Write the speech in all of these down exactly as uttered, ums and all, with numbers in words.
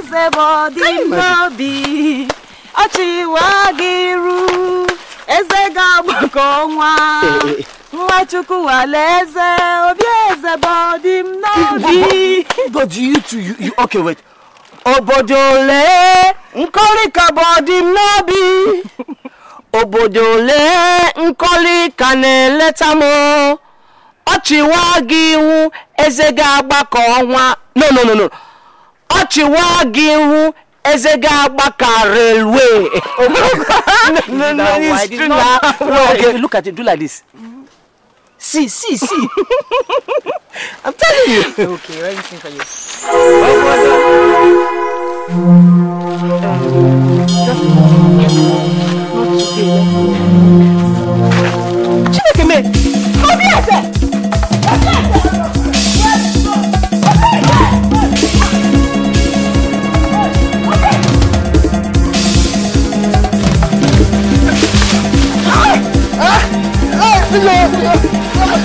Ezebodi nobi Ochiwagiru Ezegabakongwa Mwachukwaleze Obi Ezebodi nobi God you too, you, you okay wait Obodole Nkolika bodi nobi Obodole Nkolika neletamo Ochiwagiru Ezegabakongwa No no no no Ochiwagiru Ezegabaka Railway. No, no, no, it's true now. No, okay, look at it. Do like this. See, see, see. I'm telling you. Okay, let me sing for you. Chineke me. Obi ese. Up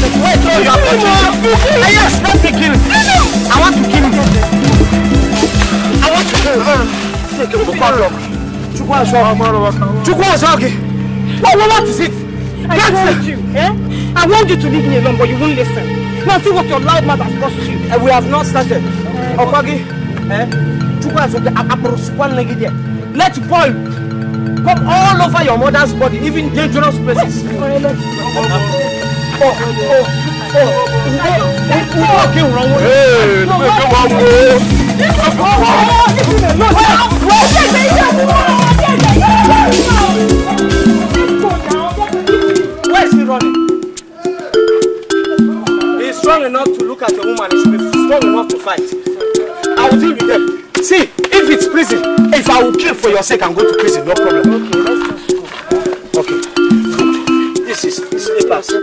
Wait, no, you are not I am not to kill. I want to kill him. I want to kill him. Take him to Padlock. Chukwuazoki. What, what is it? I told you. Eh? I want you to leave me alone, but you won't listen. Now see what your loud mouth has caused you. And we have not started. Okagi, eh? Chukwuazoki, Abroswan Legide. Let's boil. Come all over your mother's body, even dangerous places. Oh, oh, oh, where is he running? He is strong enough to look at a woman, he should be strong enough to fight. I will deal with them. See, if it's prison, if I will kill for your sake and go to prison, no problem. Okay, let's go. Okay. This is this slippers. Uh,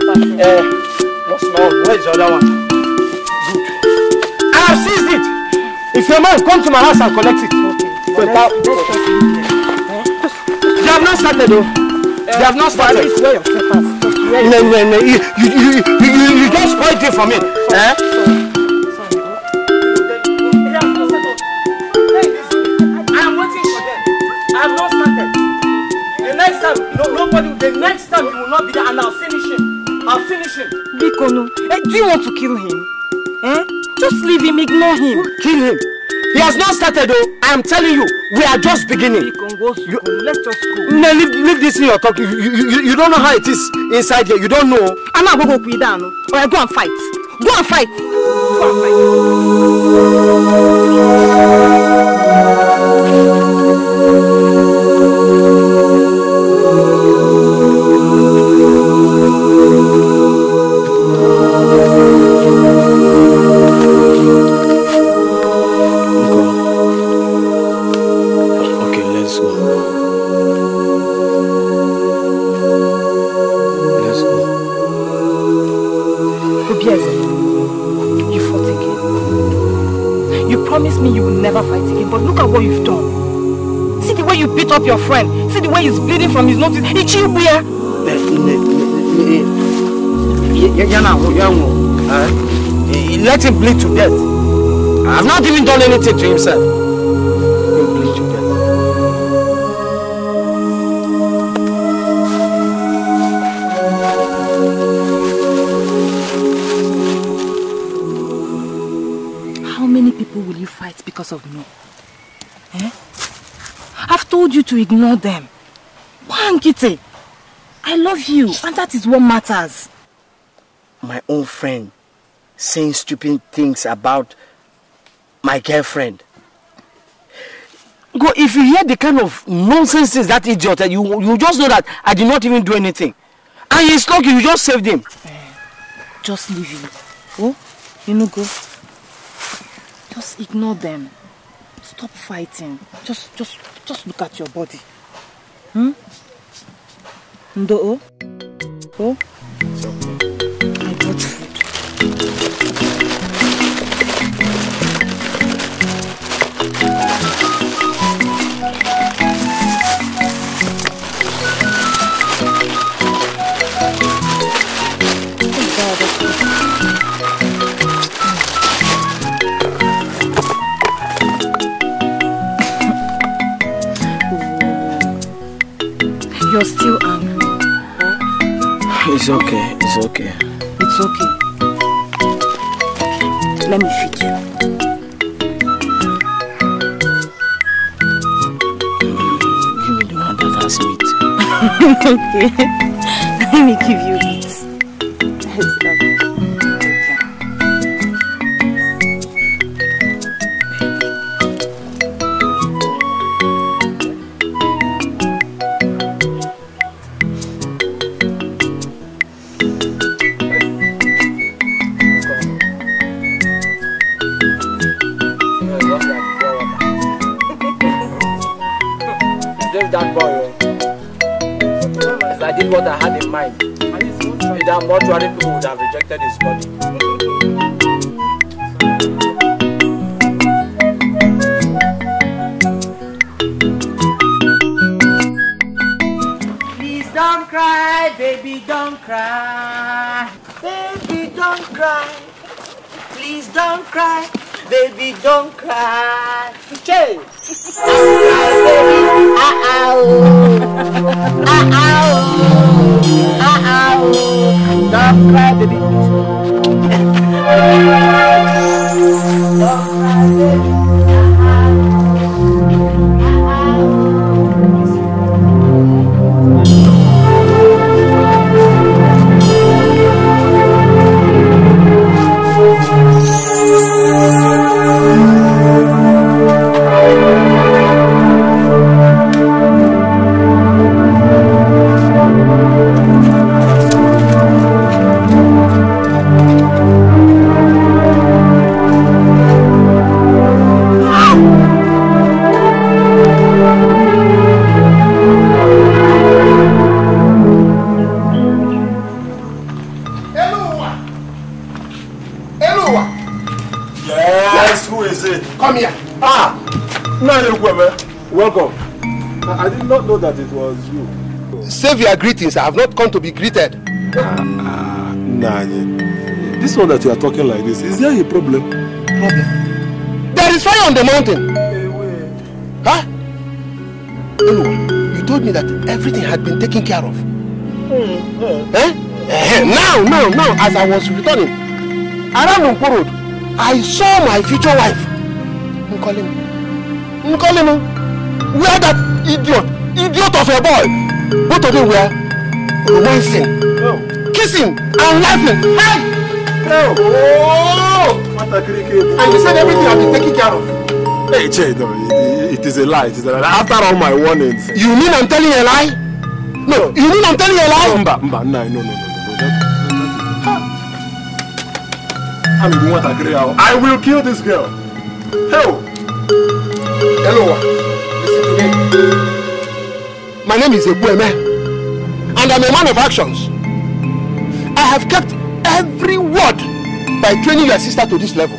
what's more? Where's the other one? Good. I have seized it. If your man come to my house and collect it. Okay. Well, well, let's, let's okay. They have not started though. Uh, they have not started. No, no, no. You, you, you, you, you, you just spoiled it for me. Sorry. Eh? Sorry. I am waiting for them. I have not started. The next time, no, nobody. The next time you will not be there, and I'll finish him. I'll finish him. Bikono, eh, do you want to kill him? Eh? Just leave him, ignore him. Kill him. He has not started, though. I am telling you, we are just beginning. Bikono, you, let's just go. No, leave, leave this in your talk. You, you, you, you don't know how it is inside here. You don't know. I'm not going to go down. Or I go and fight. Go and fight. Go and fight. Up your friend. See the way he's bleeding from his nose. He chew beer. Let him bleed to death. I've not even done anything to himself. He'll bleed to death. How many people will you fight because of no? Eh? I've told you to ignore them. Wankite, I love you, and that is what matters. My own friend saying stupid things about my girlfriend. God, if you hear the kind of nonsense is that idiot, you, you just know that I did not even do anything. And he's lucky, you just saved him. Uh, just leave him. Oh, you know, go. Just ignore them. Stop fighting. Just, just, just look at your body. Hmm? Ndo-o? Oh? I bought food. You're still angry. Huh? It's okay, it's okay. It's okay. Let me feed you. Give me the one that has meat. Okay. Let me give you what I had in mind. If that mortuary people would have rejected his body. Please don't cry, baby, don't cry. Baby, don't cry. Please don't cry, baby, don't cry. Hey. Don't cry, baby. Don't cry, baby. That it was you. Savior greetings, I have not come to be greeted. Ah, uh, uh, nah, yeah. This one that you are talking like this, is there a problem? Problem? There is fire on the mountain. Hey, huh? Hello, you told me that everything had been taken care of. Hmm. Yeah. Eh? Yeah. Now, now, now, as I was returning, around Nkworo, I saw my future wife. Nkolemu. Nkolemu. Where that idiot? Idiot of a boy, both of them were romancing, oh. kissing, and laughing. Hey! Oh. Oh. What a cricket. And you said everything I've been taken care of. Hey, Chedo, it, it is a lie. It is a lie. After all my warnings. You mean I'm telling a lie? No, you mean I'm telling a lie? No, mba, mba, no, no, no, no. I mean, what a great hour. I will kill this girl. Hello. Hello. Listen to me. My name is Ebueme, and I'm a man of actions. I have kept every word by training your sister to this level.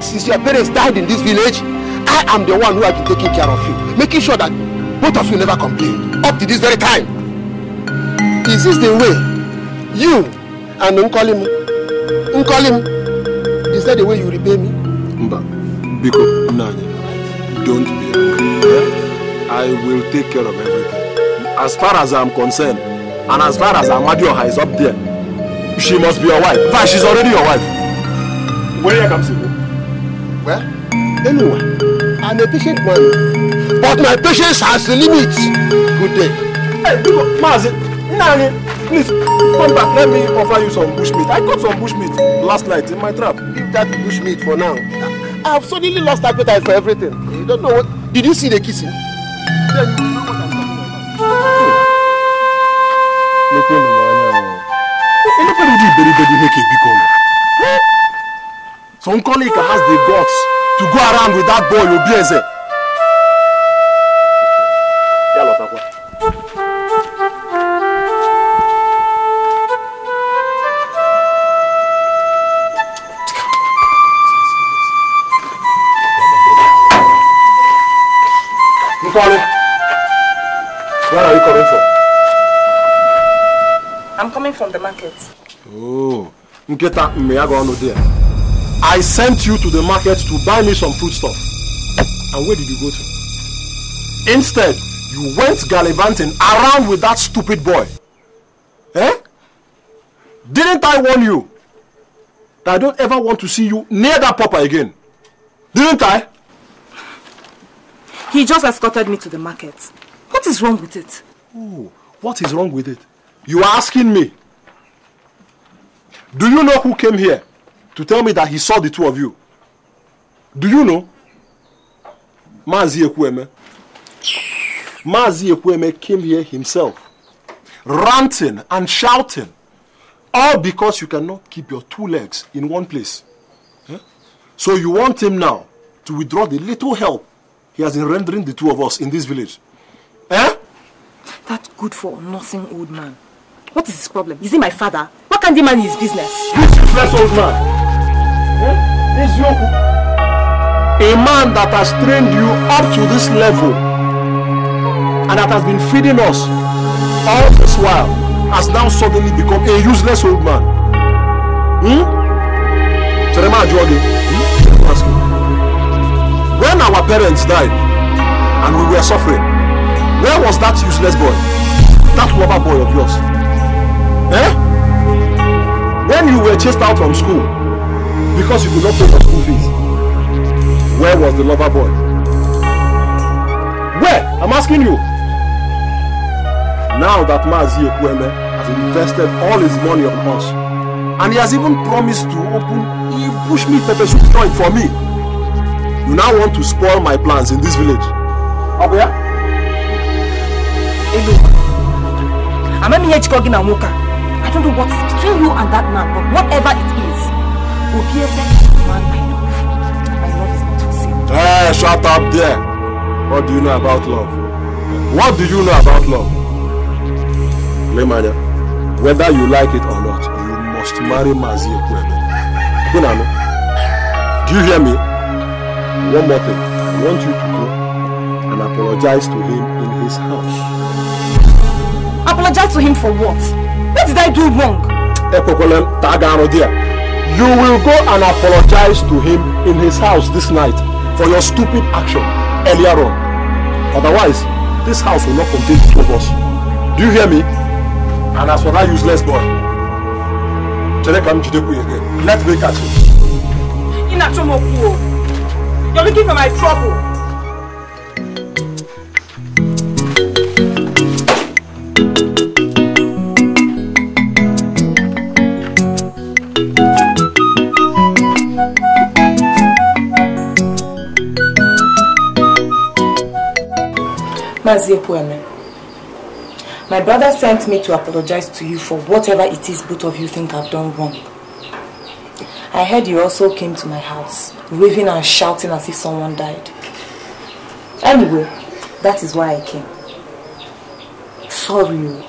Since your parents died in this village, I am the one who has been taking care of you, making sure that both of you never complain, up to this very time. Is this the way you and Nkolim, Nkolim, is that the way you repay me? Mba, Biko, Nanya, don't be angry. I will take care of everything. As far as I'm concerned, and as far as Amadioha is up there, she must be your wife. In fact, she's already your wife. Where you come see me? Where? Anywhere. I'm a patient man. But my patience has a limit. Good day. Hey, Mazi, Nani, please, come back. Let me offer you some bushmeat. I got some bushmeat last night in my trap. Leave that bushmeat for now. I've suddenly lost appetite for everything. You don't know what... Did you see the kissing? Then you know what I'm talking about. So Uncle Ika has the guts to go around with that boy Obieze. Where are you coming from? I'm coming from the market. Oh, Nketa Mmeyago no there. I sent you to the market to buy me some foodstuff. And where did you go to? Instead, you went gallivanting around with that stupid boy. Eh? Didn't I warn you that I don't ever want to see you near that papa again? Didn't I? He just escorted me to the market. What is wrong with it? Ooh, what is wrong with it? You are asking me. Do you know who came here to tell me that he saw the two of you? Do you know? Mazi Ekwueme. Mazi Ekwueme came here himself, ranting and shouting, all because you cannot keep your two legs in one place. Huh? So you want him now to withdraw the little help he has been rendering the two of us in this village. Eh? That good-for-nothing old man. What is his problem? Is he my father? Why can't he mind his business? Useless old man. Eh? It's your... A man that has trained you up to this level and that has been feeding us all this while has now suddenly become a useless old man. Hmm? Jeremiah Jordan, when our parents died and we were suffering, where was that useless boy? That lover boy of yours? Eh? When you were chased out from school because you could not pay for school fees, where was the lover boy? Where? I'm asking you. Now that Mazi Ekwueme has invested all his money on us, and he has even promised to open a bush meat pepper soup joint for me, you now want to spoil my plans in this village. Abuya? I'm a Kogi and Woka. I don't know what's between you and that man, but whatever it is, Obieze is the man I love. My love is not for sale. Hey, shut up there. What do you know about love? What do you know about love? Lemanya, whether you like it or not, you must marry Mazi Ekwueme. Do you hear me? One more thing. I want you to go and apologize to him in his house. Apologize to him for what? What did I do wrong? You will go and apologize to him in his house this night for your stupid action earlier on. Otherwise, this house will not contain the two of us. Do you hear me? And as for that useless boy, let me catch him. You're looking for my trouble. My brother sent me to apologize to you for whatever it is both of you think I've done wrong. I heard you also came to my house, waving and shouting as if someone died. Anyway, that is why I came. Sorry.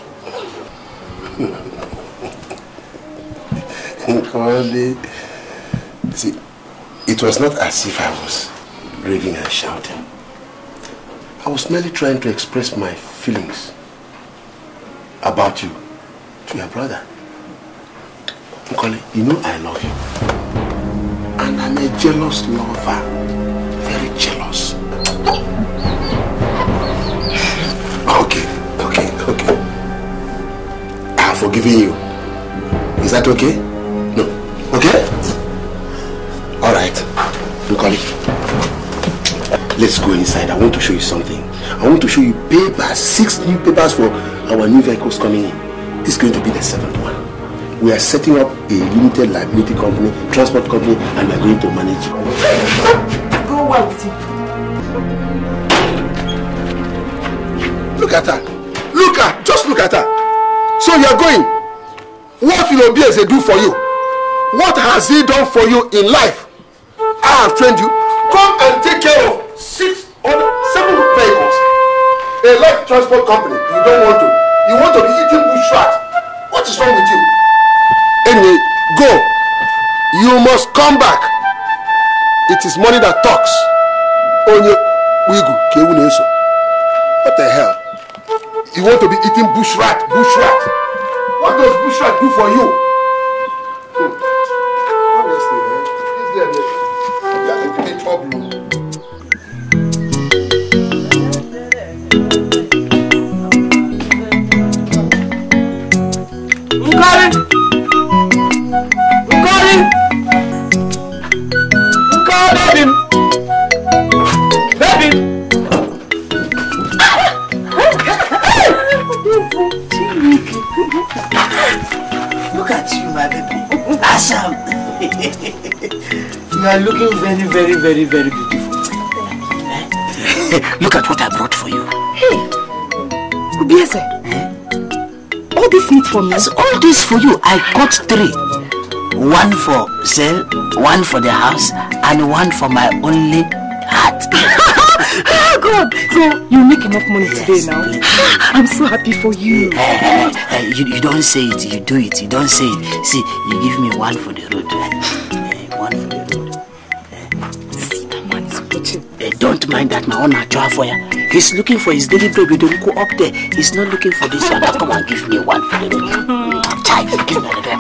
See, it was not as if I was raving and shouting. I was merely trying to express my feelings about you to your brother. Nkole, you know I love you. And I'm a jealous lover. Very jealous. Okay, okay, okay. I have forgiven you. Is that okay? No. Okay? Alright. Nkole. Let's go inside. I want to show you something. I want to show you papers, six new papers for our new vehicles coming in. This is going to be the seventh one. We are setting up a limited liability company, transport company, and we are going to manage. Go well with you. Look at her. Look at her. Just look at her. So you are going. What will Obieze do for you? What has he done for you in life? I have trained you. Come Private transport company, you don't want to. You want to be eating bush rat. What is wrong with you? Anyway, go. You must come back. It is money that talks. Onye wigu kewu neso. What the hell? You want to be eating bush rat, bush rat. What does bush rat do for you? Hmm. Honestly, man, this girl, you are in big trouble. You are looking very, very, very, very beautiful. Look at what I brought for you. Hey, Obiese, hmm? All this meat for me? Yes, all this for you. I got three. One for sale, one for the house, and one for my only heart. Oh, God. So, you make enough money yes, today now. Please. I'm so happy for you. Uh, uh, you. You don't say it, you do it. You don't say it. See, you give me one for the road. Don't mind that my own natural fire. He's looking for his daily bread. We don't go up there. He's not looking for this one. Now come and give me one for the road. Child, give me another.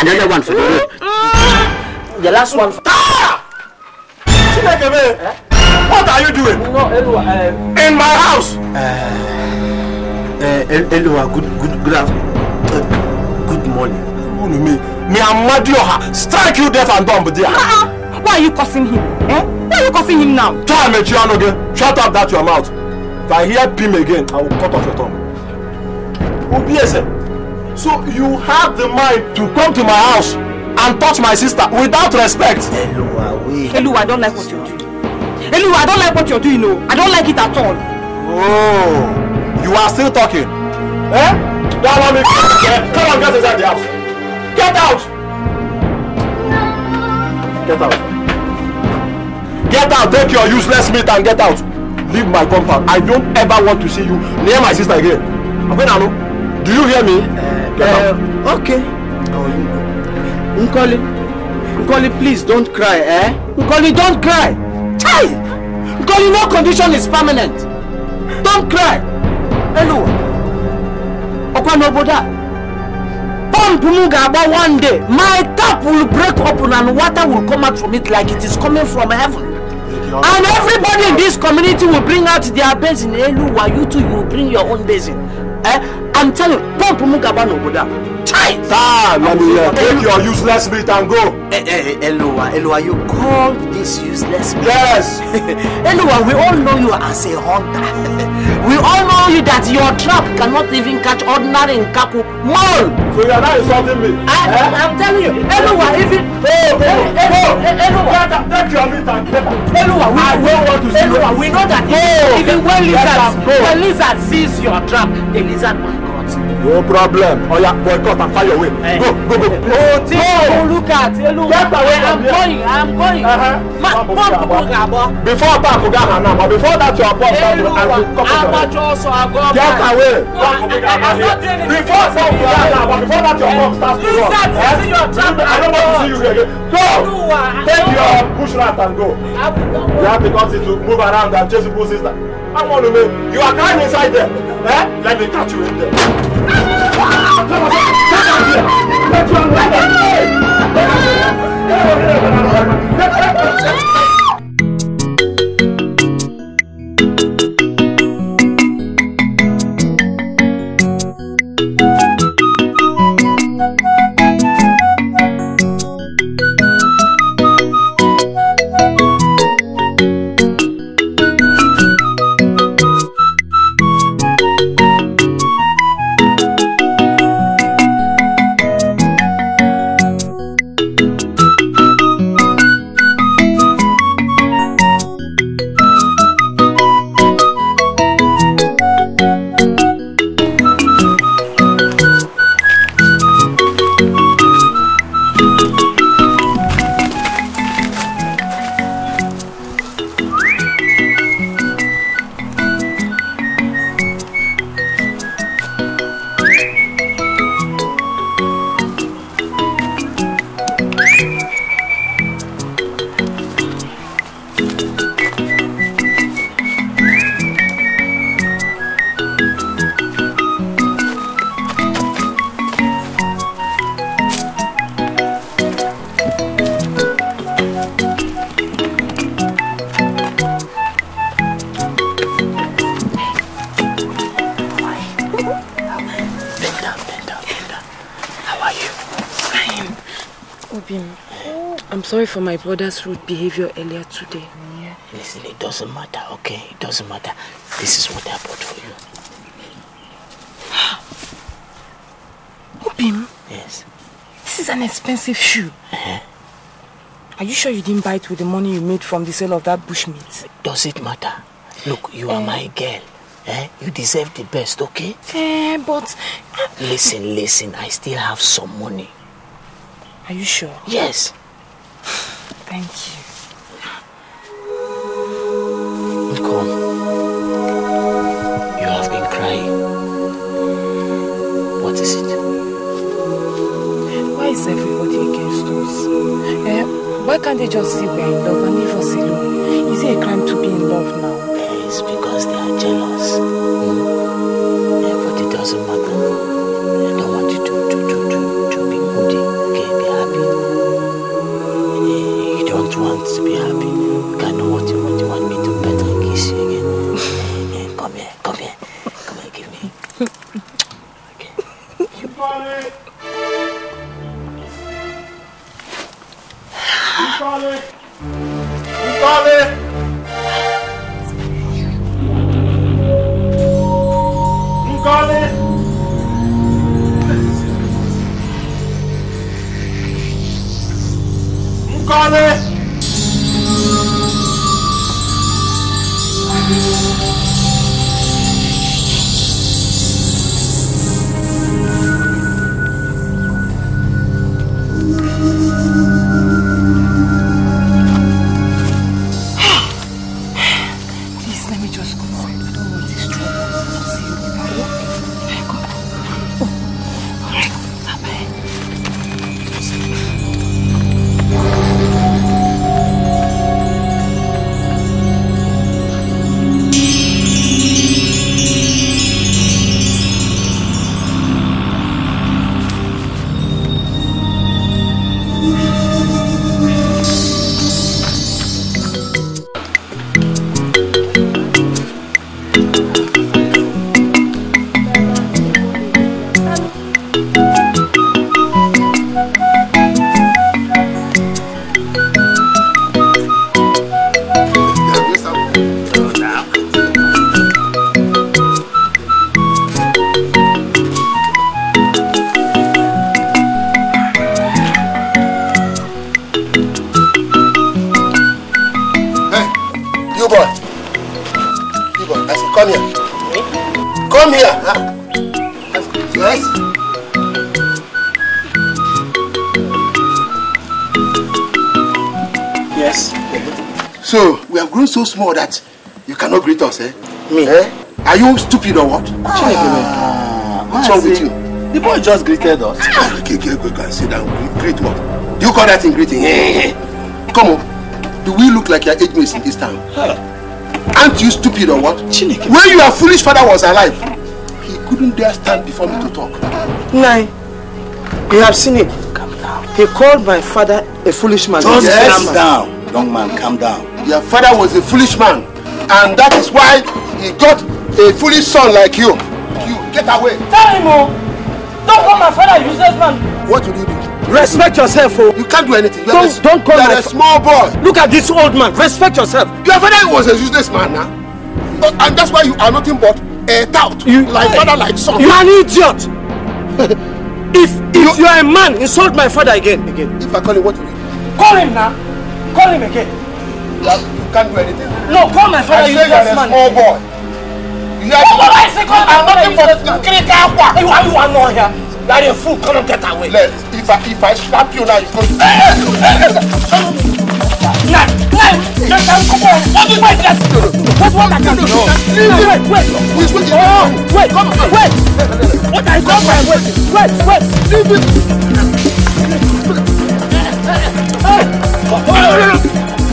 Another one for the road. The last one for ah! What are you doing? No, Elua, uh... in my house! Uh, uh, Elua, good, good, good afternoon. Uh, good morning. Good morning. Me and Madioha strike you deaf and dumb, dear. Uh-uh. Why are you cursing him? Eh? Why are you cursing him now? Try me, Chiano, again. Shut up that your mouth. If I hear Pim again, I will cut off your tongue. Obiese, so you have the mind to come to my house and touch my sister without respect. Elua, we. Elua, I don't like what you're doing. Elua, I don't like what you're doing, no. I don't like it at all. Oh, you are still talking. Eh? Don't want me. Come and get inside the house. Get out! Get out. Get out, take your useless meat and get out. Leave my compound. I don't ever want to see you near my sister again. Do you hear me? Uh, get uh, out. Okay. Oh, Nkoli. Nkoli, please don't cry, eh? Nkoli, don't cry. Hey! Nkoli, no condition is permanent. Don't cry. Hello. Okwanoboda. One day, my tap will break open and water will come out from it like it is coming from heaven. And everybody in this community will bring out their basin. Elu, while you two, you will bring your own basin. Eh? I'm telling you, Pompu Mugaba no Buddha. Child! Take your useless meat and go. Elua, Elua, you call this useless meat? Yes! Elua, we all know you as a hunter. We all know you that your trap cannot even catch ordinary in Kapu. Mall! So you are not insulting me? I, eh? I'm telling you, Elua, even... Hey, hey, hey, hey, Elua! Take your meat and get out. Elua, we, I don't want to see Elua, we know that oh, even when lizards, when lizards sees your trap, the lizard will cut. No problem. Oh yeah, boycott and fire away. Hey. Go, go, go. Oh, take oh, look at Elua. Get away I'm going, I'm going. Before that, before that, you are born. Get away! I'm not doing anything. Before that, your mom starts to run. I don't want to see you again. Go! Take your bush rat and go. You have the guts to move around and chase people's sister. I want to make you are crying inside there. Eh? Let me catch you in there. Come on, come on here. Let you out here. Come on. sorry for my brother's rude behavior earlier today. Yeah. Listen, it doesn't matter, okay? It doesn't matter. This is what I bought for you. Obim? Yes? This is an expensive shoe. Uh-huh. Are you sure you didn't buy it with the money you made from the sale of that bush meat? Does it matter? Look, you are uh, my girl. Eh? You deserve the best, okay? Eh, uh, but... Listen, listen, I still have some money. Are you sure? Yes. Thank you. Come. You have been crying. What is it? Why is everybody against us? Eh? Why can't they just say we are in love and leave us alone? Is it a crime to be in love now? It's because they are jealous. Mm. Yeah, but it doesn't matter. They don't want you to, to, to, to, to be moody. Okay, be happy. You don't want to be happy. You can't know what you want. You want me to better kiss you again. Yeah, come here, come here. Come and give me. Okay. You got it. You got it. You got it. Mukale! So small that you cannot greet us, eh? Me? Eh? Are you stupid or what? Ah, what's wrong with you? The boy just greeted us. Ah, okay, okay, okay, okay. Sit down. Greet what? Do you call that in greeting? Eh? Come on. Do we look like your age mates in this town? Huh. Aren't you stupid or what? Chineke. When your foolish father was alive, he couldn't dare stand before me to talk. Nay, you have seen it. Calm down. He called my father a foolish man. Just yes. Calm down. Young man, calm down. Your father was a foolish man, and that is why he got a foolish son like you. You get away. Tell him, oh, don't call my father a useless man. What will you do? Respect yourself, oh. You can't do anything. You don't, don't call my father. You are a small boy. Look at this old man. Respect yourself. Your father was a useless man, now, huh? And that's why you are nothing but a tout. You, like father, like son. You are an idiot. if if you, you are a man, insult my father again, again. If I call him, what will you do? Call him now. Call him again. You can't do anything. No, call my father. I say you're a small boy. You have no, I say call my father. You are you are not here. You are a fool. Cannot get away. If I if I slap you now, you go. Nah, nah. Just come on. What is my death? What what I can do? Wait, wait, wait, wait, come on, wait. What I come on, wait, wait, wait. Leave it.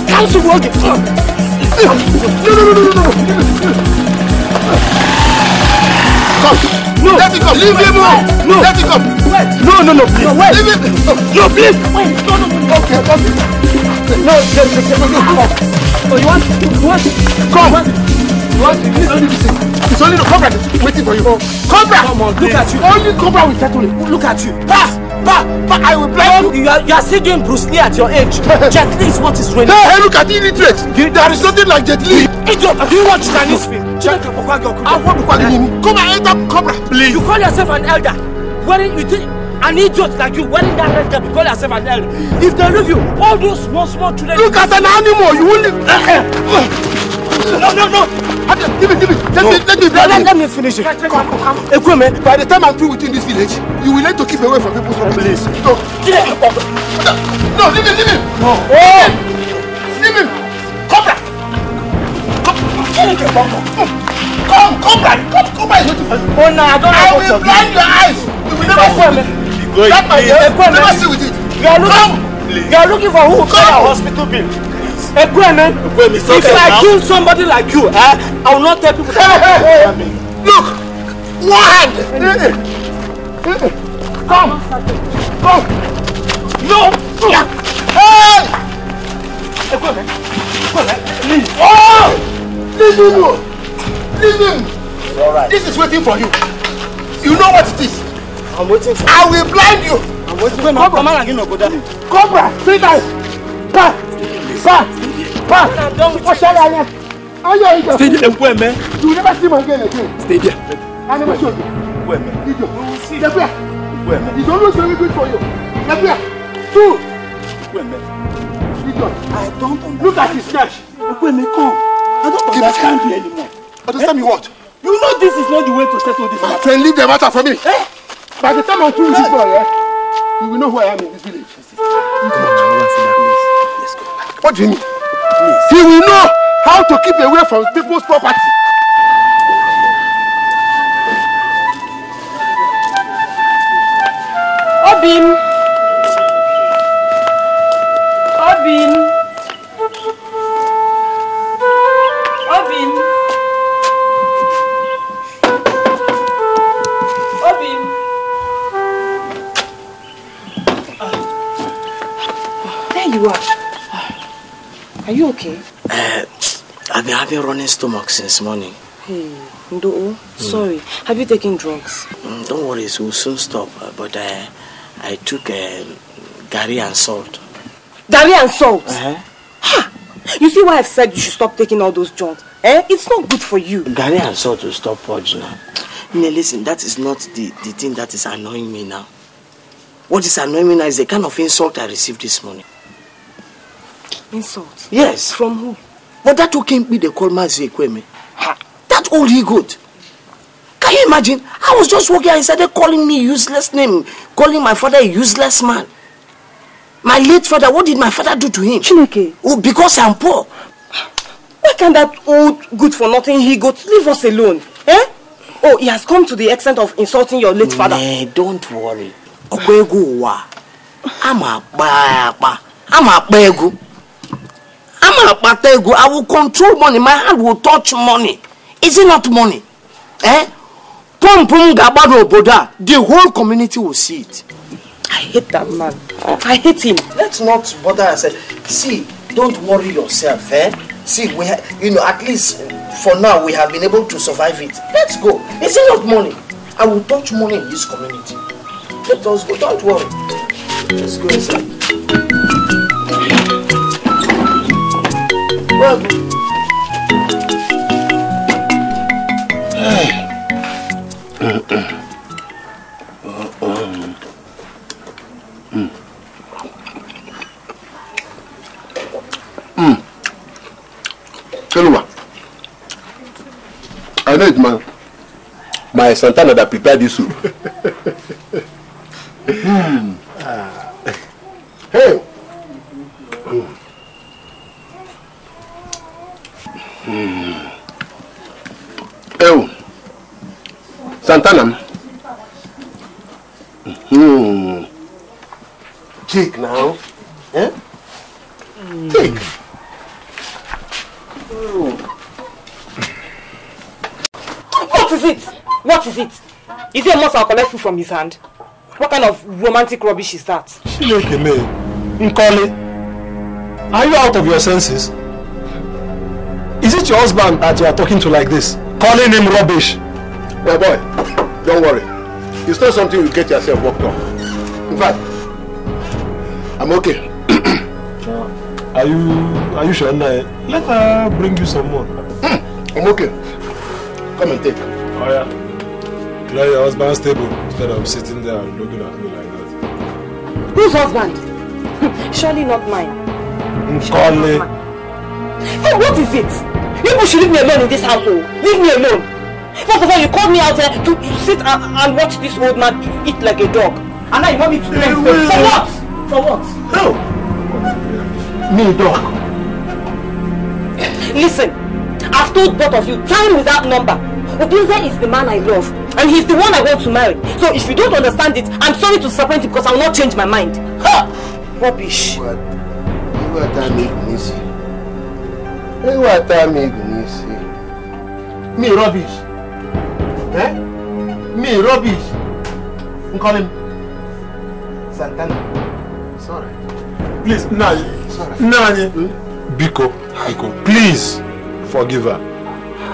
Council, what the fuck? No, no, no, no, no, no. Let it come. Leave him alone. No. Let it come. No, no, no. Leave it. No, please. Wait. No, no, no. Okay, okay. No, no, no, no. Oh, you want? You want? Come. You want? Please don't do this thing. It's only the cobra waiting for you. Cobra. Come on. Look at you. Only cobra will settle it. Look at you. Pass. Papa, Papa, I will blame you. You are, you are still doing Bruce Lee at your age. Jet Li is what is really. Hey, hey, look at the illiterate. There is nothing like Jet Li. Idiot, do you watch Chinese film? Check your Pokwa Gyokuda. I want Pokwa Gyokuda. Come and end up, Cobra, please. You call yourself an elder. Where you think an idiot like you wearing that red cap, you call yourself an elder. If they leave you, all those small, small children. Look at an animal, you will live. No, no, no. Give me, give me. Let, no. me, let, me, let, let, let me finish it. Come, come, come. Ekweme, by the time I'm through within this village, you will need to keep away from people's families. No. No, leave him, leave him. No. Oh. Leave him. Cobra. Come, come, Cobra. Come, Cobra is waiting for you. Oh, no, I don't know. I will blind your eyes. You will never see it. You will never see with it. You are looking, you are looking for who? Come. Hospital bill. Ekweme, if I kill somebody like you, eh, I will not tell people that. Hey, hey, hey. Look! One hand! Come! Come! No! Hey! Ekweme! Ekweme! Leave! Oh! Leave him! Leave him! Alright. This is waiting for you. You know what it is. I'm waiting for you. I will blind you! I'm waiting for you. Cobra! Cobra! Sit down! Come! Pa! Pa! What's your name? Are you idiot? Stay there, Ekweme. You will never see my again again. Stay there. I never show you. Ekweme. Idiot. You will see. Ekweme. Ekweme. It's always very good for you. Ekweme. Two. Ekweme. Idiot. I don't understand. Look at his stash. Ekweme, come. I don't understand you anymore. Understand me what? You know this is not the way to settle this matter. My friend, leave the matter for me. Eh? By the time I'm through with this boy, eh? You will know who I am in this village. What do you mean? Please. He will know how to keep away from people's property. Obin! Obin! Obin! Obin! Oh, there you are. Are you okay? Uh, I've been having running stomach since morning. Hey, Ndo-o, sorry. Mm. Have you taken drugs? Mm, don't worry, it will soon stop. Uh, but uh, I took uh, gari and salt. Gari and salt? Uh-huh. Ha! You see why I've said you should stop taking all those drugs? Eh? It's not good for you. Gari and salt will stop purge now. Now listen, that is not the, the thing that is annoying me now. What is annoying me now is the kind of insult I received this morning. Insult? Yes. From who? But that who came with the call Mazi Ekweme. That old he good. Can you imagine? I was just walking and he started calling me useless name, calling my father a useless man. My late father, what did my father do to him? Chineke. Oh, because I'm poor. Why can that old good-for-nothing he got leave us alone? Eh? Oh, he has come to the extent of insulting your late father. Nay, don't worry. I'm a ba I'm a begu. I'm a patego. I will control money. My hand will touch money. Is it not money? Eh? Pum pum gabado boda. The whole community will see it. I hate that man. I hate him. Let's not bother ourselves. See, don't worry yourself. Eh? See, we you know at least for now we have been able to survive it. Let's go. Is it not money? I will touch money in this community. Let us go. Don't worry. Let's go inside. Well, hey. uh, um. mm. Mm. Hello, I know it, man. My Santana that prepared this soup. mm. ah. Hey. Mm. Hmm. Oh, Santana. Hmm. Jake now. Eh? Mm. Jake. Oh. What is it? What is it? Is he a monster I'll collect food from his hand? What kind of romantic rubbish is that? Nkole, are you out of your senses? Is it your husband that you are talking to like this? Calling him rubbish? My boy, don't worry. It's not something you get yourself worked on. In fact, I'm okay. Are you are you sure? Let her bring you some more. Mm, I'm okay. Come and take. Oh yeah. Clear your husband's table instead of sitting there and looking at me like that. Whose husband? Surely not mine. Surely not mine. Hey, what is it? You people should leave me alone in this household. Leave me alone. First of all, you called me out here to, to sit and, and watch this old man eat like a dog. And now you want me to drink. For what? For what? No. Me, dog. Listen, I've told both of you time without number. Obinze is the man I love. And he's the one I want to marry. So if you don't understand it, I'm sorry to disappoint you because I will not change my mind. Ha! Rubbish. What? What I make me see? What I make me see? Me, rubbish. Eh? Me, rubbish. You call him Santana. Sorry. Please, Nani. Sorry. Nani. Hmm? Biko. Biko. Please forgive her.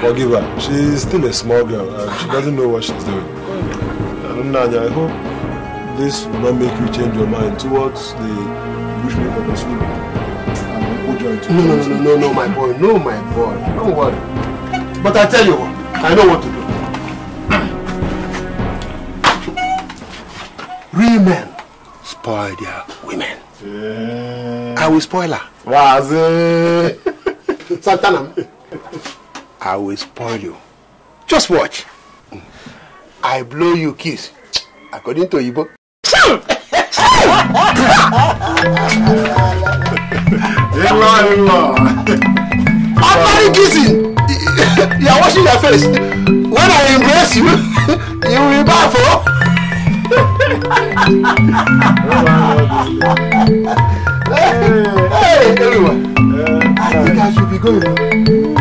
Forgive her. She's still a small girl. Uh, she doesn't know what she's doing. And Nani, I hope this will not make you change your mind towards the bushmeat of the swimming. And we'll join no, no, no, no, no, my boy. No, my boy. Don't worry. But I tell you what, I know what to do. Real men spoil their women. Yeah. I will spoil her. Santana, I will spoil you. Just watch. I blow you kiss. According to Igbo. I'm only kissing. You are washing your face. When I embrace you, you will baffle. Hey, everyone. Uh, I think I should be going.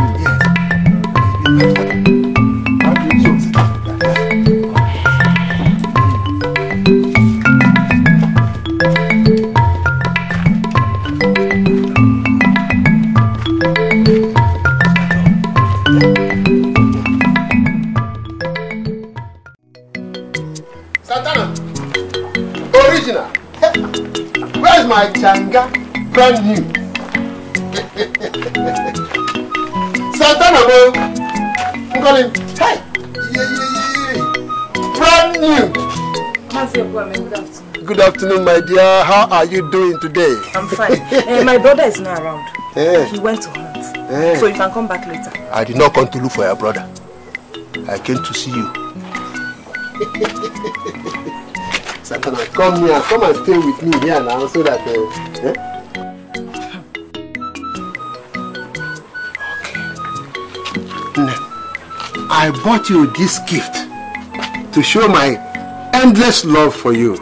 My changa, brand new. Santana, bro. I'm calling. Hey. Yeah, yeah, yeah. Brand new. Good afternoon, my dear. How are you doing today? I'm fine. uh, my brother is not around. Yeah. He went to hunt. Yeah. So you can come back later. I did not come to look for your brother. I came to see you. Santana, come here, come and stay with me here now so that. Uh, eh? Okay. Now, I bought you this gift to show my endless love for you.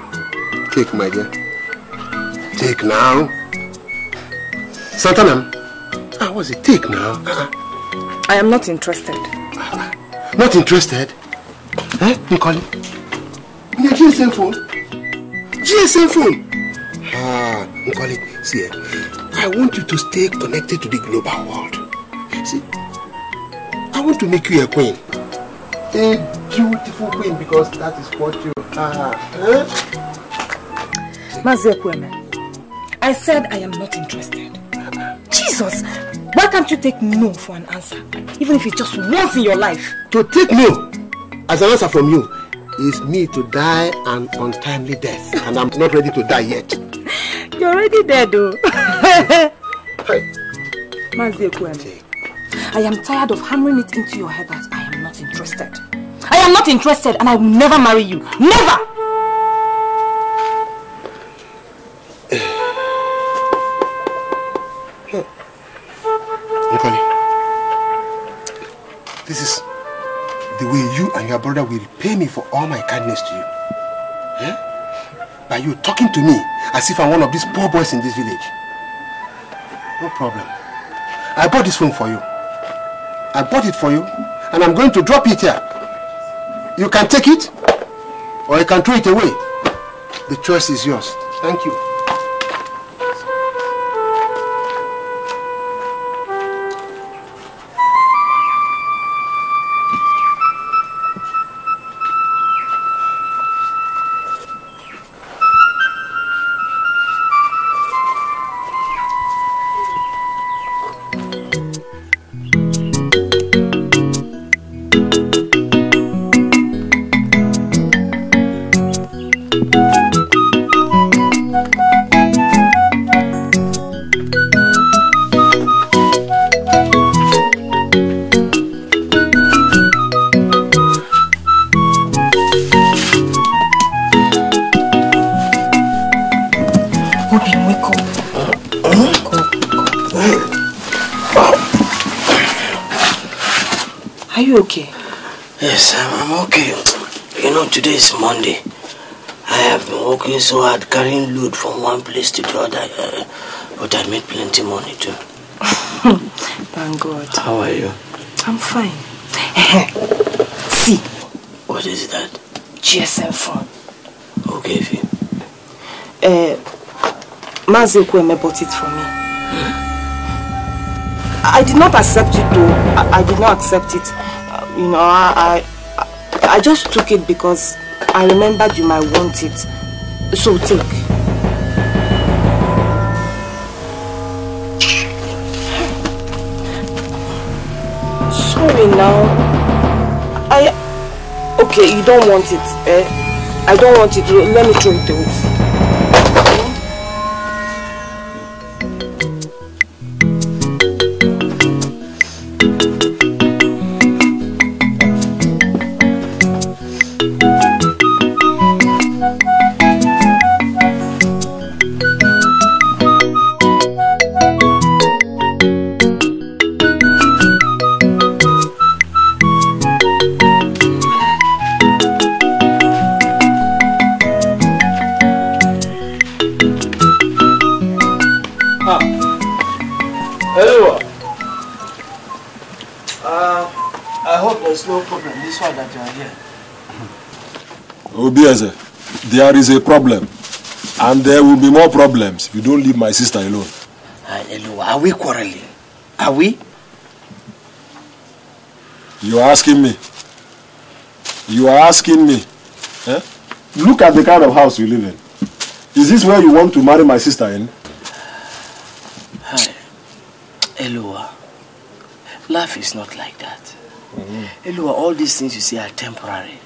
Take, my dear. Take now. Santana, how was it? Take now. I am not interested. Not interested? Eh? You call it? Yeah, G S M phone. G S M phone. Ah, call it. See, I want you to stay connected to the global world. See, I want to make you a queen, a beautiful queen, because that is what you are. Master Kwame, I said I am not interested. Jesus, why can't you take no for an answer, even if it's just once in your life? To take no as an answer from you is me to die an untimely death, and I'm not ready to die yet. You're already dead, though. I am tired of hammering it into your head that I am not interested. I am not interested, and I will never marry you. Never! Nkoli, this is the way you and your brother will repay me for all my kindness to you. Yeah? By you talking to me as if I'm one of these poor boys in this village. No problem. I bought this phone for you. I bought it for you, and I'm going to drop it here. You can take it, or you can throw it away. The choice is yours. Thank you. Are you okay? Yes, I'm, I'm okay. You know, today is Monday. I have been working so hard, carrying loot from one place to the other, uh, but I made plenty money too. Thank God. How are you? I'm fine. See. What is that? G S M phone. Okay, Fi. Uh, Mazekweme bought it for me. Hmm? I did not accept it though. I, I did not accept it. Uh, you know, I, I I just took it because I remembered you might want it. So take. Sorry now. I... Okay, you don't want it, eh? I don't want it. Let me throw it away. There is a problem, and there will be more problems if you don't leave my sister alone. Hello, are we quarreling? Are we? You are asking me. You are asking me. Eh? Look at the kind of house we live in. Is this where you want to marry my sister in? Hi, Eloa. Life is not like that. Mm-hmm. Eloa, all these things you see are temporary.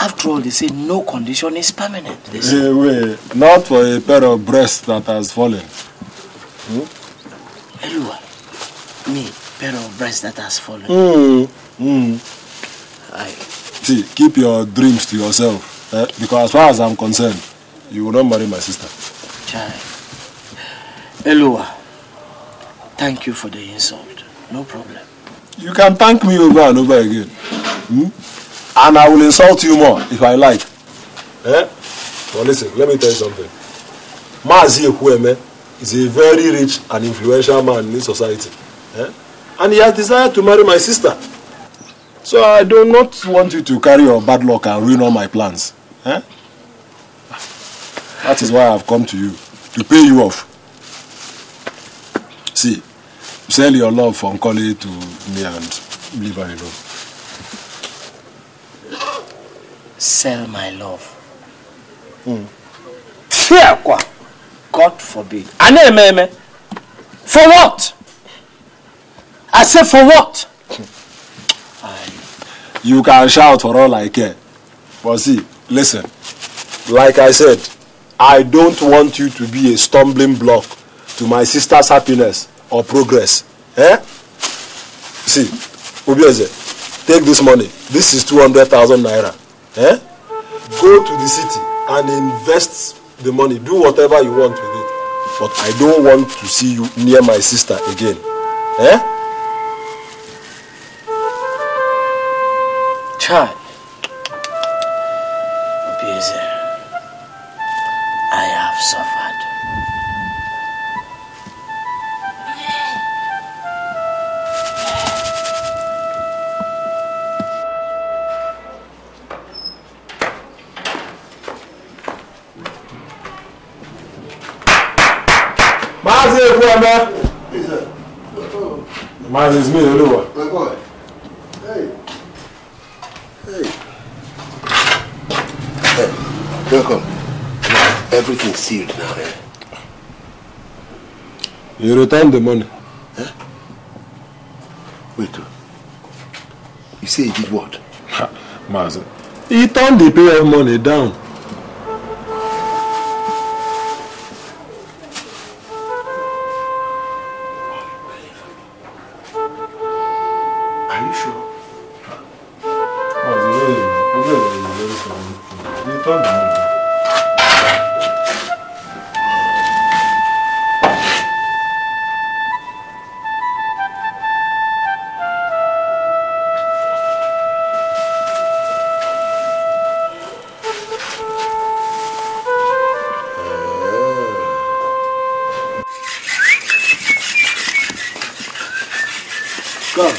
After all, they say no condition is permanent. They say. Hey, wait, not for a pair of breasts that has fallen. Hmm? Elua, me, pair of breasts that has fallen. Mm. Mm. I... See, keep your dreams to yourself. Eh? Because as far as I'm concerned, you will not marry my sister. Child. Elua, thank you for the insult. No problem. You can thank me over and over again. Hmm? And I will insult you more if I like. Eh? Well, listen, let me tell you something. Mazi Ekwueme is a very rich and influential man in this society. Eh? And he has desired to marry my sister. So I do not want you to carry your bad luck and ruin all my plans. Eh? That is why I have come to you, to pay you off. See, sell your love from Koli to me and leave her alone. Sell my love. Mm. God forbid. For what? I said for what? I... You can shout for all I care. But see, listen. Like I said, I don't want you to be a stumbling block to my sister's happiness or progress. Eh? See, Obieze, take this money. This is two hundred thousand naira. Eh? Go to the city and invest the money. Do whatever you want with it. But I don't want to see you near my sister again. Eh? Child. I have suffered. Mazi Ekwueme! Yes, sir. Mazi, it's me, Eluwa. My boy. Hey. Hey. Hey, welcome. Everything's sealed now, eh? You return the money. Huh? Wait. You say he did what? Mazi, he turned the pay of money down. Go.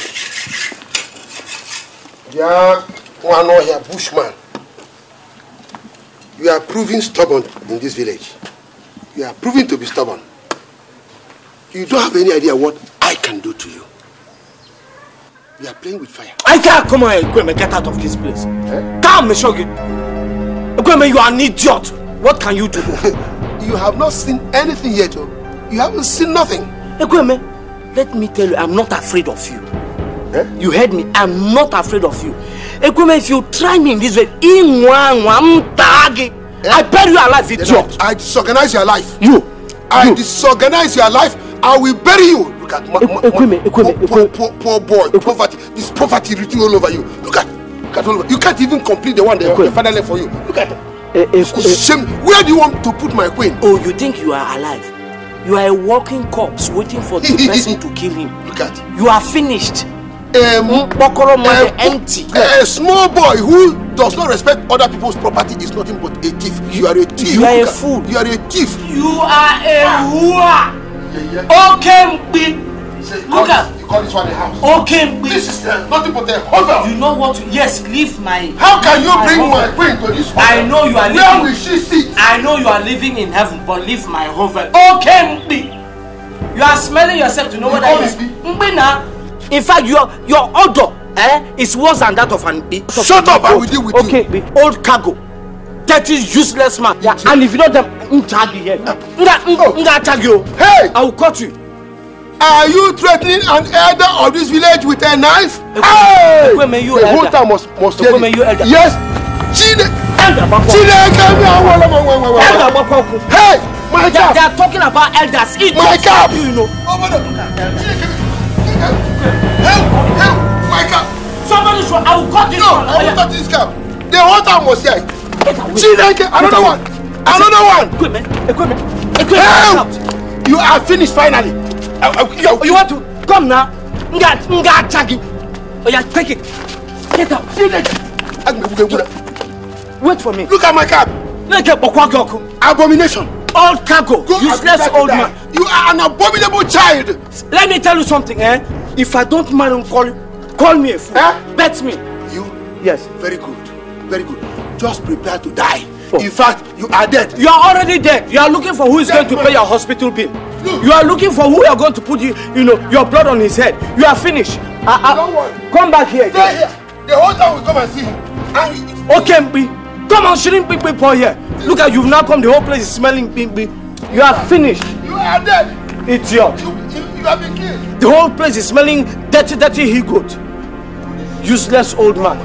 You are one or your bushman. You are proving stubborn in this village. You are proving to be stubborn. You don't have any idea what I can do to you. You are playing with fire. I can't come here, Kwame. Get out of this place. Eh? Come, Meshogi. Kwame, you are an idiot. What can you do? You have not seen anything yet. You haven't seen nothing. Kwame, let me tell you, I'm not afraid of you. Eh? You heard me. I'm not afraid of you. Kwame, if you try me in this way, I bury you alive, idiot. I, I disorganize your life. You. I you. disorganize your life. I will bury you. Look at my, my, my, poor, poor, poor boy, poverty. This poverty written all over you. Look at, look at all over. You can't even complete the one that your father left for you. Look at it. Shame. Where do you want to put my queen? Oh, you think you are alive? You are a walking corpse waiting for the person to kill him. Look at it. You are finished. Um, um, empty. A, a small boy who does not respect other people's property is nothing but a thief. You are a thief. You are a fool. You are a thief. You are a whore. Yeah, yeah. Okay, B. Look at. You call this one a house. Okay, B. This is uh, nothing but a hotel. You know what? To, yes, leave my. How can you my bring hovel. my queen to this hotel? I know you are living. Where will she sit? I know you are living in heaven, but leave my hovel. Okay, B. You are smelling yourself to know you what I mean. In fact, your your odor eh, is worse than that of an. Shut, Shut up! I will deal with okay, you. Okay, old cargo. That is useless, man. Yeah, and if you know them, I'm tag you here. Hey! I will cut you. Are you threatening an elder of this village with a knife? Hey! The whole town must must hear it. Yes. Chine. Chine. Hey, my cap. They are talking about elders. My cap. You know. Help! Help! My cap. Somebody should. I will cut this. No, I will cut this cap. The whole town must hear it. Chineke, another one! Another one! Equipment! Equipment! Equipment! You are finished finally! You want to come now? Nga Nga Chagi! Oh yeah, take it! Get out! Chineke! Wait for me! Look at my cab! Abomination! Old cargo! Useless old man! You are an abominable child! Let me tell you something, eh? If I don't mind and call you, call me a fool! Eh? Bet me! You? Yes. Very good. Very good. Just prepare to die. Oh. In fact, you are dead. You are already dead. You are looking for who is dead going to man. pay your hospital bill. Look. You are looking for who you are going to put you, you know, your blood on his head. You are finished. I, I, Don't worry. Come back here. Stay here. The whole town will come and see him. And okay, Mbi. Come on, shouldn't be people here. Look at you've now come. The whole place is smelling Mbi. You are finished. You are dead. Idiot. You, you, you have been killed. The whole place is smelling dirty, dirty he goat. Useless old man.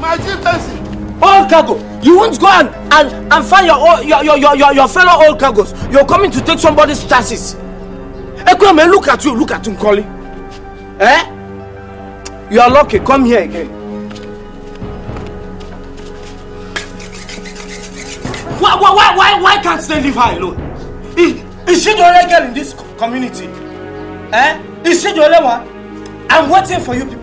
My chieftaincy. Old cargo. You won't go and, and, and find your, old, your, your, your, your fellow old cargoes. You're coming to take somebody's chances. Ekweme, look at you. Look at Nkoli. Eh? You are lucky. Come here again. Why, why, why, why can't they leave her alone? Is, is she the only girl in this community? Eh? Is she the only one? I'm waiting for you people.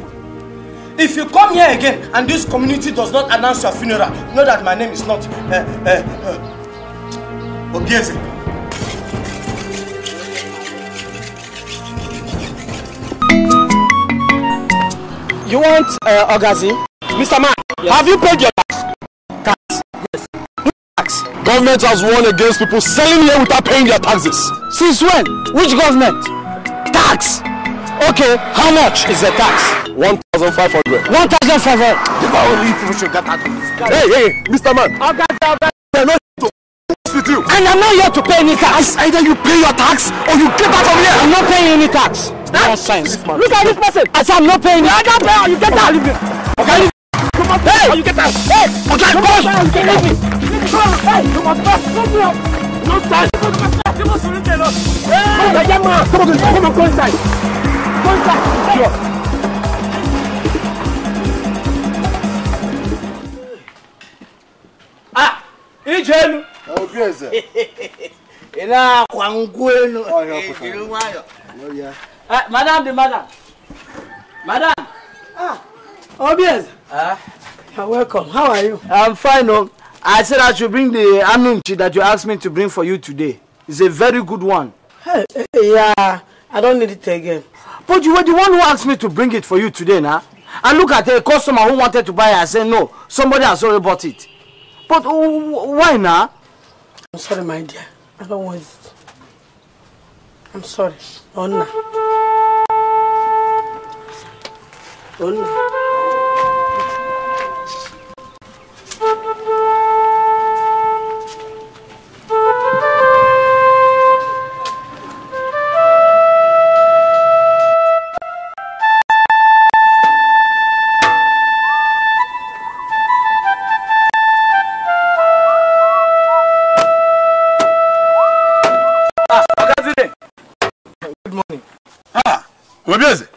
If you come here again and this community does not announce your funeral, know that my name is not uh, uh, uh, Obieze. You want uh, Ogazi? Mister Man, yes. Have you paid your tax? Tax? Yes. Tax? Government has warned against people selling here without paying their taxes. Since when? Which government? Tax! Okay, how much is the tax? one thousand five hundred. one thousand five hundred. If only people should get out of this. Hey, hey, Mister Man. I'll get out of I'm not here to f with you. And I'm not here to pay any tax. Either you pay your tax or you get out of here. I'm not paying any tax. Nonsense. Huh? Look at this person. I said I'm not paying. I can't pay or you get out. Okay. Hey, you get out. Hey, okay, come on. Hey, come on. No time. You must leave me alone. Hey, come on, come on, come on, go inside. Go inside. Sure. Ah, Ijelu. Obieze. Ela kwangwenu. Oh yeah. Ah, madam, the madam. Madam. Ah, Obieze. Ah. You're welcome. How are you? I'm fine. Oh, I said I should bring the anunchi that you asked me to bring for you today. It's a very good one. Hey, yeah. I don't need it again. But you were the one who asked me to bring it for you today, now. Nah? And look at a customer who wanted to buy it and said, no, somebody has already bought it. But oh, why now? Nah? I'm sorry, my dear. I don't want it. I'm sorry. Onna. Onna.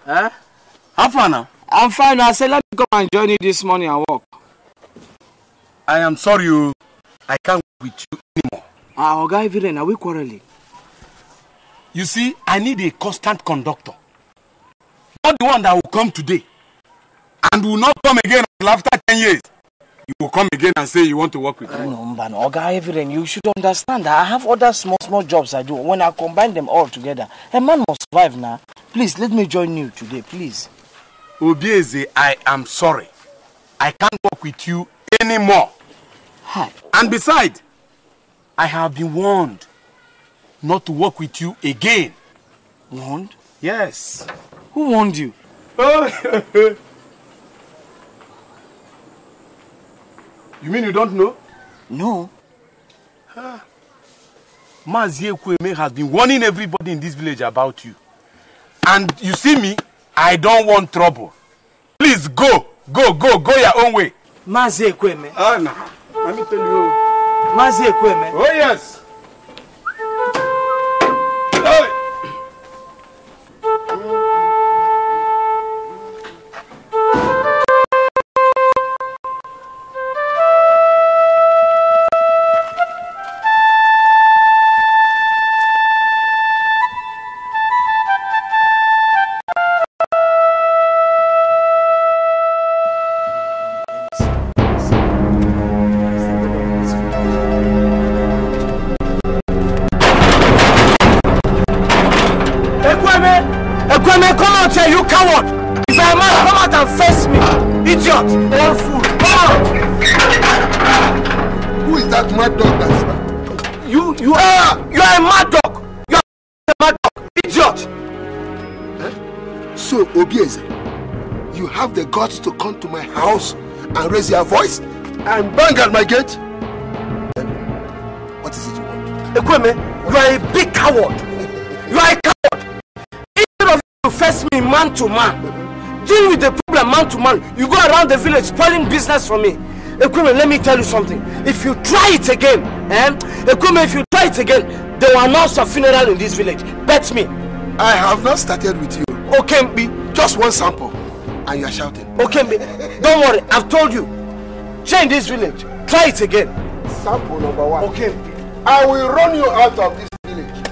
Huh? How far now? I'm fine. I said, let me come and join you this morning and walk. I am sorry, you. I can't work with you anymore. Ah, Oga Evelyn, are we quarreling? You see, I need a constant conductor. Not the one that will come today and will not come again after ten years. You will come again and say you want to work with me. No, man. Oga Evelyn, you should understand that I have other small, small jobs I do. When I combine them all together, a man must survive now. Please, let me join you today, please. Obieze, I am sorry. I can't work with you anymore. Hi. And besides, I have been warned not to work with you again. Warned? Yes. Who warned you? Oh. You mean you don't know? No. Huh. Mazie Kweme has been warning everybody in this village about you. And you see me, I don't want trouble. Please go, go, go, go your own way. Mazie Kweme. Ah, no. Let me tell you. Mazie Kweme. Oh, yes. To come to my house and raise your voice and bang at my gate? Then, what is it you want? Ekweme, you are a big coward. You are a coward. Instead of you to face me man to man, deal with the problem man to man, you go around the village spoiling business for me. Ekweme, let me tell you something. If you try it again, eh? Ekweme, if you try it again, they will announce a funeral in this village. Bet me. I have not started with you. Okay, Mbi. Just one sample. And you are shouting. Okay, don't worry. I've told you. Change this village. Try it again. Sample number one. Okay. I will run you out of this village.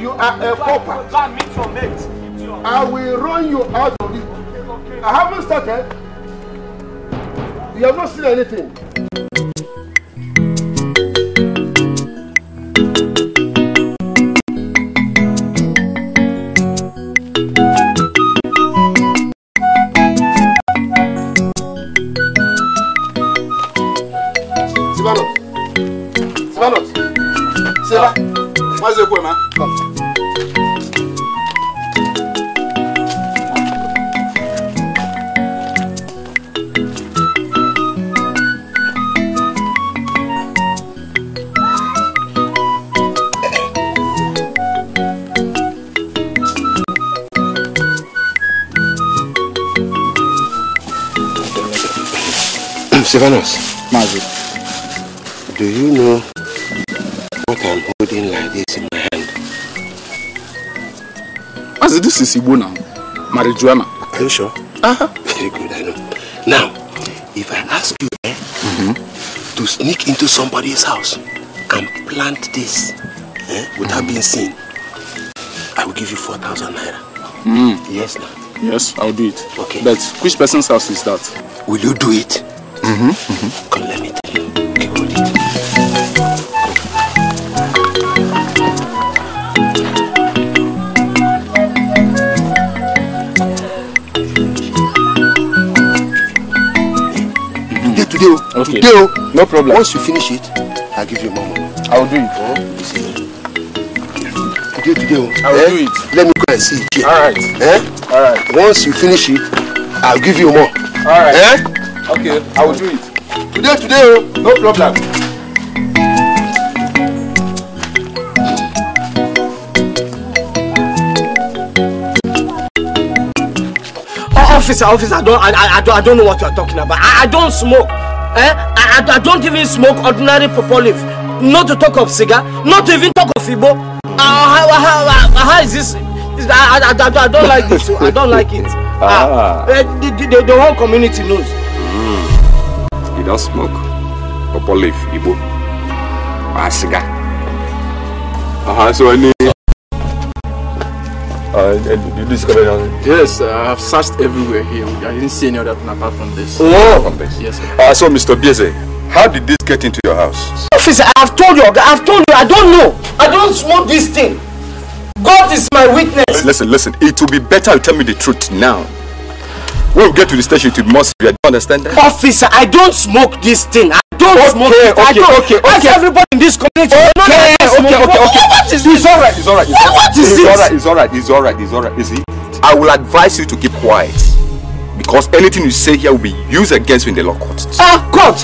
You are a pauper. I will run you out of this village. I haven't started. You have not seen anything. Stefanos, Magic, do you know what I'm holding like this in my hand? Magic, this is Igbo now, marijuana. Are you sure? Uh-huh. Very good, I know. Now, if I ask you eh, mm-hmm. to sneak into somebody's house and plant this eh, without mm-hmm. being seen, I will give you four thousand naira. Mm. Yes, now. Yes, I'll do it. Okay. But which person's house is that? Will you do it? Mm-hmm. Mm-hmm. Come, let me tell you. Okay, hold it. today. Okay. Today. No problem. Once you finish it, I'll give you more money. I will do it. Oh. Today, today. I will eh? do it. Let me go and see it here. All right. Eh? All right. Once you finish it, I'll give you more. All right. Eh? Okay. I will do it. Today, today. No problem. Officer, officer, I don't, I, I, I don't, I don't know what you are talking about. I, I don't smoke. Eh? I, I, I don't even smoke ordinary purple leaf. Not to talk of cigar. Not to even talk of Igbo. Uh, how, how, how, how is this? I, I, I, I don't like this. I don't like it. Ah. Uh, the, the, the whole community knows. Mm. You don't smoke purple leaf, Igbo, or cigar. Uh-huh, so I need. Uh, did you discover anything? Yes, uh, I've searched everywhere here. I didn't see any other thing apart from this. Oh, from this. Yes, sir. Uh, so, Mister Bieze, how did this get into your house? Officer, I've told you, I've told you, I don't know. I don't smoke this thing. God is my witness. Listen, listen, it will be better you tell me the truth now. When we get to the station, it will be more serious. Do you understand that? Officer, I don't smoke this thing. I don't okay, smoke okay, it. I okay, don't. Okay, okay, Ask okay. everybody in this community. Okay, okay, okay, okay. okay. It's all right. It's all right. It's all right. It's all right. It's all right. It's all right. You see, I will advise you to keep quiet because anything you say here will be used against you in the law court. Ah, God!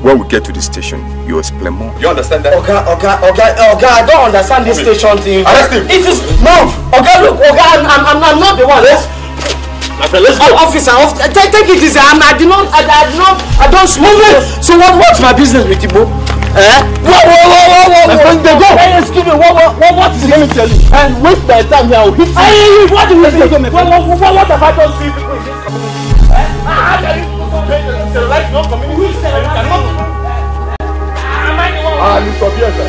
When we get to the station, you explain more. You understand that? Okay, okay, okay, okay. I don't understand this station thing. Arrest him. It is move. Okay, look, okay. I'm, I'm, I'm not the one. Let's. Let's go. Officer, officer, take it easy. I'm, I do not, I, I do not, I don't smoke. So what? What's my business with you, bro? Eh? Whoa, whoa, whoa, whoa, whoa, whoa, they go! Hey, excuse me, what, what, what, what is it? Let me tell you. And wait by the time here, I'll hit you. Hey, what do you think? What, what, what, what have I done to you people in this community? Eh? How can you put on paper and say, right, no community? Who is that? I cannot. Am I the one? Ah, Mister Bieze. I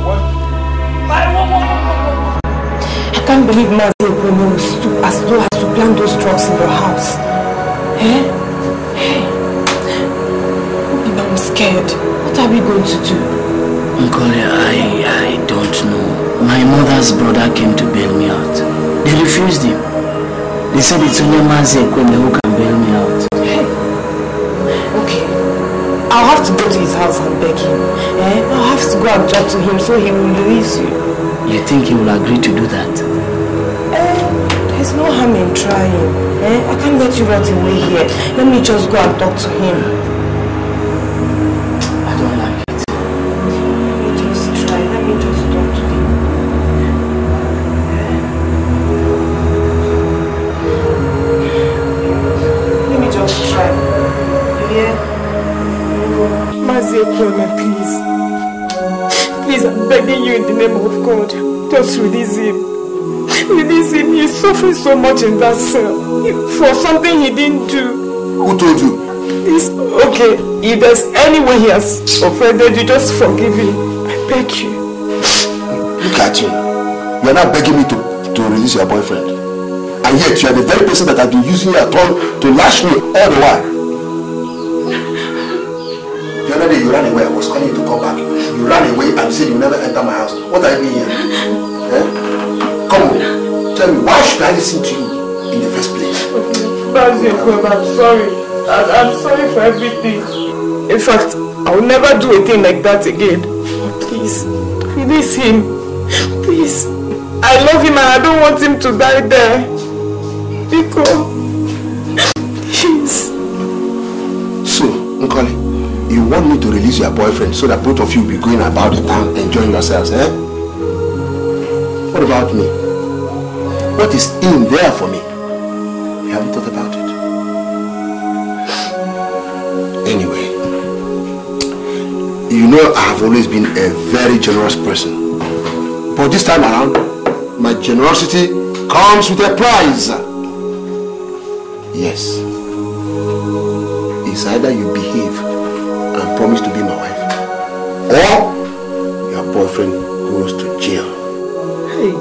want you. I can't believe Mazi Okono as though has to plant those drugs in your house. Eh? Hey. I'm scared. What are we going to do? Uncle, I, I don't know. My mother's brother came to bail me out. They refused him. They said it's only Mazi Okono who can bail me out. Hey. Okay. I'll have to go to his house and beg him. Eh? I'll have to go and talk to him so he will release you. You think he will agree to do that? Eh, there's no harm in trying. Eh? I can't let you rot away here. Let me just go and talk to him. Please, please, I'm begging you in the name of God, just release him. Release him. He's suffering so much in that cell for something he didn't do. Who told you? He's okay. If there's any way he has offended you, just forgive him. I beg you. Look at you. You're not begging me to, to release your boyfriend, and yet you are the very person that I've been using at all to lash me all the while. You ran away. I was calling you to come back. You ran away and said you never enter my house. What are you doing here? Eh? Come on. Tell me, why should I listen to you in the first place? Okay. Bazi, I'm sorry. I, I'm sorry for everything. In fact, I will never do a thing like that again. Please, release him. Please. I love him and I don't want him to die there. Because, please. So, Nkoli, you want me to release your boyfriend so that both of you will be going about the town enjoying yourselves, eh? What about me? What is in there for me? You haven't thought about it. Anyway, you know I have always been a very generous person. But this time around, my generosity comes with a price. Yes. It's either you behave and promise to be my wife, or your boyfriend goes to jail. Hey,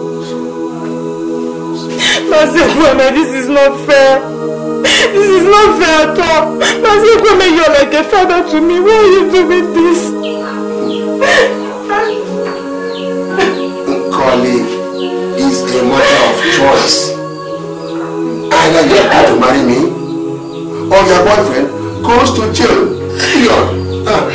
Mazi Okono, this is not fair. This is not fair at all. Mazi Okono, you're like a father to me. Why are you doing this? Nkoli, it's a matter of choice. Either you're going to marry me, or their boyfriend goes to jail. Period. Uh.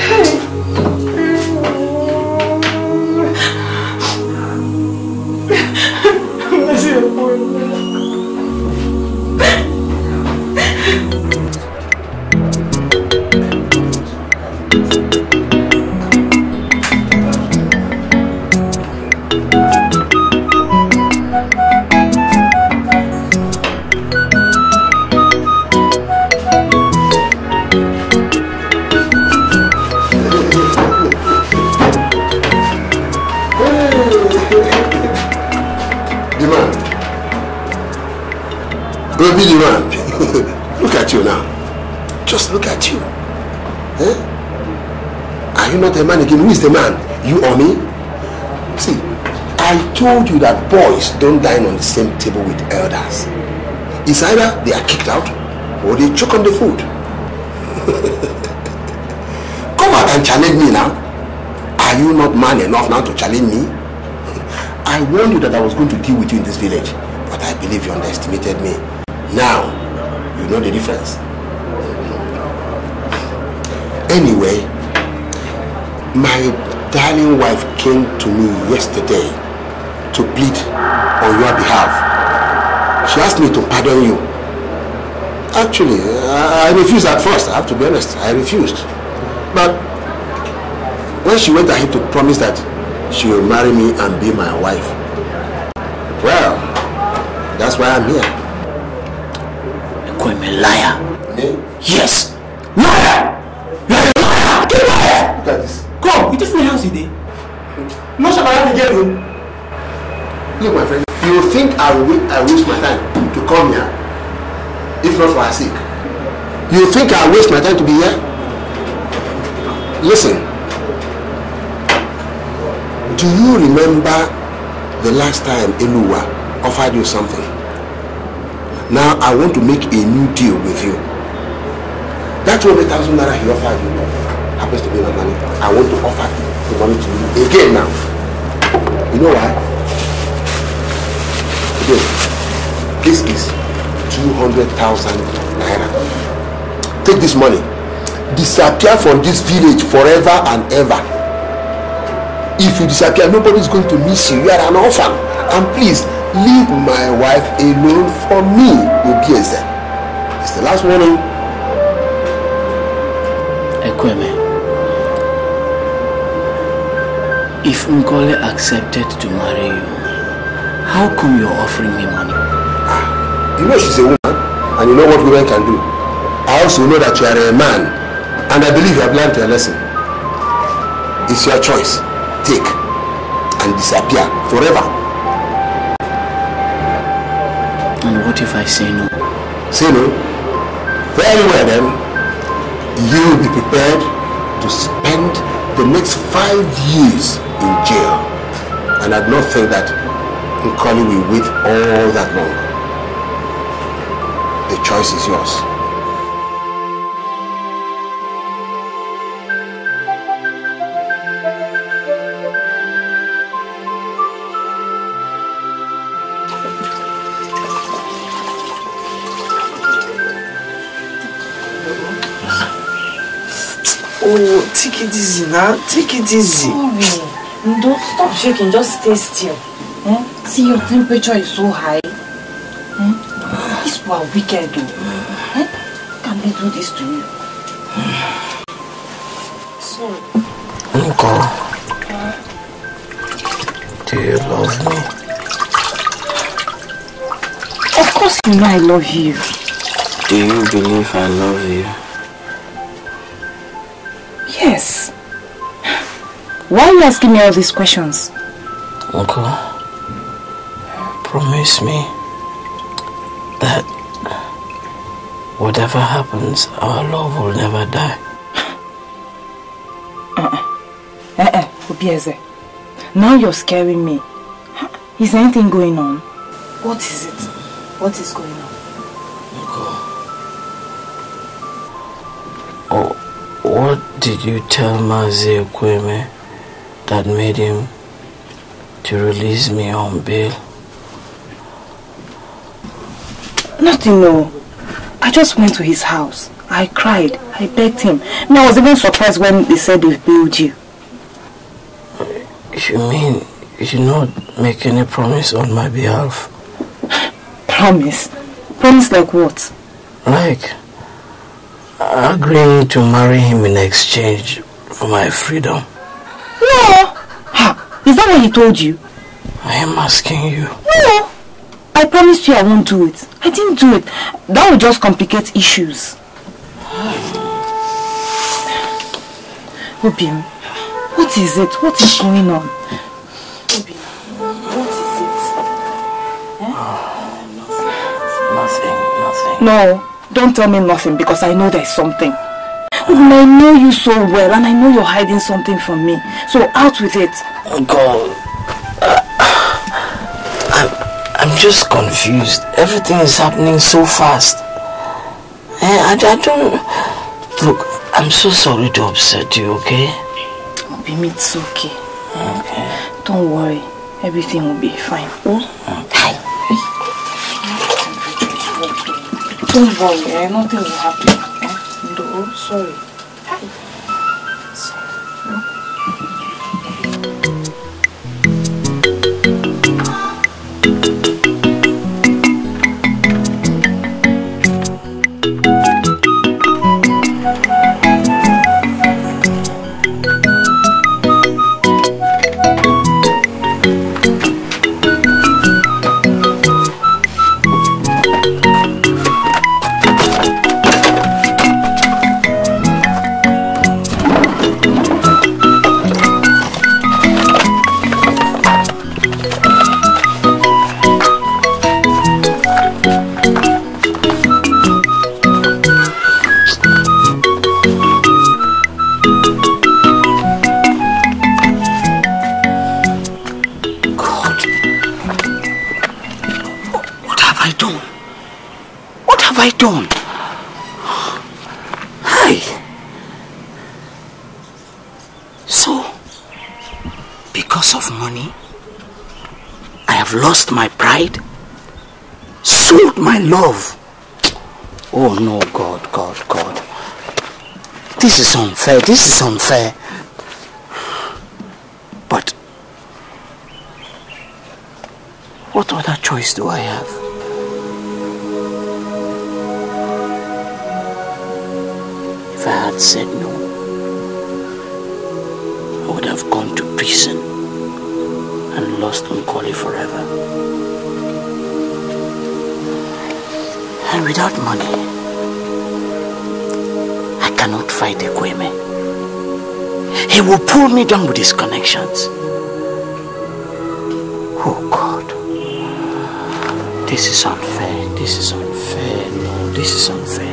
Look at you now. Just look at you. Eh? Are you not a man again? Who is the man? You or me? See, I told you that boys don't dine on the same table with elders. It's either they are kicked out or they choke on the food. Come out and challenge me now. Are you not man enough now to challenge me? I warned you that I was going to deal with you in this village, but I believe you underestimated me. Now, you know the difference. Anyway, my darling wife came to me yesterday to plead on your behalf. She asked me to pardon you. Actually, I refused at first, I have to be honest, I refused. But when she went ahead to promise that she will marry me and be my wife, well, that's why I'm here. I'm a liar. Me? Yes. Liar! You're a liar! Get liar! Look at this. Come, it is my house today. No Shabbat again. Look, my friend, you think I will I waste my time to come here if not for her sake? You think I waste my time to be here? Listen. Do you remember the last time Eluwa offered you something? Now I want to make a new deal with you. That one hundred thousand naira he offered you happens to be my money. I want to offer the money to you again now. You know why? Again, this is two hundred thousand naira. Take this money. Disappear from this village forever and ever. If you disappear, nobody's going to miss you. You are an orphan. And please, leave my wife alone for me, Obieze. It's the last warning. Ekweme, if Nkole accepted to marry you, how come you're offering me money? Ah, you know she's a woman, and you know what women can do. I also know that you are a man, and I believe you have learned your lesson. It's your choice. Take and disappear forever. And what if I say no? Say no? Very well then, you will be prepared to spend the next five years in jail. And I do not think that Nkoli will wait all that long. The choice is yours. Oh, take it easy now. Take it easy. Sorry. Don't stop shaking. Just stay still. Hmm? See, your temperature is so high. Hmm? These people are wicked, though. Hmm? Can they do this to you? Sorry. Uncle. Huh? Do you love me? Of course you know I love you. Do you believe I love you? Yes. Why are you asking me all these questions? Uncle, promise me that whatever happens, our love will never die. Uh-uh. Uh-uh, Obieze. Now you're scaring me. Is anything going on? What is it? What is going on? Uncle. Oh. What did you tell Mazi Ekweme that made him to release me on bail? Nothing, no. I just went to his house. I cried. I begged him. And I was even surprised when they said they've bailed you. You mean you did not make any promise on my behalf? Promise? Promise like what? Like agreeing to marry him in exchange for my freedom. No! Ha! Is that what he told you? I am asking you. No! I promised you I won't do it. I didn't do it. That would just complicate issues. Obim, what is it? What is going on? Obim, what is it? Eh? Oh, nothing, nothing. No, don't tell me nothing because I know there's something. Obim, I know you so well and I know you're hiding something from me. So out with it. God. I'm just confused. Everything is happening so fast. I, I, I don't... Look, I'm so sorry to upset you, okay? Obim, it's okay. Okay. Don't worry. Everything will be fine. Oh? Okay. Don't worry. Eh? Nothing will happen. Eh? No, sorry. Sorry. No? Lost my pride, sold my love. Oh no, God, God, God. This is unfair, this is unfair. But what other choice do I have? If I had said no, I would have gone to prison and lost Nkoli forever. And without money, I cannot fight Ekweme. He will pull me down with his connections. Oh God, this is unfair, this is unfair, no, this is unfair.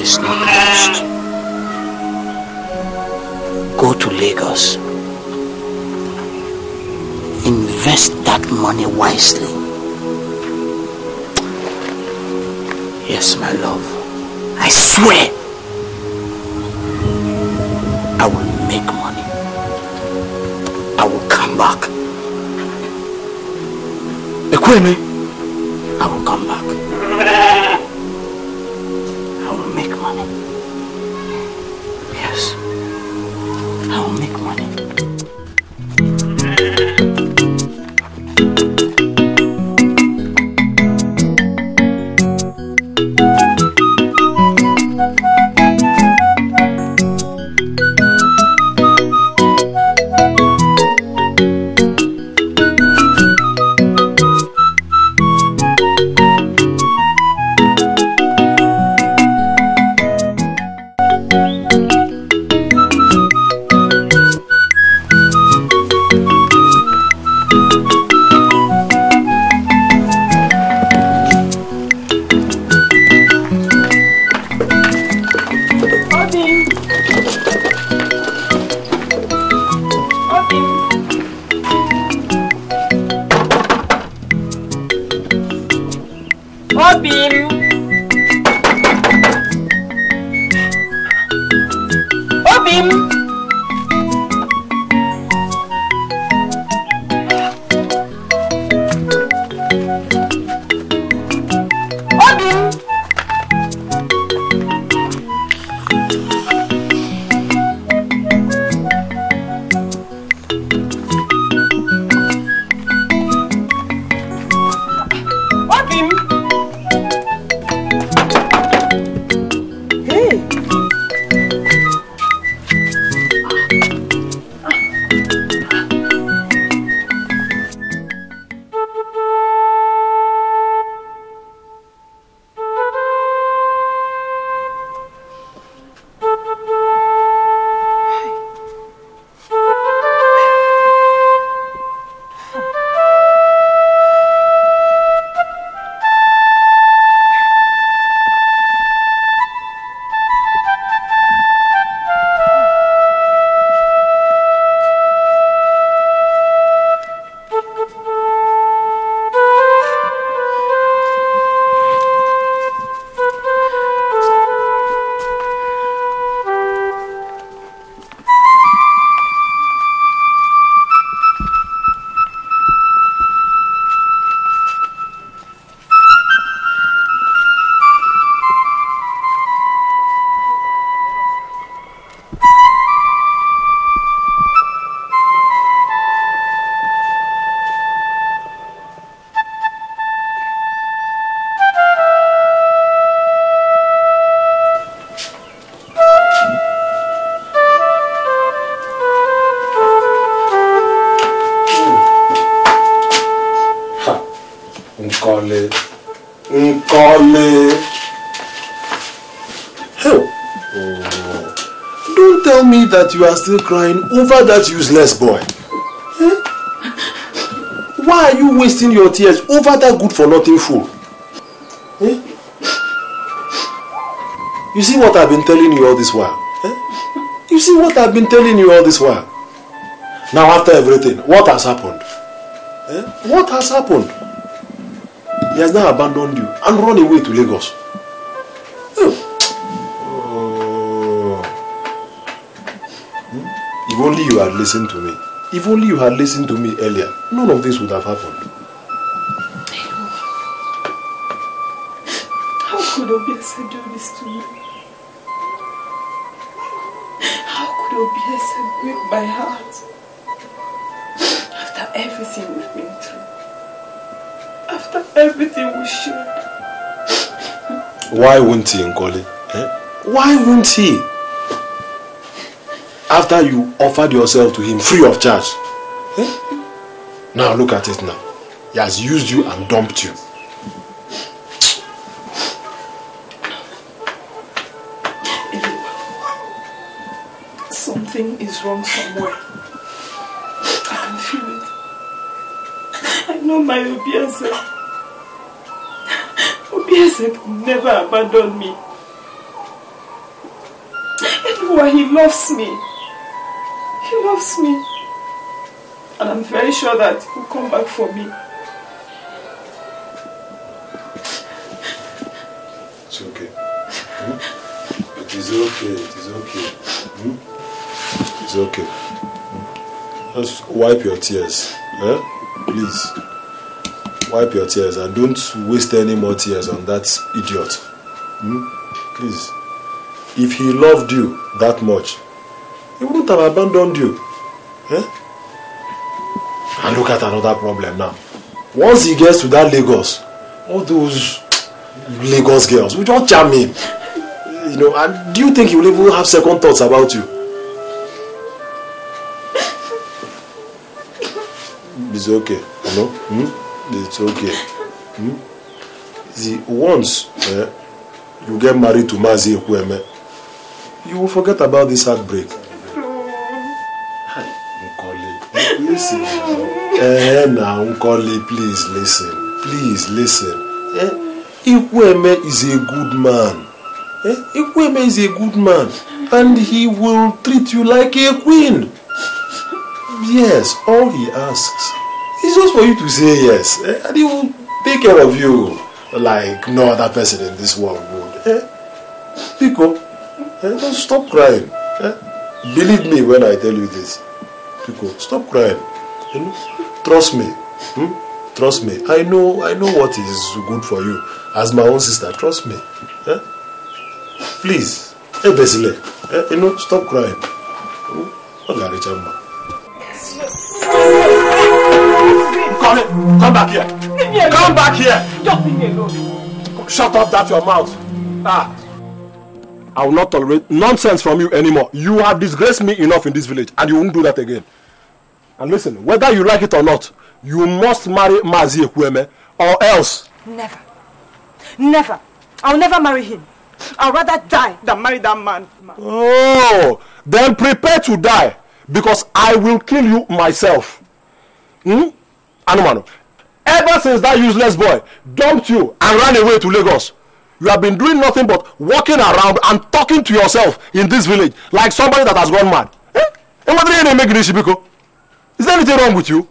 Is not lost. Go to Lagos. Invest that money wisely. Yes, my love. I swear I will make money. I will come back. Ekweme, I will come back. Nkole. Nkole. Help. Oh. Don't tell me that you are still crying over that useless boy. Eh? Why are you wasting your tears over that good-for-nothing fool? Eh? You see what I've been telling you all this while? Eh? You see what I've been telling you all this while? Now after everything, what has happened? Eh? What has happened? He has now abandoned you and run away to Lagos. Eh? Oh. Hmm? If only you had listened to me. If only you had listened to me earlier, none of this would have happened. How could Obiasa do this to me? How could Obiasa break my heart? After everything we've been through, after everything we showed. Why won't he, Nkole? Eh? Why won't he? After you offered yourself to him free of charge. Eh? Now look at it now. He has used you and dumped you. Something is wrong somewhere. I know my Obiasa. Obiasa never abandoned me. Anyway, he loves me. He loves me. And I'm very sure that he'll come back for me. It's okay. Hmm? It is okay. It is okay. Hmm? It's okay. Hmm? Just wipe your tears. Eh? Please. Wipe your tears and don't waste any more tears on that idiot. Hmm? Please. If he loved you that much, he wouldn't have abandoned you. Eh? And look at another problem now. Once he gets to that Lagos, all those Lagos girls will just charm him. You know, and do you think he will even have second thoughts about you? It's okay, you know? Hmm? It's okay. Hmm? See, once eh, you get married to Mazi Ekwueme, you will forget about this heartbreak. Hi, Nkole. Listen. Eh, now, Nkole, please listen. Please listen. Eh? Ekwueme is a good man. Eh? Ekwueme is a good man. And he will treat you like a queen. Yes, all he asks. It's just for you to say yes, eh? And he will take care of you like no other person in this world would. Eh? Pico, eh? Don't stop crying. Eh? Believe me when I tell you this. Pico, stop crying. You know? Trust me. Hmm? Trust me. I know I know what is good for you. As my own sister, trust me. Eh? Please, eh, Basile, eh? You know, stop crying. Hmm? Nkole, come back here. Leave me alone. Come back here. Just leave me alone. Shut up that your mouth. Ah. I will not tolerate nonsense from you anymore. You have disgraced me enough in this village and you won't do that again. And listen, whether you like it or not, you must marry Mazi Ekwueme or else. Never. Never. I'll never marry him. I'd rather die than marry that man. Oh, then prepare to die. Because I will kill you myself. Hmm? Anumanu, ever since that useless boy dumped you and ran away to Lagos, you have been doing nothing but walking around and talking to yourself in this village like somebody that has gone mad. Eh? Is there anything wrong with you?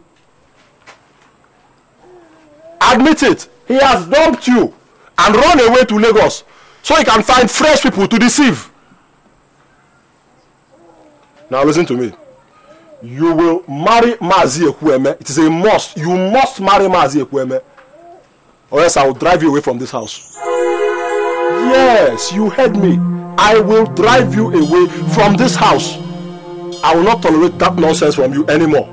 Admit it. He has dumped you and run away to Lagos so he can find fresh people to deceive. Now listen to me. You will marry Mazi Ekwueme. It is a must. You must marry Mazi Ekwueme. Or else I will drive you away from this house. Yes, you heard me. I will drive you away from this house. I will not tolerate that nonsense from you anymore.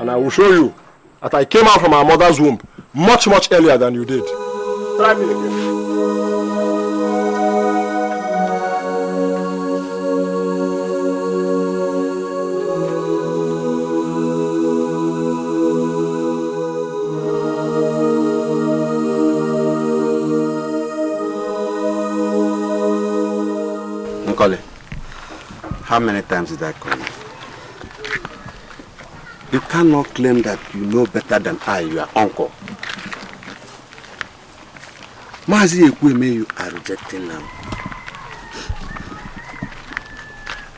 And I will show you that I came out from our mother's womb much, much earlier than you did. Drive me again. How many times did I call you? You cannot claim that you know better than I, your uncle. Mazi Ekweme, you are rejecting him.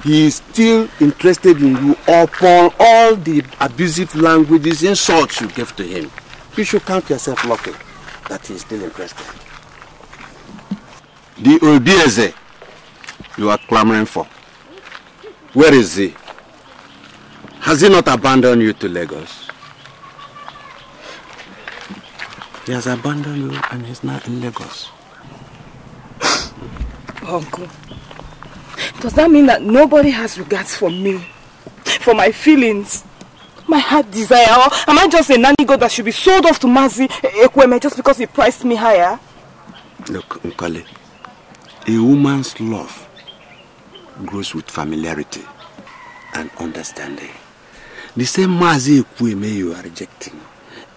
He is still interested in you upon all the abusive languages, insults you gave to him. You should count yourself lucky that he is still interested. The Obieze you are clamoring for, where is he? Has he not abandoned you to Lagos? He has abandoned you and he's now in Lagos. Uncle, does that mean that nobody has regards for me? For my feelings? My heart desire? Or am I just a nanny god that should be sold off to Mazi Ekweme just because he priced me higher? Look, Nkole, a woman's love grows with familiarity and understanding. The same Mazi Ekweme you are rejecting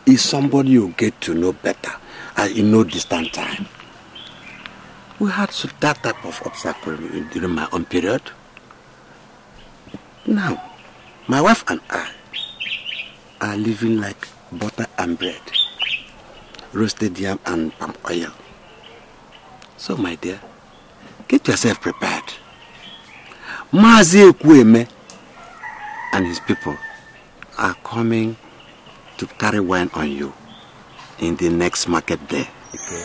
is somebody you get to know better and in no distant time. We had that type of obstacle during my own period. Now, my wife and I are living like butter and bread, roasted yam and palm oil. So, my dear, get yourself prepared. Mazi Ekweme and his people are coming to carry wine on you in the next market day. Okay.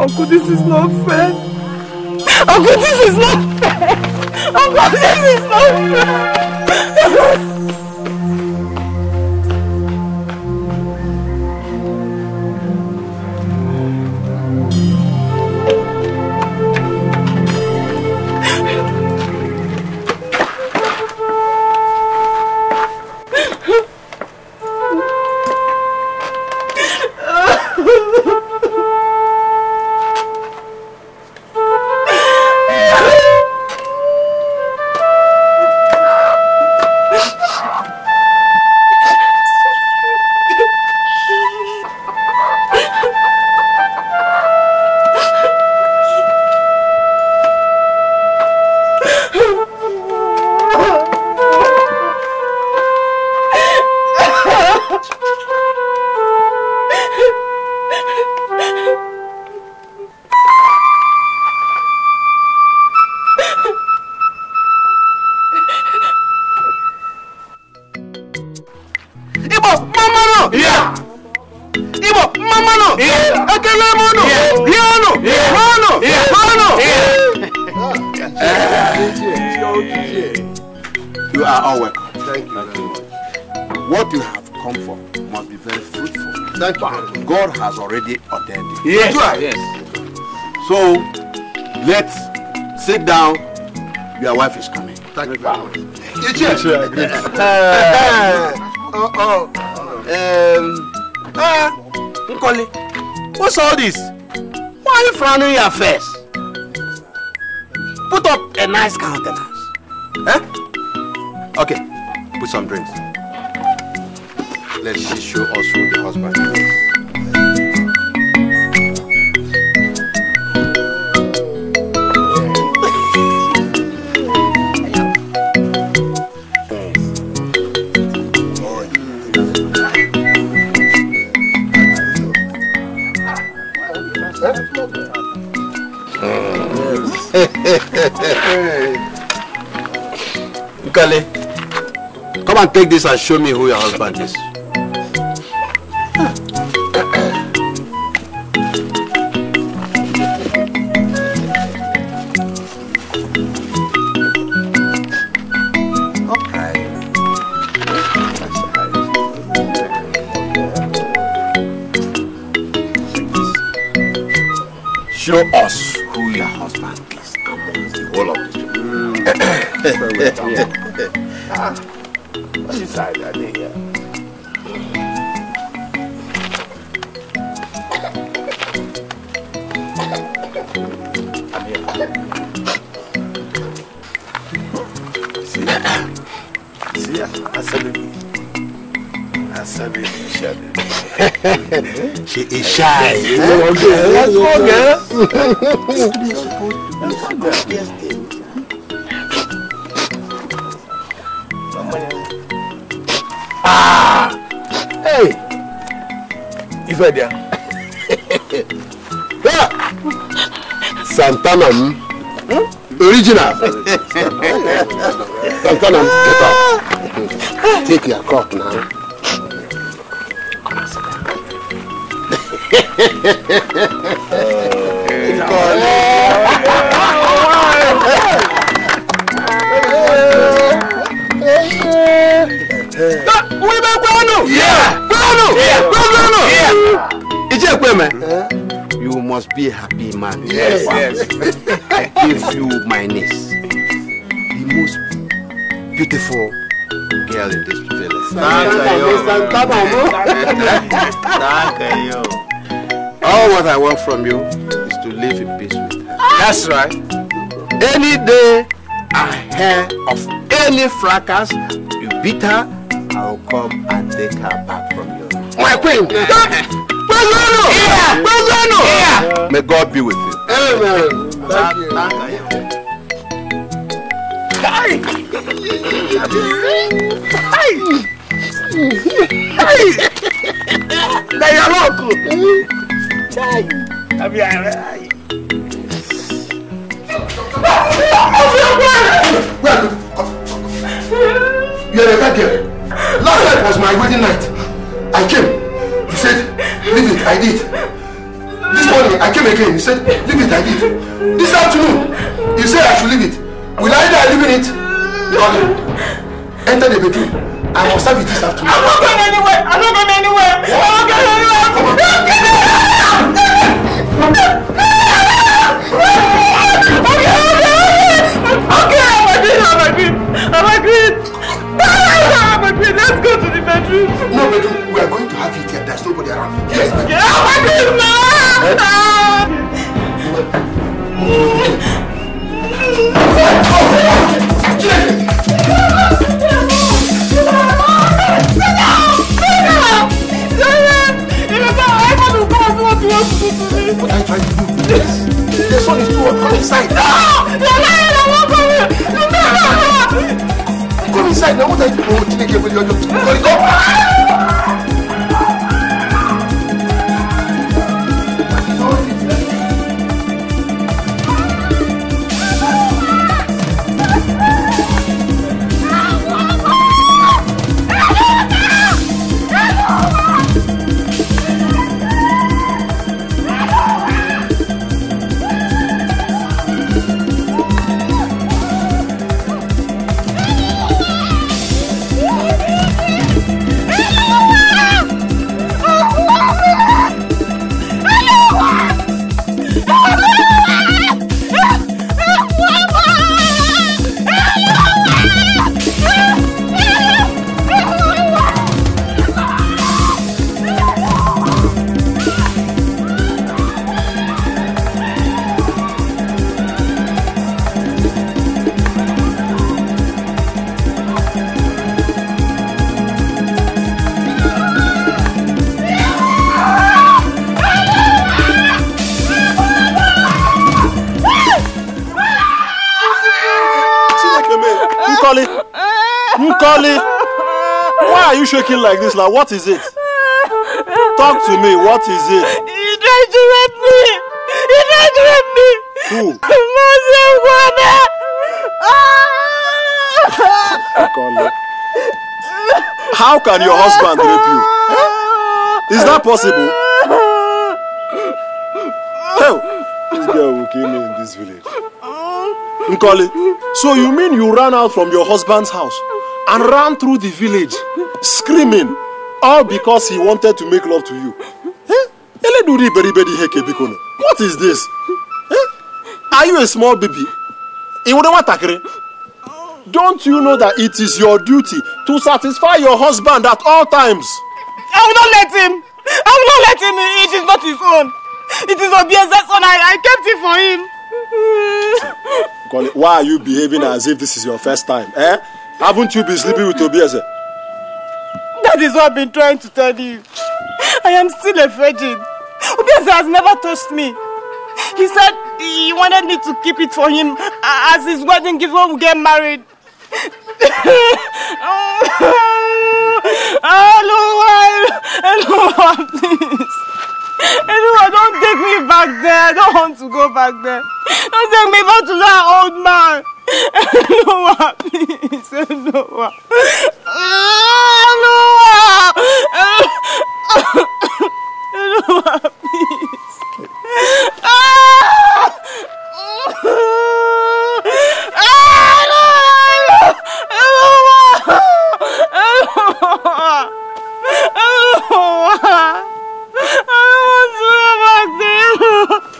Uncle, this is not fair. Uncle, this is not fair. Uncle, this is not fair. Yes. Right. Yes. So let's sit down. Your wife is coming. Thank you. Wow. Yes. Yes. Uh, oh, oh. Um. Ah, uh, Nkole, what's all this? Why are you frowning your face? Put up a nice countenance. Huh? Okay. Put some drinks. Let she show us who the husband is. Nkole, come and take this and show me who your husband is. Show us who your husband is amongst the whole of this. See, I said, Asabi Isha. She is shy. That's all, girl. That's all, girl. Yes, dear. Ah! Hey! If I dare. Santana. Hmm? Original. Santana, get up. Take your cup now. Come on, sit down. It's gone. We back, Bruno. Yeah. Bruno. Yeah. Bruno. Yeah. It's your woman. You must be a happy man. Yes, yes. I give you my niece, the most beautiful girl in this village. Thank you. All what I want from you is to live in peace with her. That's right. Any day I hear of any fracas, you beat her, I'll come and take her back from you. My queen. Yeah. Yeah. May God be with you. Amen. Thank you. Hey! Hey! Hey! They are local. Hey! You are a bad girl. Last night was my wedding night. I came. You said, leave it, I did. This morning, I came again. You said, leave it, I did. This afternoon, you said I should leave it. Will I die leaving it? Darling, enter the bedroom. I must have it this afternoon. I'm not going anywhere. I'm not going anywhere. What? I'm not going anywhere. Come on. Okay, I'm agreed. I'm agreed. I'm agreed. I'm agreed. Let's go to the bedroom. No bedroom. We are going to have it. There's nobody around. Yes, but... Yeah, my what I try to do with this? This one is too hot. Come inside. No! Come inside. Now what I do? What did I give you? Go, go! Why are you shaking like this now? Like, what is it? Talk to me, what is it? He tried to rape me! He tried to rape me! Who? Mozamwana! How can your husband rape you? Is that possible? Hell, this girl will kill me in this village. Nkoli, so you mean you ran out from your husband's house? And ran through the village, screaming, all because he wanted to make love to you. What is this? Are you a small baby? Don't you know that it is your duty to satisfy your husband at all times? I will not let him. I will not let him. It is not his own. It is Obieza's own. I, I kept it for him. Why are you behaving as if this is your first time? Eh? Haven't you been sleeping with Obieze? That is what I've been trying to tell you. I am still a virgin. Obieze has never touched me. He said he wanted me to keep it for him as his wedding gift when we get married. Hello, please. Hello, don't take me back there. I don't want to go back there. Don't take me back to that old man. Hello, please. Hello. Hello. Hello, please.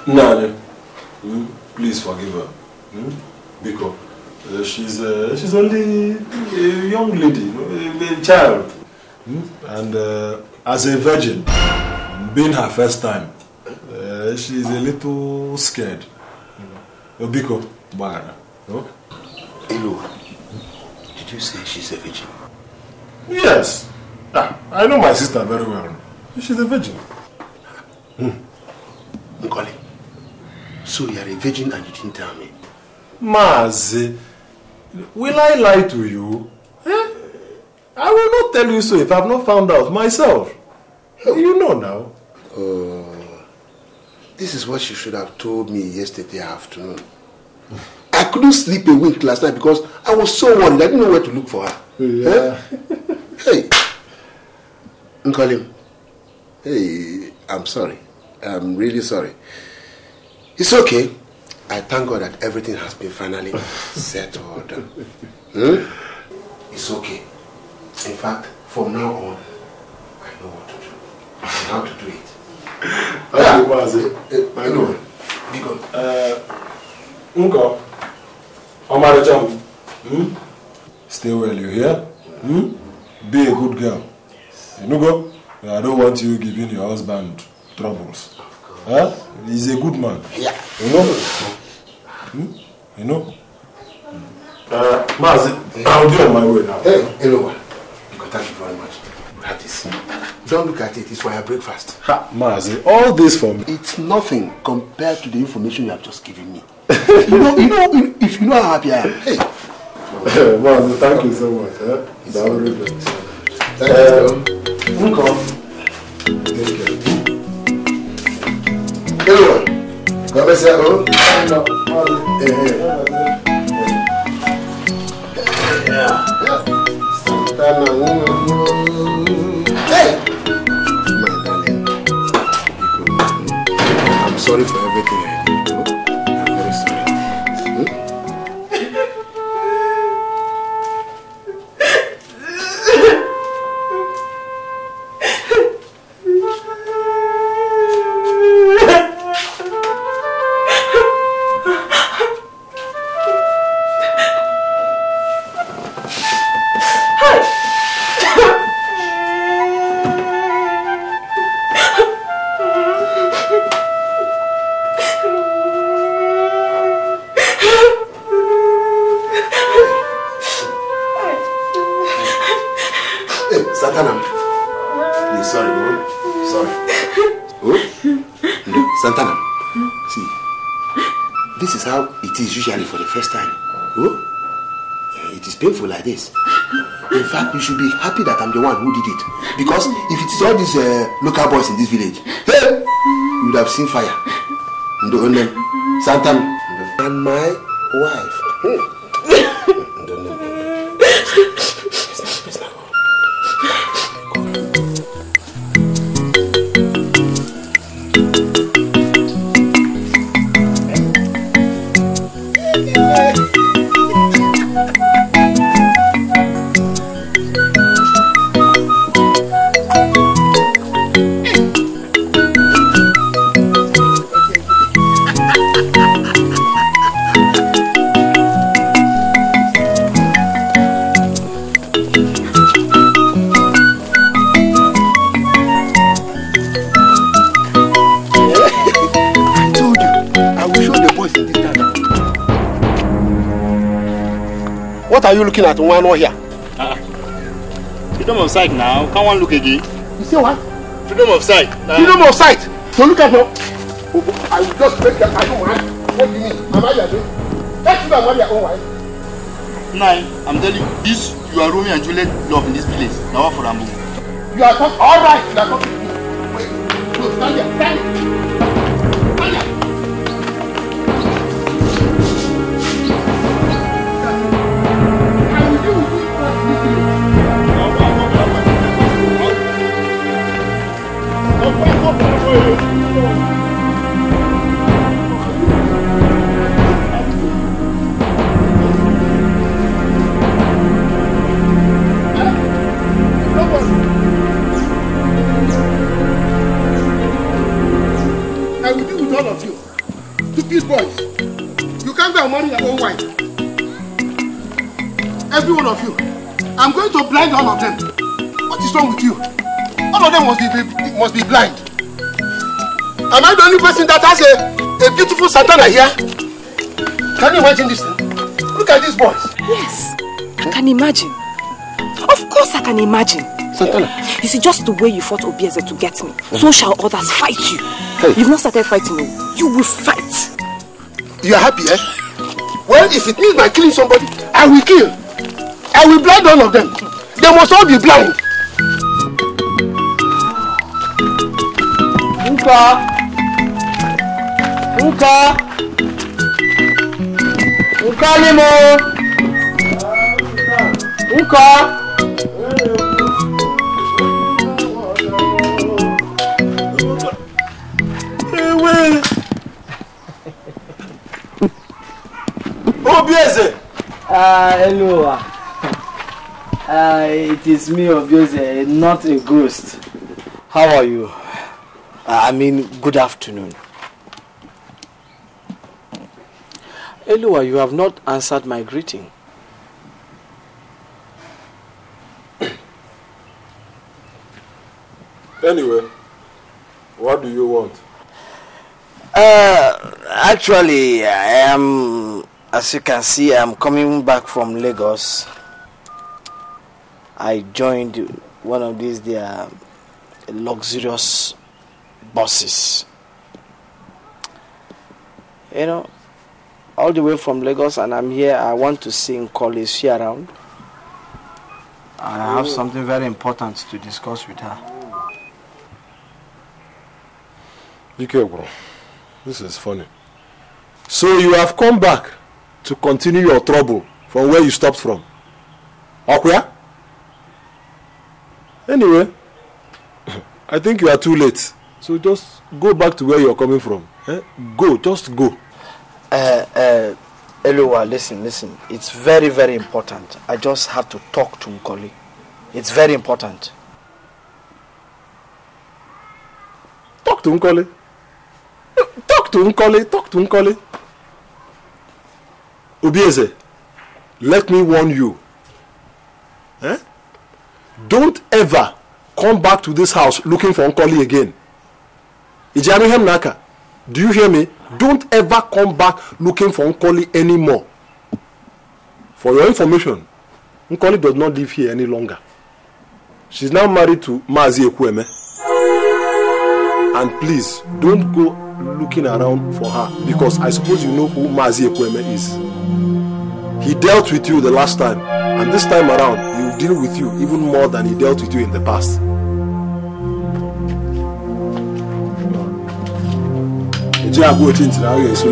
Nani, mm, please forgive her, mm, because uh, she's uh, she's only a young lady, a child, mm, and uh, as a virgin, being her first time, uh, she's a little scared. You know. Biko, why? No? Hello, did you say she's a virgin? Yes. Ah, I know my sister very well. She's a virgin. Mm. Nkoli, so you are a virgin and you didn't tell me? Mazi, will I lie to you? Eh? I will not tell you so if I have not found out myself. You know now. Uh, this is what she should have told me yesterday afternoon. I couldn't sleep a wink last night because I was so worried. I didn't know where to look for her. Yeah. Eh? Hey, Nkolim. Hey, I'm sorry. I'm really sorry. It's okay. I thank God that everything has been finally settled. Hmm? It's okay. In fact, from now on, I know what to do. I know how to do it. How was it? I know. Because Uncle, Omar Jam, hmm? Stay well. You hear? Hmm? Be a good girl. You know, go. I don't want you giving your husband troubles. Huh? He's a good man. Yeah. You know? Hmm? You know? Uh, Maz, I'll do on my way now. Hey, hello. Thank you very much. Look at this. Don't look at it. It's for your breakfast. Ha, Maz, all this for me. It's nothing compared to the information you have just given me. you know, you know, if you know how happy I am. Hey. Maz, thank you so much. Huh? It's that will be good. Thank you. Um, come. Take care. Hello. Come and say hello. Hey! My darling. I'm sorry for everything I did, you know? I'm very sorry. Hmm? Usually for the first time. Oh? It is painful like this. In fact, you should be happy that I'm the one who did it. Because if it is all these uh, local boys in this village, hey, you would have seen fire. And my wife. What are you looking at, one over here? Uh-uh. Freedom of sight now. Can't one look again? You say what? Freedom of sight. Now. Freedom of sight. So look at now. Oh, I will just make that I don't want. What do you mean? Am I your wife? That's you are your own wife. Nine. I'm telling you, this you are Romeo and Juliet love in this place. Now for a moment. You are talking. All right. You are talking to me. Wait. No, stand there. Stand there. I will deal with all of you. To these boys. You can't go and marry your own wife. Every one of you. I'm going to blind all of them. What is wrong with you? All of them must be, must be blind. Am I the only person that has a, a beautiful Santana here? Can you imagine this thing? Look at these boys. Yes, I can imagine. Of course I can imagine. Santana. You see, just the way you fought Obieze to get me, mm. so shall others fight you. Hey. You've not started fighting me. You will fight. You are happy, eh? Well, if it means by killing somebody, I will kill. I will blind all of them. They must all be blind. Uka. Uka, Uka Limo, Uka, Obieze. Ah, hello. Ah, it is me, Obieze, not a ghost. How are you? I mean, good afternoon. Elua, you have not answered my greeting. Anyway, what do you want? Uh, actually, I am, as you can see, I am coming back from Lagos. I joined one of these their luxurious buses. You know, all the way from Lagos, and I'm here. I want to see Nkoli. Is she around? I have something very important to discuss with her. Ike, bro, this is funny. So you have come back to continue your trouble from where you stopped from. Okay? Anyway, I think you are too late. So just go back to where you are coming from. Eh? Go, just go. Uh, uh, Elua, listen, listen. It's very, very important. I just have to talk to Nkoli. It's very important. Talk to Nkoli. Talk to Nkoli. Talk to Nkoli. Obieze, let me warn you. Eh? Don't ever come back to this house looking for Nkoli again. Ijamihem Naka. Do you hear me? Don't ever come back looking for Nkoli anymore. For your information, Nkoli does not live here any longer. She's now married to Mazi Ekwueme. And please, don't go looking around for her, because I suppose you know who Mazi Ekwueme is. He dealt with you the last time, and this time around, he will deal with you even more than he dealt with you in the past. I go into the house.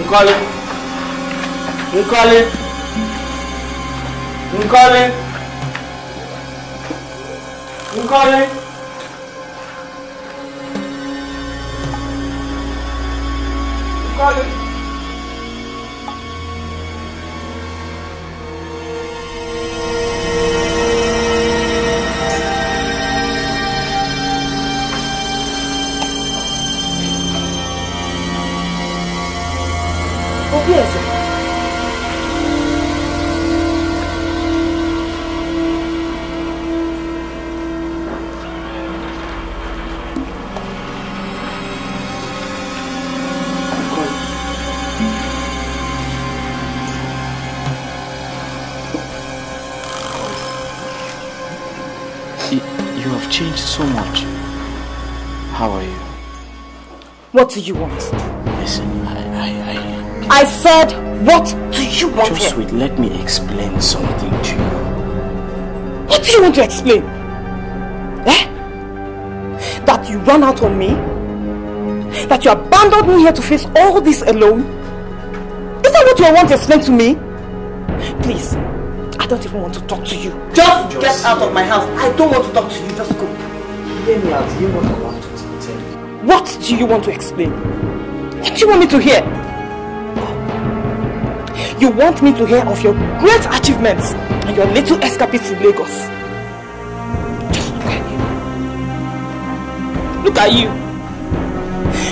Nkoli, Nkoli, Nkoli, Nkoli. Nkoli. Obieze. changed so much. How are you? What do you want? Listen, I... I, I... I said, what do you want here? Just wait, let me explain something to you. What do you want to explain? Eh? That you ran out on me? That you abandoned me here to face all this alone? Is that what you want to explain to me? Please, I don't even want to talk to you. Just, Just get out of my house. I don't want to talk to you. Just go. Hear me out. You know what I want to tell you. What do you want to explain? What do you want me to hear? You want me to hear of your great achievements and your little escapades in Lagos. Just look at you. Look at you.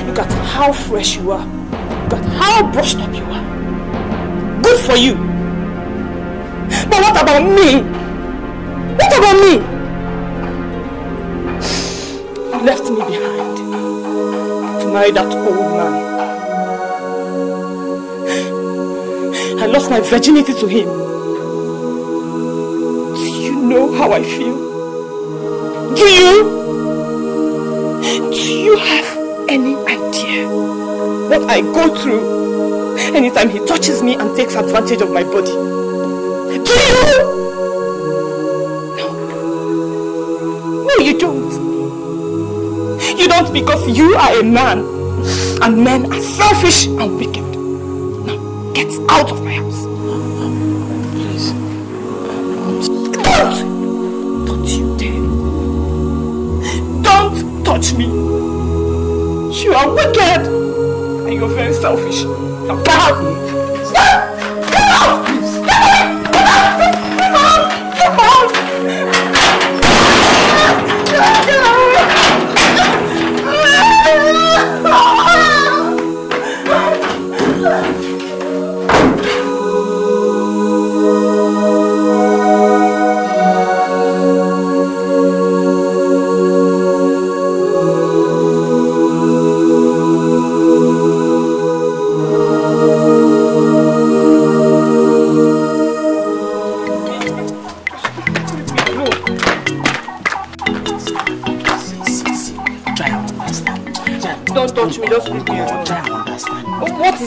Look at how fresh you are. Look at how brushed up you are. Good for you. But what about me? What about me? You left me behind to marry that old man. I lost my virginity to him. Do you know how I feel? Do you? Do you have any idea what I go through anytime he touches me and takes advantage of my body? Do you? No. No, you don't. You don't because you are a man. And men are selfish and wicked. Now, get out of my house. Please. Don't! Don't you dare. Don't touch me. You are wicked. And you're very selfish. Now, get out. Stop!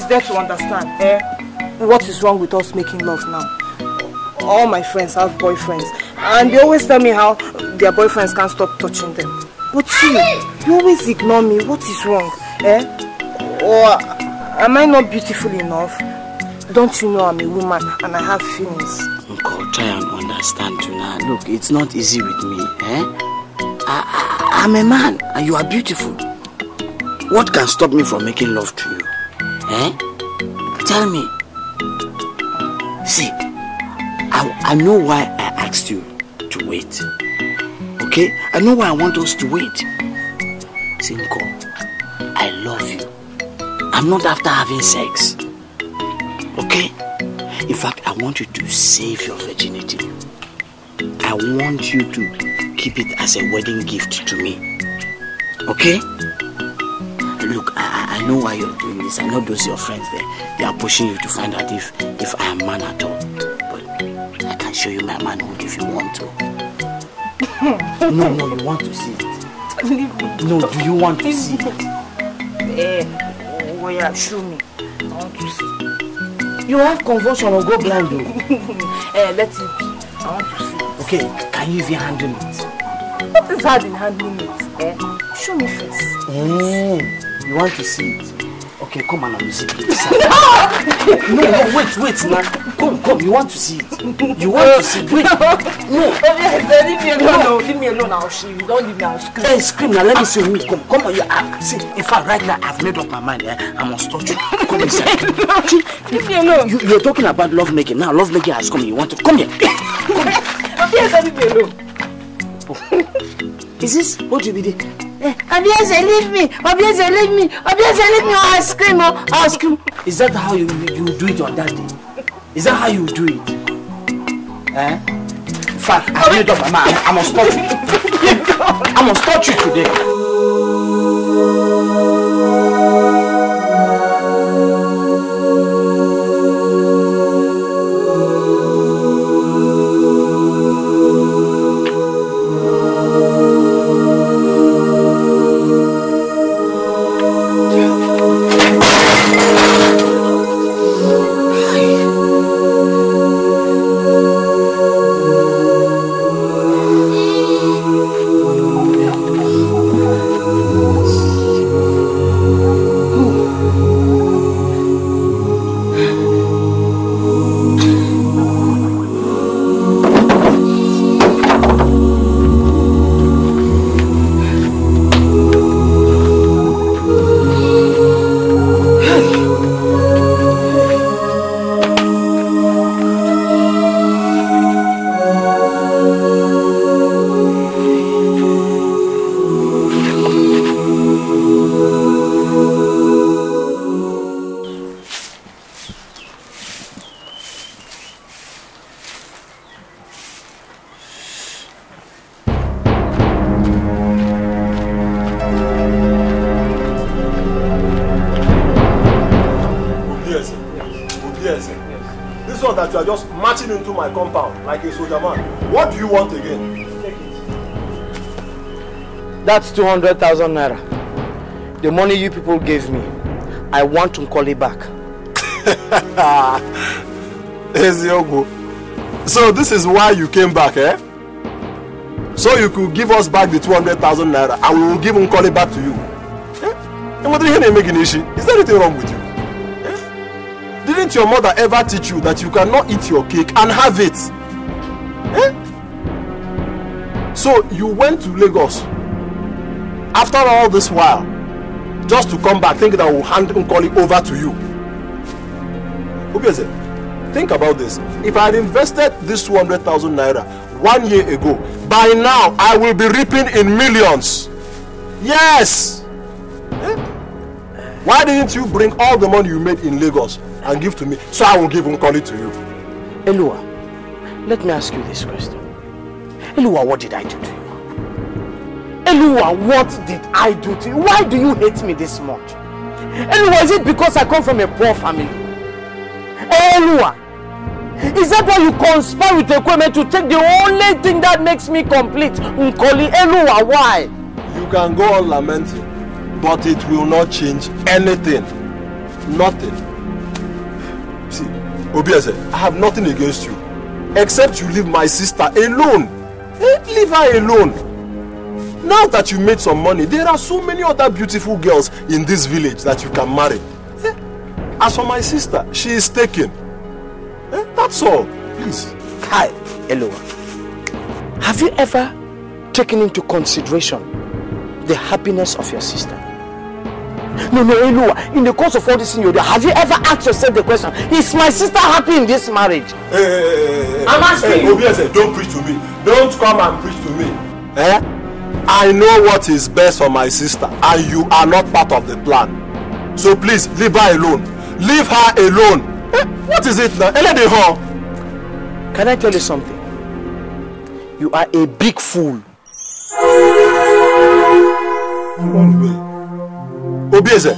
There to understand, eh? What is wrong with us making love now? All my friends have boyfriends, and they always tell me how their boyfriends can't stop touching them. But you, you always ignore me. What is wrong, eh? Or am I not beautiful enough? Don't you know I'm a woman and I have feelings? Uncle, try and understand you now. Look, it's not easy with me, eh? I, I, I'm a man, and you are beautiful. What can stop me from making love to you? Eh? Tell me. See, I, I know why I asked you to wait. Okay? I know why I want us to wait. Simko, I love you. I'm not after having sex. Okay? In fact, I want you to save your virginity. I want you to keep it as a wedding gift to me. Okay? Look, I, I know why you're doing this. I know those your friends there. They are pushing you to find out if, if I am man at all. But I can show you my manhood if you want to. No, no, you want to see it. No, do you want to see it? Eh, oh yeah, show me. I want to see it. You have convulsion or go blind though. Eh, let it be. I want to see it. Okay, can you even handle it? What is hard in handling it? Eh? Show me first. Mm. You want to see it? Okay, come on, let me see it. No, no, wait, wait, man. Come, come, you want to see it. You want to see it. Wait. No. Leave me alone. No. Leave me alone, I'll see you. Don't leave me, I'll scream. Hey, scream now, let me see who. Come, come on, you are. See, in fact, right now, I've made up my mind. Eh? I must touch you. Come inside. Leave me alone. You, you're talking about love making. Now, love making has come. You want to. Come here. Come here. Yes, leave me alone. Is this what you be doing? Obieze, leave me! Obieze, leave me! Obieze, leave me! I'll scream! I'll scream! Is that how you, you, you do it on that day? Is that how you do it? Eh? In fact, I made up my mind. I must touch you. I must touch you today. Yes. Good yes. Yes. This one that you are just marching into my compound like a soldier man. What do you want again? Take it. That's two hundred thousand naira. The money you people gave me. I want to call it back. So this is why you came back, eh? So you could give us back the two hundred thousand naira and we will give Nkoli back to you. Eh? Is there anything wrong with you? Eh? Didn't your mother ever teach you that you cannot eat your cake and have it? Eh? So you went to Lagos after all this while just to come back thinking that we'll hand Nkoli over to you. Think about this. If I had invested this two hundred thousand naira one year ago, by now I will be reaping in millions. Yes! Eh? Why didn't you bring all the money you made in Lagos and give to me so I will give Nkoli to you? Elua, let me ask you this question. Elua, what did I do to you? Elua, what did I do to you? Why do you hate me this much? Elua, is it because I come from a poor family? Elua, is that why you conspire with Ekweme to take the only thing that makes me complete? Nkoli, Elua, why? You can go on lamenting, but it will not change anything. Nothing. See, Obieze, I have nothing against you, except you leave my sister alone. Leave her alone. Now that you made some money, there are so many other beautiful girls in this village that you can marry. As for my sister, she is taken. Eh? That's all. Please. Hi, Elua. Have you ever taken into consideration the happiness of your sister? No, no, Elua. In the course of all this thing you do, have you ever asked yourself the question, is my sister happy in this marriage? Hey, hey, hey, hey, I'm asking hey, you. Said, don't preach to me. Don't come and preach to me. Eh? I know what is best for my sister, and you are not part of the plan. So please, leave her alone. Leave her alone. Eh, what is it now? Can I tell you something? You are a big fool. Obieze, yes.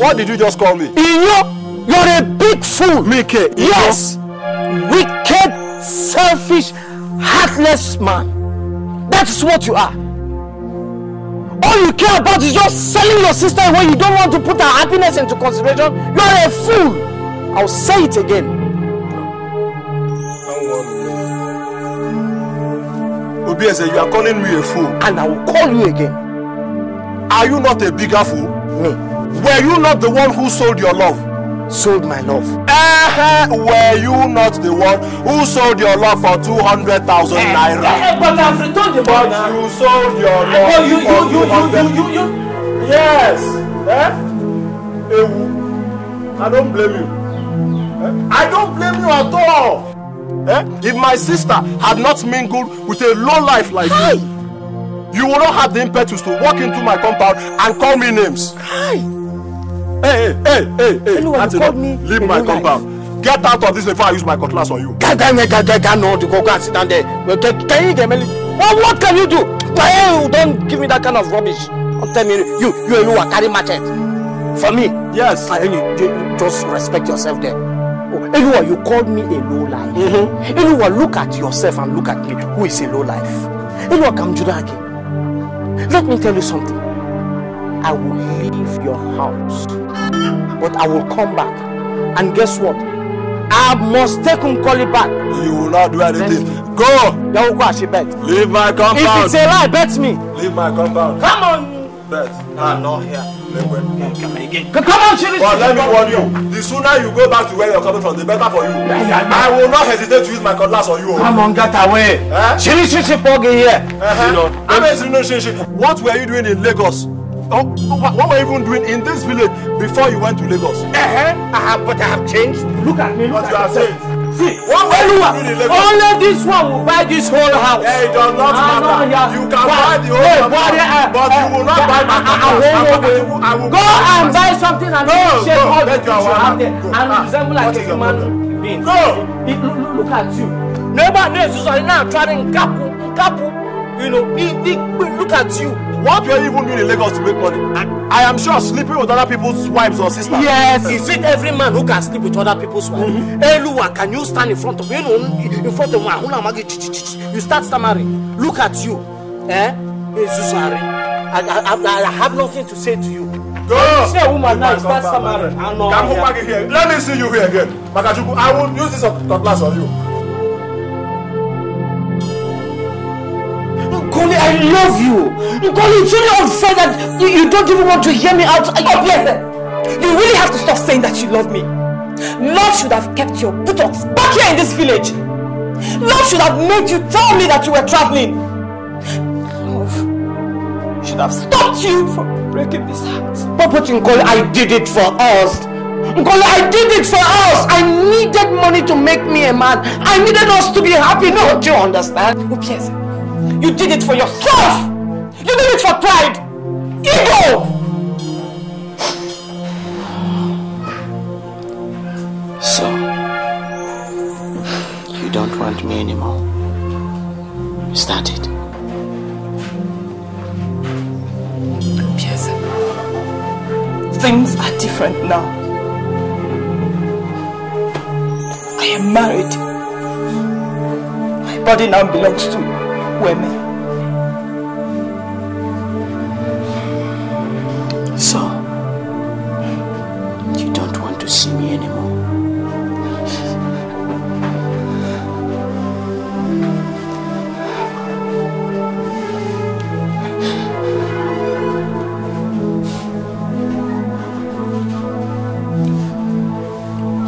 What did you just call me? Inyo, you're a big fool. Mike, yes. Wicked, selfish, heartless man. That's what you are. All you care about is just selling your sister away. You don't want to put her happiness into consideration. You are a fool. I'll say it again. Obieze, you are calling me a fool. And I will call you again. Are you not a bigger fool? Me. Were you not the one who sold your love? Sold my love. Uh-huh. Were you not the one who sold your love for two hundred thousand uh, naira? Uh, but I've returned the money. But you sold your love uh, you, you, for you, you, you, you, you, you. Yes. Eh? Ewu. I don't blame you. Eh? I don't blame you at all. Eh? If my sister had not mingled with a low life like Hi. you, you would not have the impetus to walk into my compound and call me names. Hi. Hey, hey, hey, hey, Elua, that's enough. Me Leave my compound. Life. Get out of this before I use my cutlass on you. Can, can, can, can, can, no, to go and sit down there. Can, can you get me? Well, what can you do? Well, don't give me that kind of rubbish. I'm telling you, you, you, you are carrying machete. For me. Yes. I, you, you, just respect yourself there. Oh, Elua, you called me a low life. Mm-hmm. Elua, look at yourself and look at me. Who is a low life? Elua, come to that again. Let me tell you something. I will leave your house, but I will come back. And guess what? I must take Nkoli back. You will not do anything. Go! Leave my compound. If it's a lie, bet me. Leave my compound. Come on! Bet. I'm not here. Come on, Shirish. But let me warn you. The sooner you go back to where you're coming from, the better for you. I will not hesitate to use my cutlass on you. Come on, get away. Shirish, Shirish, Pogi here. What were you doing in Lagos? Oh, what were you even doing in this village before you went to Lagos? Uh -huh. I have, but I have changed. Look at me. Look what at you are saying. See, what were you doing in Lagos? Only this one will buy this whole house. Hey, it does not ah, matter. No, yeah. You can but, buy the whole house, but, uh, but you will not uh, buy my house. I, I, I, I, will, I will go and buy something and shake all the things you have there and resemble like a human being. Go! Look at you. Nobody knows. Now I'm trying to kapu, kapu. You know, he, he, look at you. What you are even doing in Lagos to make money? And I am sure sleeping with other people's wives or sisters. Yes. Is it every man who can sleep with other people's wives? Mm-hmm. Eluwa, can you stand in front of you know, in front of one? You start stammering. Look at you. Eh? I, I, I, I have nothing to say to you. Go! You see a woman now, start stammering. Come back here. Let me see you here again. Makajuku, I will use this glass on you. Nkoli, I love you. Nkoli, it's really unfair that you, you don't even want to hear me out. Oh, please. You really have to stop saying that you love me. Love should have kept your buttocks back here in this village. Love should have made you tell me that you were traveling. Love should have stopped you from breaking this heart. But, but Nkoli, I did it for us. Nkoli, I did it for us. I needed money to make me a man. I needed us to be happy. No, do you understand? Oh, please. You did it for yourself! You did it for pride! Ego! So, you don't want me anymore. Is that it? Yes. Things are different now. I am married. My body now belongs to me. Women. So, you don't want to see me anymore?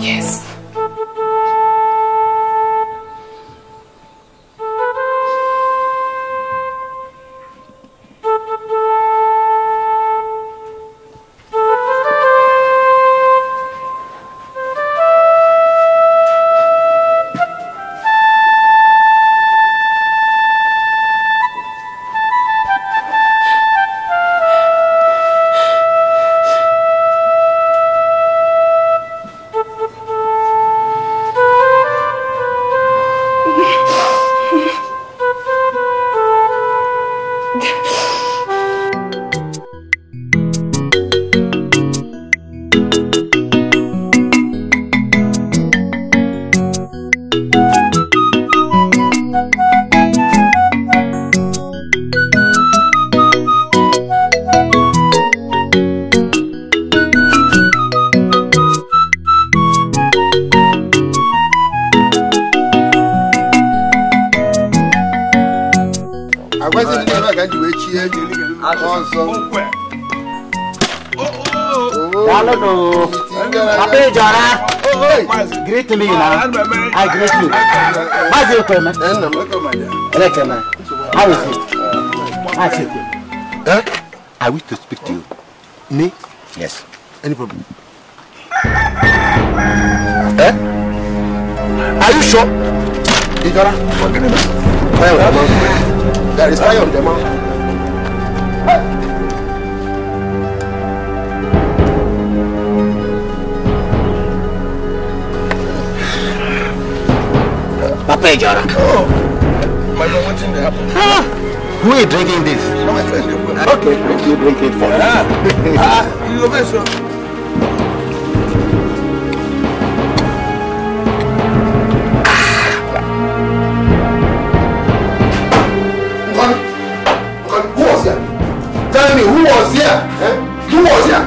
Yes. How is it? Huh? I wish to speak to you. Me? Yes. Any problem? Eh? Are you sure? Well, there is fire on the mountain. Oh, my God, what's in the apple? Ah, who is drinking this? No, my friend. Okay, drink you drink it for me. Ah, you love it, sir. Who was here? Tell me, who was here? Eh? Who was here?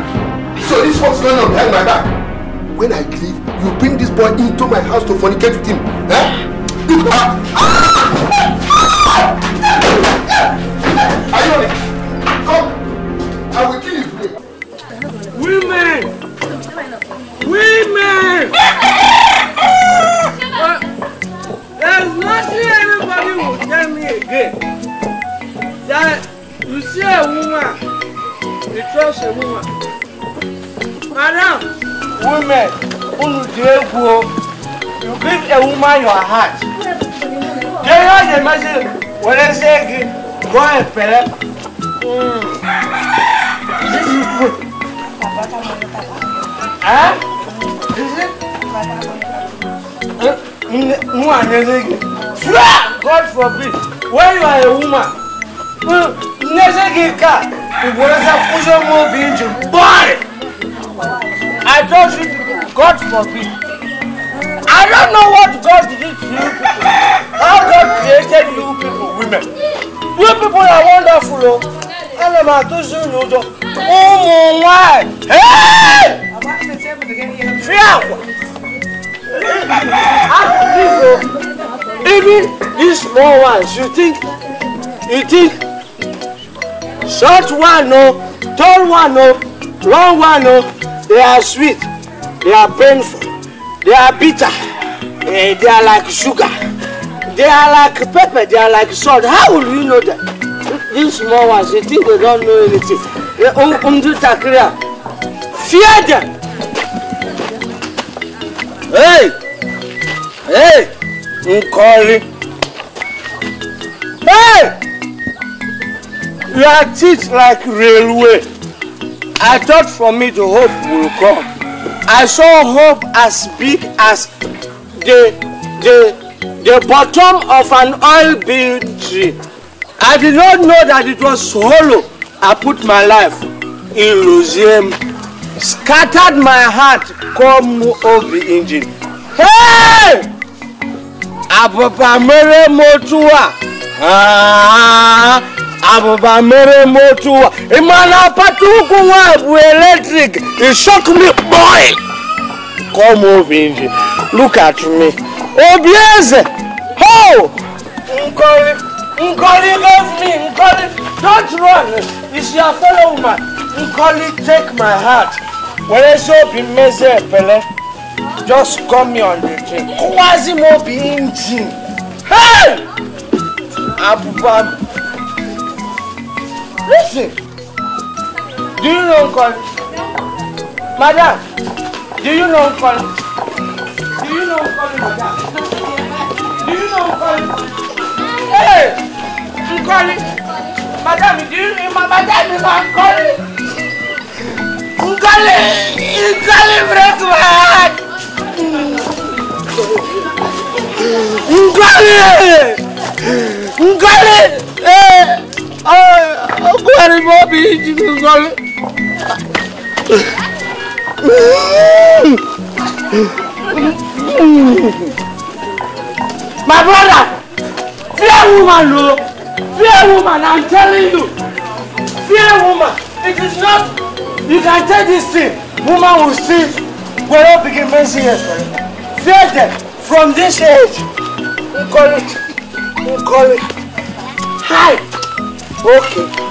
So this was going on behind my back. When I leave, you bring this boy into my house to fornicate with him. Eh? Are you ready? Come. I will kill you today. Women! Women! There's nothing anybody will tell me again. That you see a woman, you trust a woman. Madam, women, you give a woman your heart. They are the magic. When I say go and pray. Huh? God forbid. When you are a woman, I told you, God forbid. I don't know what God did to you people. How God created you people, women. You people are wonderful. And I'm not too soon. Oh my! Hey! Even these small ones, you think, you think, short one, no, tall one, no, long one, no, they are sweet, they are painful, they are bitter, eh, they are like sugar, they are like pepper, they are like salt. How will you know that? These small ones, you think they don't know anything. Fear them. Hey! Hey! Nkori! Hey! You are teach like railway. I thought for me the hope will come. I saw hope as big as the, the, the bottom of an oil bean tree. I did not know that it was hollow. I put my life in Louisiana. Scattered my heart come over the engine. Hey! Ababa mere motua, ah, ababa mere motua. Imana patukuwa bu electric. It shock me, boy. Come over, Inji. Look at me. Obieze, ho! Nkoli, Nkoli, love me, Nkoli. Don't run. It's your fellow woman. Nkoli, take my heart. When I saw Bimeze Pele, just call me on the train. Quasimo being Jim. Hey! Abubam. Listen. Do you know Uncle? Madam. Do you know Uncle? Do you know Uncle, Madam? Do you know Uncle? Hey! Uncle. Madam, do you know Madam? Uncle. Uncle, break my heart. Ngale! Ngale! Eh! Oh, Ngale, Bobby, Ngale! My brother! Fear woman, no! Fear woman, I'm telling you! Fear woman! It is not... You can take this thing! Woman will see. We're all begin messing here. Fear them! From this age, we call it, we call it, hi, okay.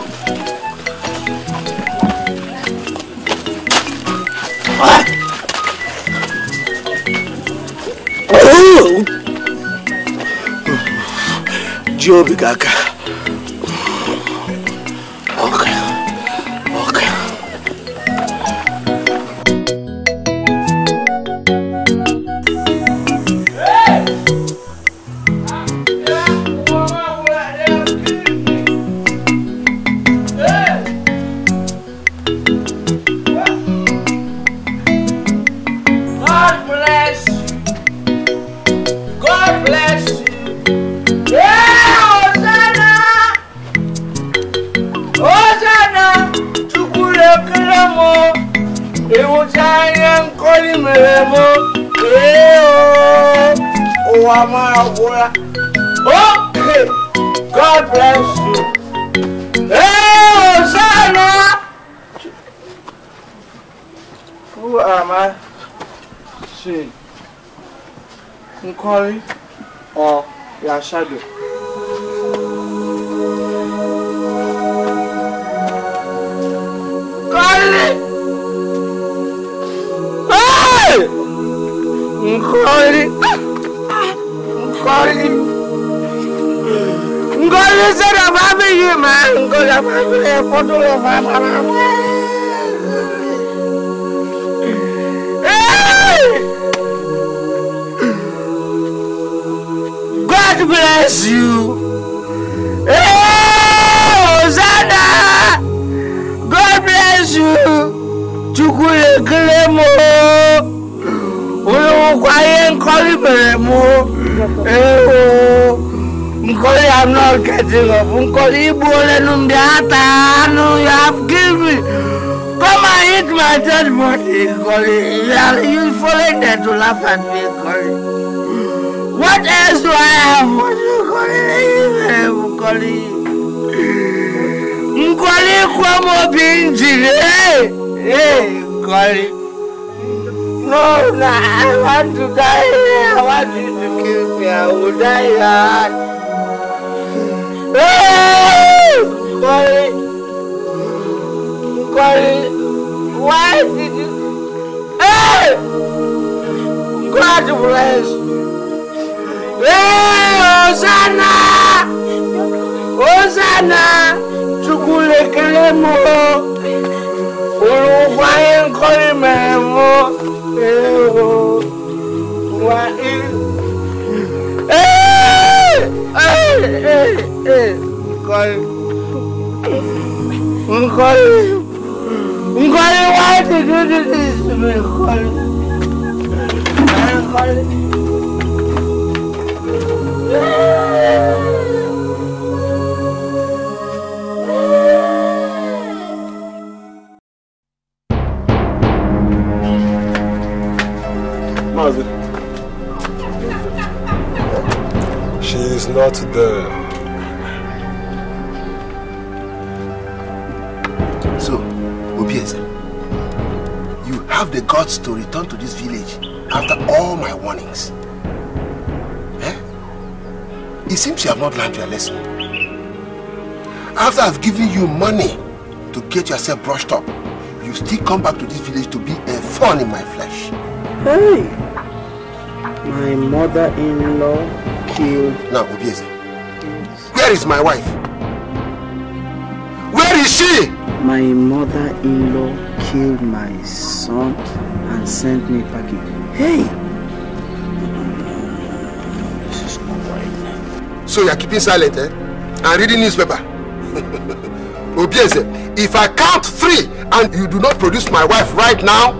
Joby Gaga. Okay, okay. Okay, God bless you. Hey, Hosanna! Who am I? She. Nkoli or your shadow? Nkoli! Hey! Nkoli! Ngoli said I'm having you, man. Ngoli, I'm having a photo of my mama. Hey! God bless you. Hey, Hosanna! God bless you. Chukule Klemo. Ulu Kwayen Koliberemo. Hey, oh, Because I'm not catching up. Because you and you have given. Come and eat my dead body, Collie. You'll fall in there to laugh at me, Collie. What else do I have for you, Collie? Collie, come up in jail. Hey, Collie. No, no, I want to die. I want you to kill me. I will die hard. Hey, Collie. Collie, why did you? Hey, God bless. Hey, Hosanna, Hosanna, Chukulekelemo. Uruguayan Collie memo. What is? Hey, hey, hey, Collie, Collie, Collie, why did you do this to me, Collie? Collie. She is not there. So, Obieze, you have the guts to return to this village after all my warnings. Eh? It seems you have not learned your lesson. After I've given you money to get yourself brushed up, you still come back to this village to be a thorn in my flesh. Hey! My mother-in-law killed... Now, Obieze, where is my wife? Where is she? My mother-in-law killed my son and sent me packing. Hey! This is not right. So you are keeping silent, eh? And reading newspaper. Obieze, if I count three and you do not produce my wife right now,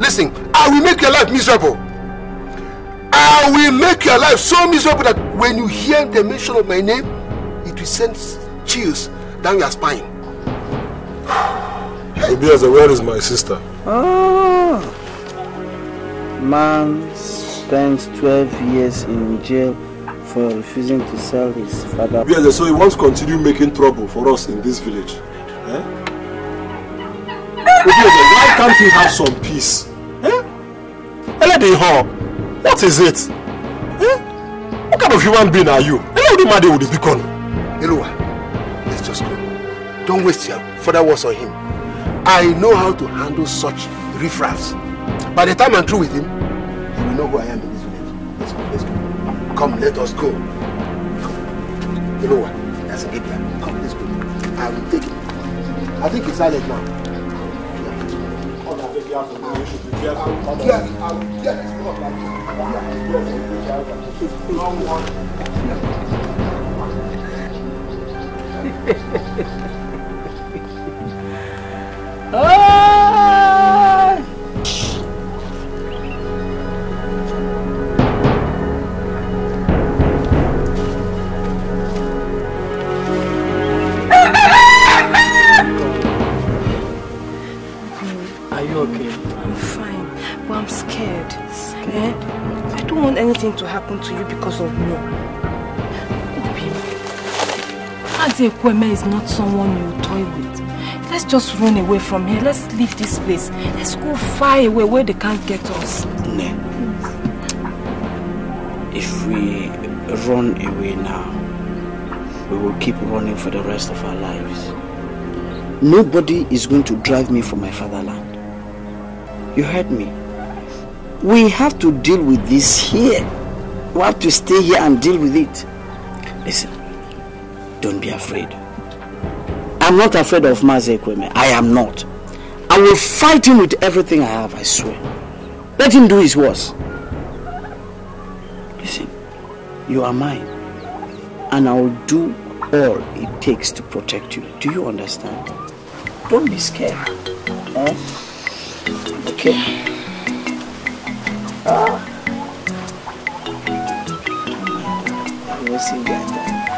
listen, I will make your life miserable. I will make your life so miserable that when you hear the mention of my name, it will send chills down your spine. Hey. Obieze, where is my sister? Oh, man spends twelve years in jail for refusing to sell his father. Obieze, so he wants to continue making trouble for us in this village. Eh? Obieze, why can't we have some peace? Eh? What is it? Eh? What kind of human being are you? Eluwa, let's just go. Don't waste your further words on him. I know how to handle such riffraffs. By the time I'm through with him, he will know who I am in this village. Let's go, let's go. Come, let us go. Eluwa, that's a good plan. Come, let's go. I will take it. I think it's silent now. Are you okay? I'm scared. scared. Eh? I don't want anything to happen to you because of me. Obi, Azekweme is not someone you toy with. Let's just run away from here. Let's leave this place. Let's go far away where they can't get us. Ne. If we run away now, we will keep running for the rest of our lives. Nobody is going to drive me from my fatherland. You heard me. We have to deal with this here. We have to stay here and deal with it. Listen, don't be afraid. I'm not afraid of Mazi Ekweme. I am not. I will fight him with everything I have, I swear. Let him do his worst. Listen, you are mine. And I will do all it takes to protect you. Do you understand? Don't be scared. Eh? Okay. Ah. We'll see you guys then.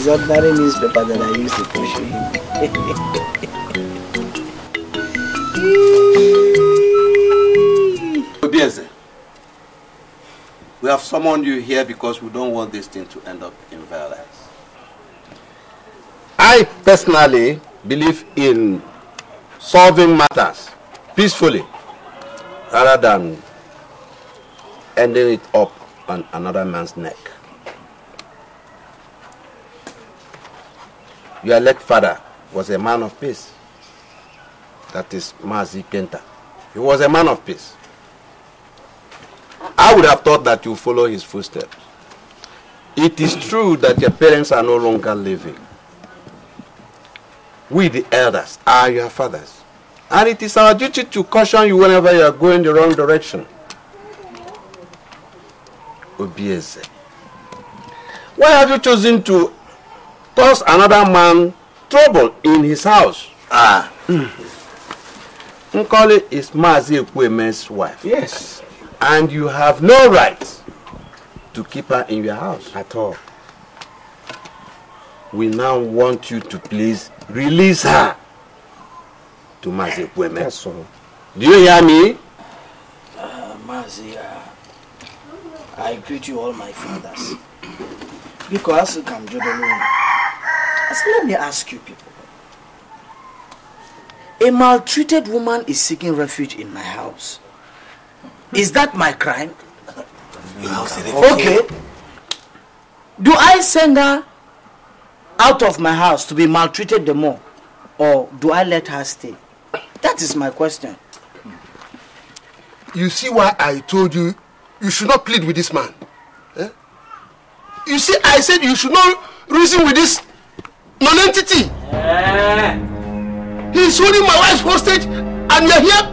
He's ordinary newspaper that I used to push him. Obieze, we have summoned you here because we don't want this thing to end up in violence. I personally believe in solving matters peacefully rather than ending it up on another man's neck. Your late father was a man of peace. That is Mazi Penta. He was a man of peace. I would have thought that you follow his footsteps. It is true that your parents are no longer living. We, the elders, are your fathers. And it is our duty to caution you whenever you are going the wrong direction. Obieze, why have you chosen to cause another man trouble in his house? Ah. Nkoli is Mazi Ekweme's wife. Yes. And you have no right to keep her in your house. At all. We now want you to please release her to Mazi Ekweme. Yes, sir. Do you hear me? Uh, Mazi, uh, I greet you all my fathers. Because you can do the loan. So let me ask you people. A maltreated woman is seeking refuge in my house. Is that my crime? Okay. Do I send her out of my house to be maltreated the more, or do I let her stay? That is my question. You see why I told you you should not plead with this man. Eh? You see, I said you should not reason with this non-entity. Yeah. He's holding my wife hostage and you're here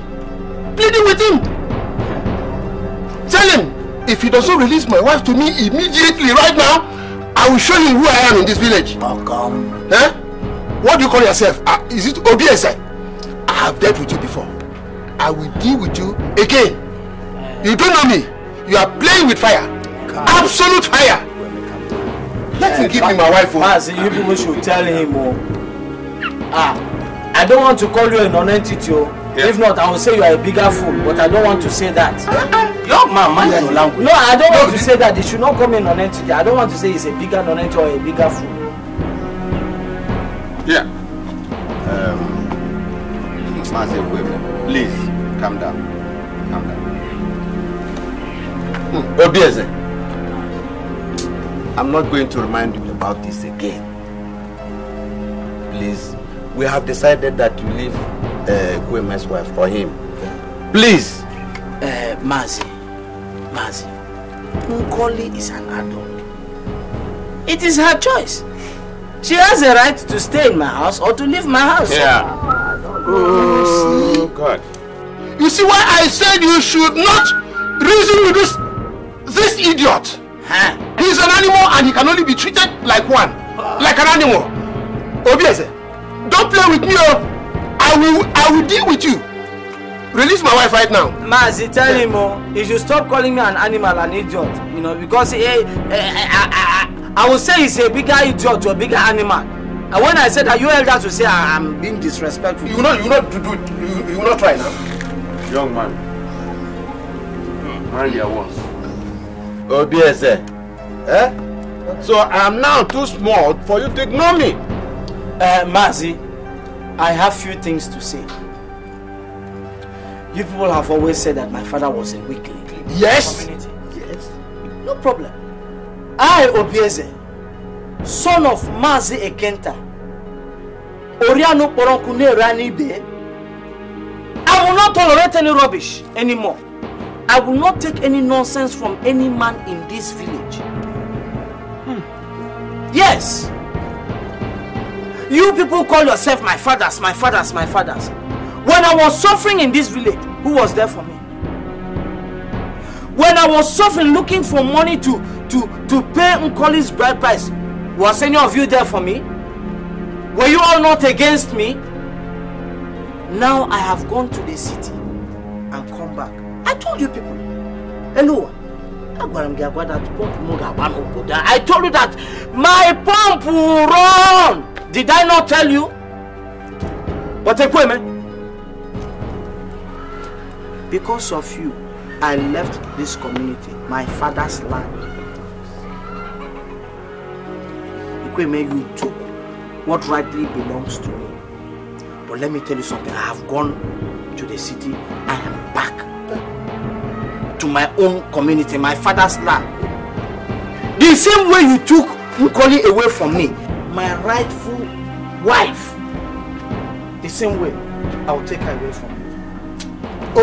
pleading with him. Tell him, if he doesn't release my wife to me immediately right now, I will show him who I am in this village. Oh, come. Eh? What do you call yourself? Uh, is it Obieze? I have dealt with you before. I will deal with you again. You don't know me. You are playing with fire. Come. Absolute fire. Let me give him my wife. Mas, you people should tell him. Oh, ah, I don't want to call you a non-entity. Oh. Yes. If not, I will say you are a bigger fool. But I don't want to say that. Uh-uh. Your man, man, yeah. Your language. No, I don't no, want to say that. They should not come in non-entity. I don't want to say he's a bigger non-entity or a bigger fool. Yeah. Um, Mazi Ekweme, please, calm down. Calm down. Hmm. Obieze, I'm not going to remind you about this again. Please, we have decided that you leave uh, Ekweme's wife for him. Please. Uh, Mazi. Mazi, Nkoli is an adult. It is her choice. She has a right to stay in my house or to leave my house. Yeah. Oh, God. You see why I said you should not reason with this this idiot. Huh? He's an animal and he can only be treated like one, uh. like an animal. Obieze, don't play with me. Or I will I will deal with you. Release my wife right now. Mazi, tell him, oh, he should stop calling me an animal, an idiot. You know, because he, eh, eh, I, I, I, I will say he's a bigger idiot or a bigger animal. And when I said that, you elders will say I'm being disrespectful. You will not, you will not do it. You, you will not try now. Young man, marry your once. Obieze, eh? So I'm now too small for you to ignore me. Uh, Mazi, I have few things to say. You people have always said that my father was a weakling. Yes. Yes. No problem. I, Obieze, son of Mazi Ekenta, Oriano Poronkune Ranibe, I will not tolerate any rubbish anymore. I will not take any nonsense from any man in this village. Hmm. Yes. You people call yourself my fathers, my fathers, my fathers. When I was suffering in this village, who was there for me? When I was suffering looking for money to, to, to pay Nkoli's bride price, was any of you there for me? Were you all not against me? Now I have gone to the city and come back. I told you people, Eluwa, I told you that my pump will run. Did I not tell you? But because of you, I left this community, my father's land. You took what rightly belongs to me. But let me tell you something. I have gone to the city. I am back to my own community, my father's land. The same way you took Nkoli away from me, my rightful wife, the same way I will take her away from you.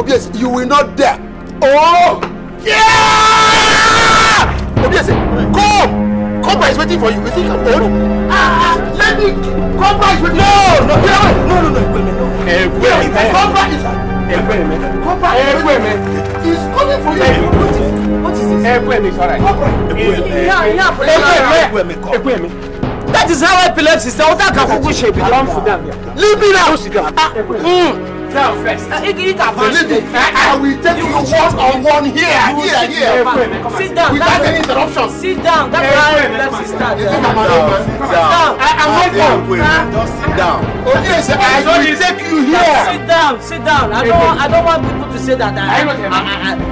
Obviously, you will not dare. Oh! Yeah! Obviously, come! Cobra is waiting for you. You think I'm old? Ah, let me. Cobra is waiting. No, no, no, no, no, no, no. Cobra is. Cobra is coming for you. What is this? That is how epilepsy is. What kind of bullshit? Leave me now. Down first. I will take you one on one here, here, here. Sit down. Without any interruption. Sit down. That's why I start. Sit down. I'm not going. Just sit down. Okay, sir. I will take you here. Sit down. Sit down. I don't. I don't want people to say that. I.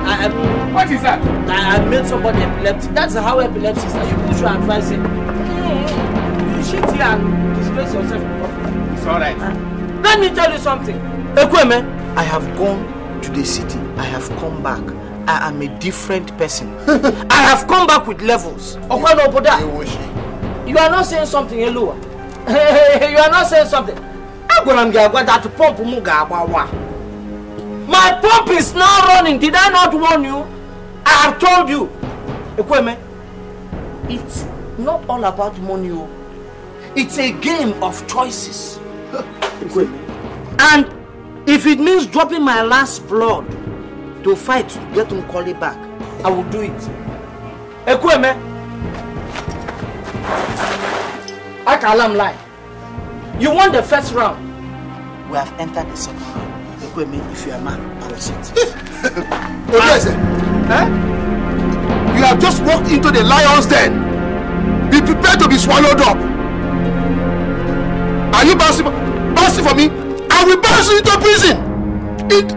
I. I. What is that? I made somebody epileptic. That's how epilepsy is. You push your and find it. You sit here and disgrace yourself. It's all right. Let me tell you something. I have gone to the city. I have come back. I am a different person. I have come back with levels. You, you are not saying something, Elua. You are not saying something. My pump is now running. Did I not warn you? I have told you. It's not all about money. It's a game of choices. And if it means dropping my last blood to fight to get Nkoli back, I will do it. Ekweme, I can't lie. You won the first round. We have entered the second round. Ekweme, if you are man, cross it. Huh? You have just walked into the lion's den. Be prepared to be swallowed up. Are you bouncing, bouncing for me? I will bounce you into prison! It...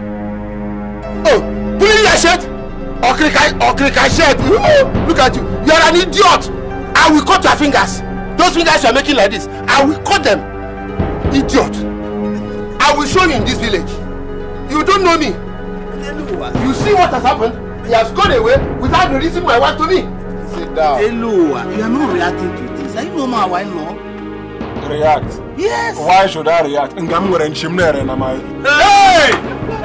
Oh, pulling your shirt? Or click I, or click I shirt. Oh, look at you. You are an idiot. I will cut your fingers. Those fingers you are making like this, I will cut them. Idiot. I will show you in this village. You don't know me. You see what has happened? He has gone away without releasing my wife to me. Sit down. Hello, you are not reacting to this. Are you normal or not? React. Yes. Why should I react? Ngamura and Chimnere and Amai. Hey! I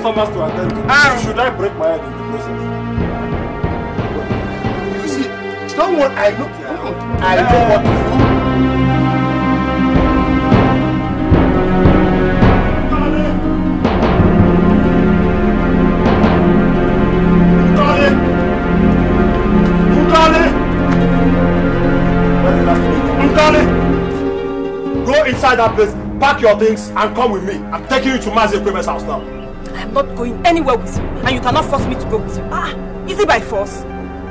have customers to attend to. Um, should I break my head in the process? You see, it's not what I look at. I know what to do. Go inside that place, pack your things, and come with me. I'm taking you to Mazi Kweme's house now. I am not going anywhere with you, and you cannot force me to go with you. Ah, is it by force?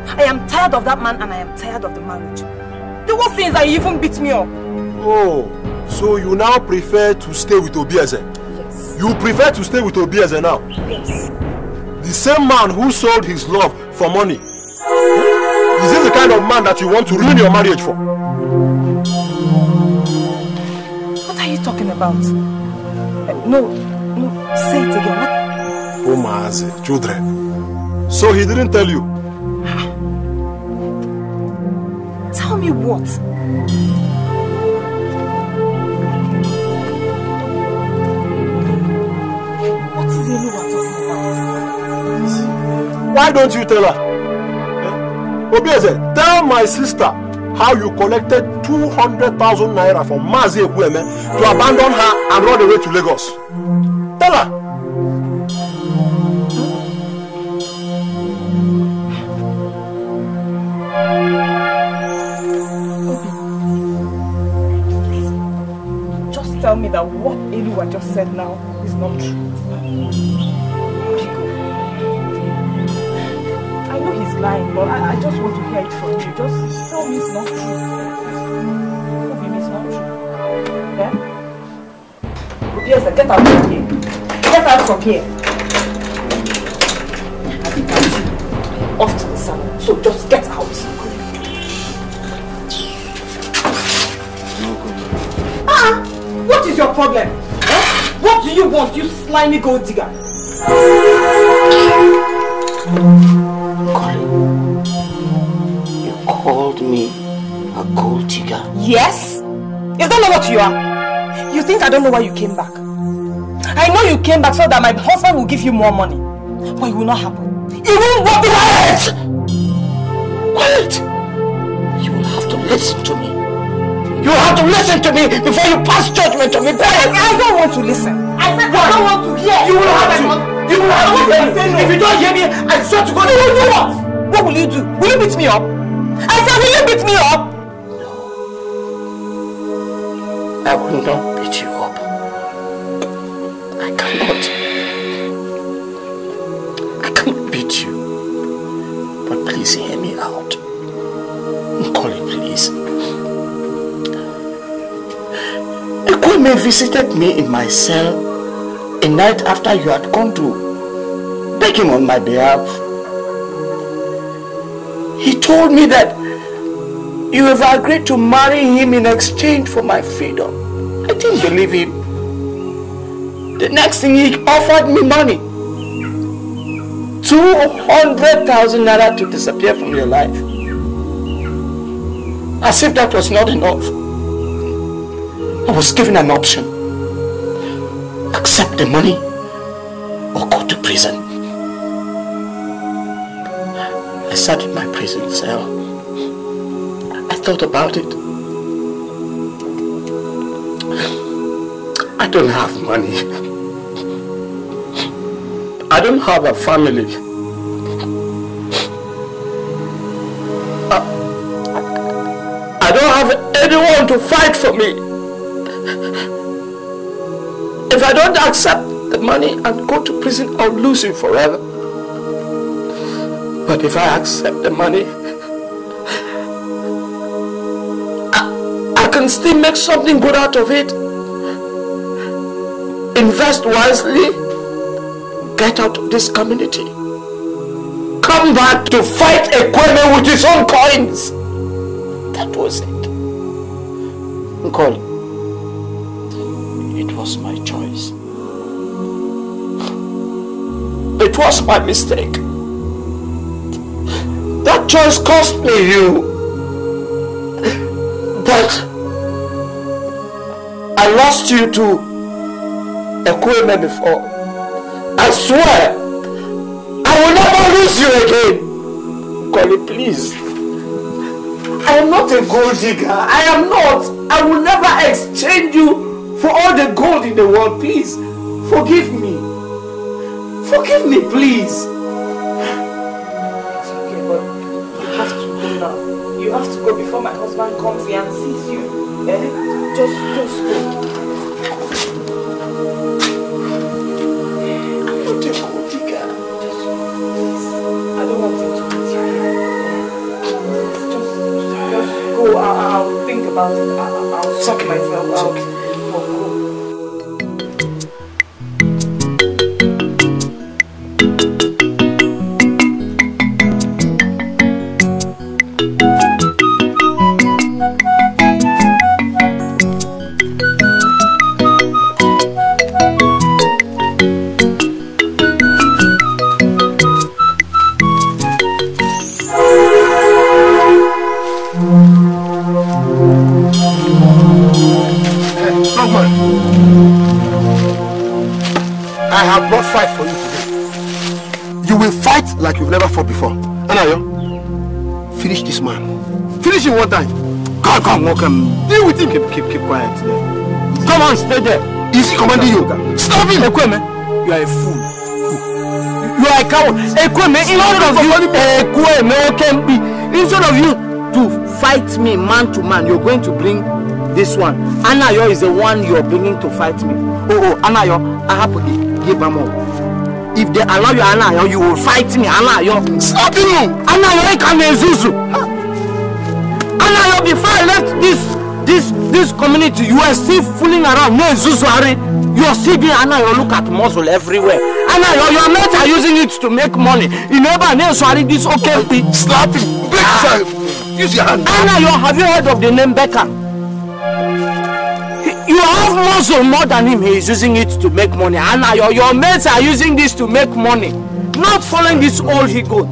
I am tired of that man, and I am tired of the marriage. The worst thing is that you even beat me up. Oh, so you now prefer to stay with Obieze? Yes. You prefer to stay with Obieze now? Yes. The same man who sold his love for money. Is this the kind of man that you want to ruin your marriage for? Talking about? Uh, no, no, say it again. What? Oh, Mazi, children. So he didn't tell you? Tell me what? What is the new one talking about? Why don't you tell her? Eh? Obieze, tell my sister how you collected two hundred thousand naira from Mazi Ekwueme to abandon her and run away to Lagos. Tell her. Okay. Just tell me that what Elua just said now is not true. I know he's lying, but I, I just want to hear it from you. Just tell me it's not true. Tell me it's not true. Yeah? Rupiesa, get out from here. Get out from here. I think I see you. Off to the salon. So just get out. Ah! What is your problem? Huh? What do you want, you slimy gold digger? Colin, you called me a gold digger. Yes? Is that not what you are? You think I don't know why you came back? I know you came back so that my husband will give you more money. But it will not happen. It won't work. Wait! Wait! You will have to listen to me. You have to listen to me before you pass judgment on me. I don't want to listen. I said I don't want to hear. You will have to. You will have to hear me. If you don't hear me, I swear to God, you will do what? What will you do? Will you beat me up? I said, will you beat me up? No. I will not beat you up. I cannot. I cannot beat you. But please hear me out. Colin, please. Ekweme visited me in my cell a night after you had gone to beg him on my behalf. He told me that you have agreed to marry him in exchange for my freedom. I didn't believe him. The next thing, he offered me money. two hundred thousand naira to disappear from your life. As if that was not enough. I was given an option. Accept the money or go to prison. I sat in my prison cell. I thought about it. I don't have money. I don't have a family. I, I don't have anyone to fight for me. If I don't accept the money and go to prison, I'll lose you forever. But if I accept the money, I, I can still make something good out of it. Invest wisely, get out of this community. Come back to fight Ekweme with his own coins. That was it. Nkoli. It was my choice. It was my mistake. That choice cost me you. But I lost you to Ekweme before. I swear, I will never lose you again. Colin, please. I am not a gold digger. I am not. I will never exchange you for all the gold in the world. Please, forgive me. Forgive me, please. It's okay, but you have to go now. You have to go before my husband comes here and sees you. Eh? Just, just go. What a gold digger. Just go, please. I don't want him to meet you. Just, just go. I, I'll think about it. I, I'll sort myself out. Okay. Deal with him. Keep, keep, keep quiet. Yeah. Come on, stay there. Is he commanding you? Stop him! Ekweme, you are a fool. You are a coward. Ekweme, instead of you, Ekweme can be. Instead of you to fight me man to man, you're going to bring this one. Anayo is the one you're bringing to fight me. Oh, oh, Anayo, I have to give him more. If they allow you allow you, you will fight me. Allow you. Stop him. Allow you can Zuzu. Allow you before I left this this this community. You are still fooling around. No Zuzu are. You are still being Anna, you look at muscle everywhere. Anna, your, your mates are using it to make money. You never know, sorry, this okay. Slap it. Break ah. Use your hand. Anna, you, have you heard of the name Becker? He, you have muscle more than him. He is using it to make money. Anna, your, your mates are using this to make money. Not following this old he got.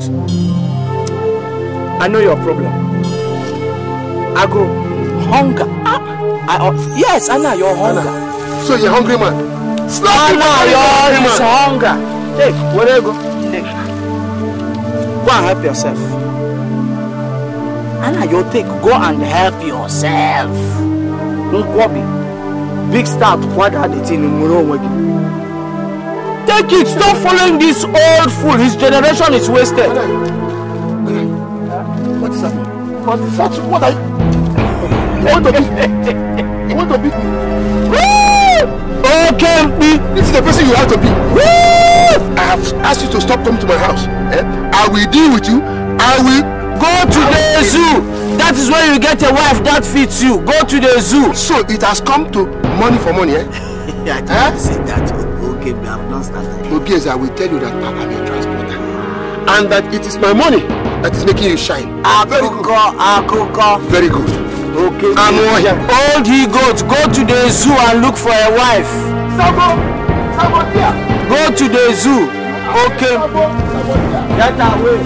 I know your problem. I go, hunger. I, I, yes, Anna, your hunger. Anna. So you're hungry man. Slap him out, you're hungry. Take, where you go? Take. Go and help yourself. Anna, you take, go and help yourself. Don't big start, what are the thing in Murowagi? Take it, stop following this old fool. His generation is wasted. What is that? What is that? What are you? You want to be? You want to be? Okay, this is the person you have to be. I have asked you to stop coming to my house. Eh? I will deal with you. I will go to I the zoo. That is where you get a wife that fits you. Go to the zoo. So it has come to money for money, eh? I didn't eh? say that. Okay, but I've not started. Okay, so I will tell you that I am a transporter. And that it is my money that is making you shine. Ah, very good. Ah, very good. Okay. I'm over here. All he goats, go to the zoo and look for a wife. Sabo, Sabo dear. Go to the zoo. Okay. Get away.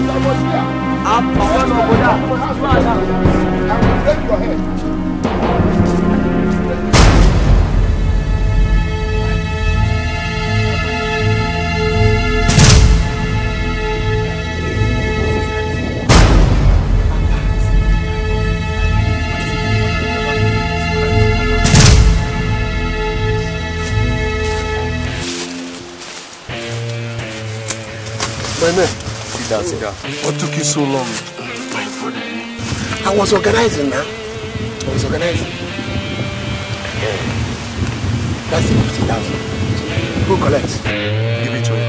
I'm going over there. I will take your head. My man. Sit down, sit down. What took you so long? My brother. I was organizing now. Huh? I was organizing. That's the fifty thousand. Who collects? Give it to him.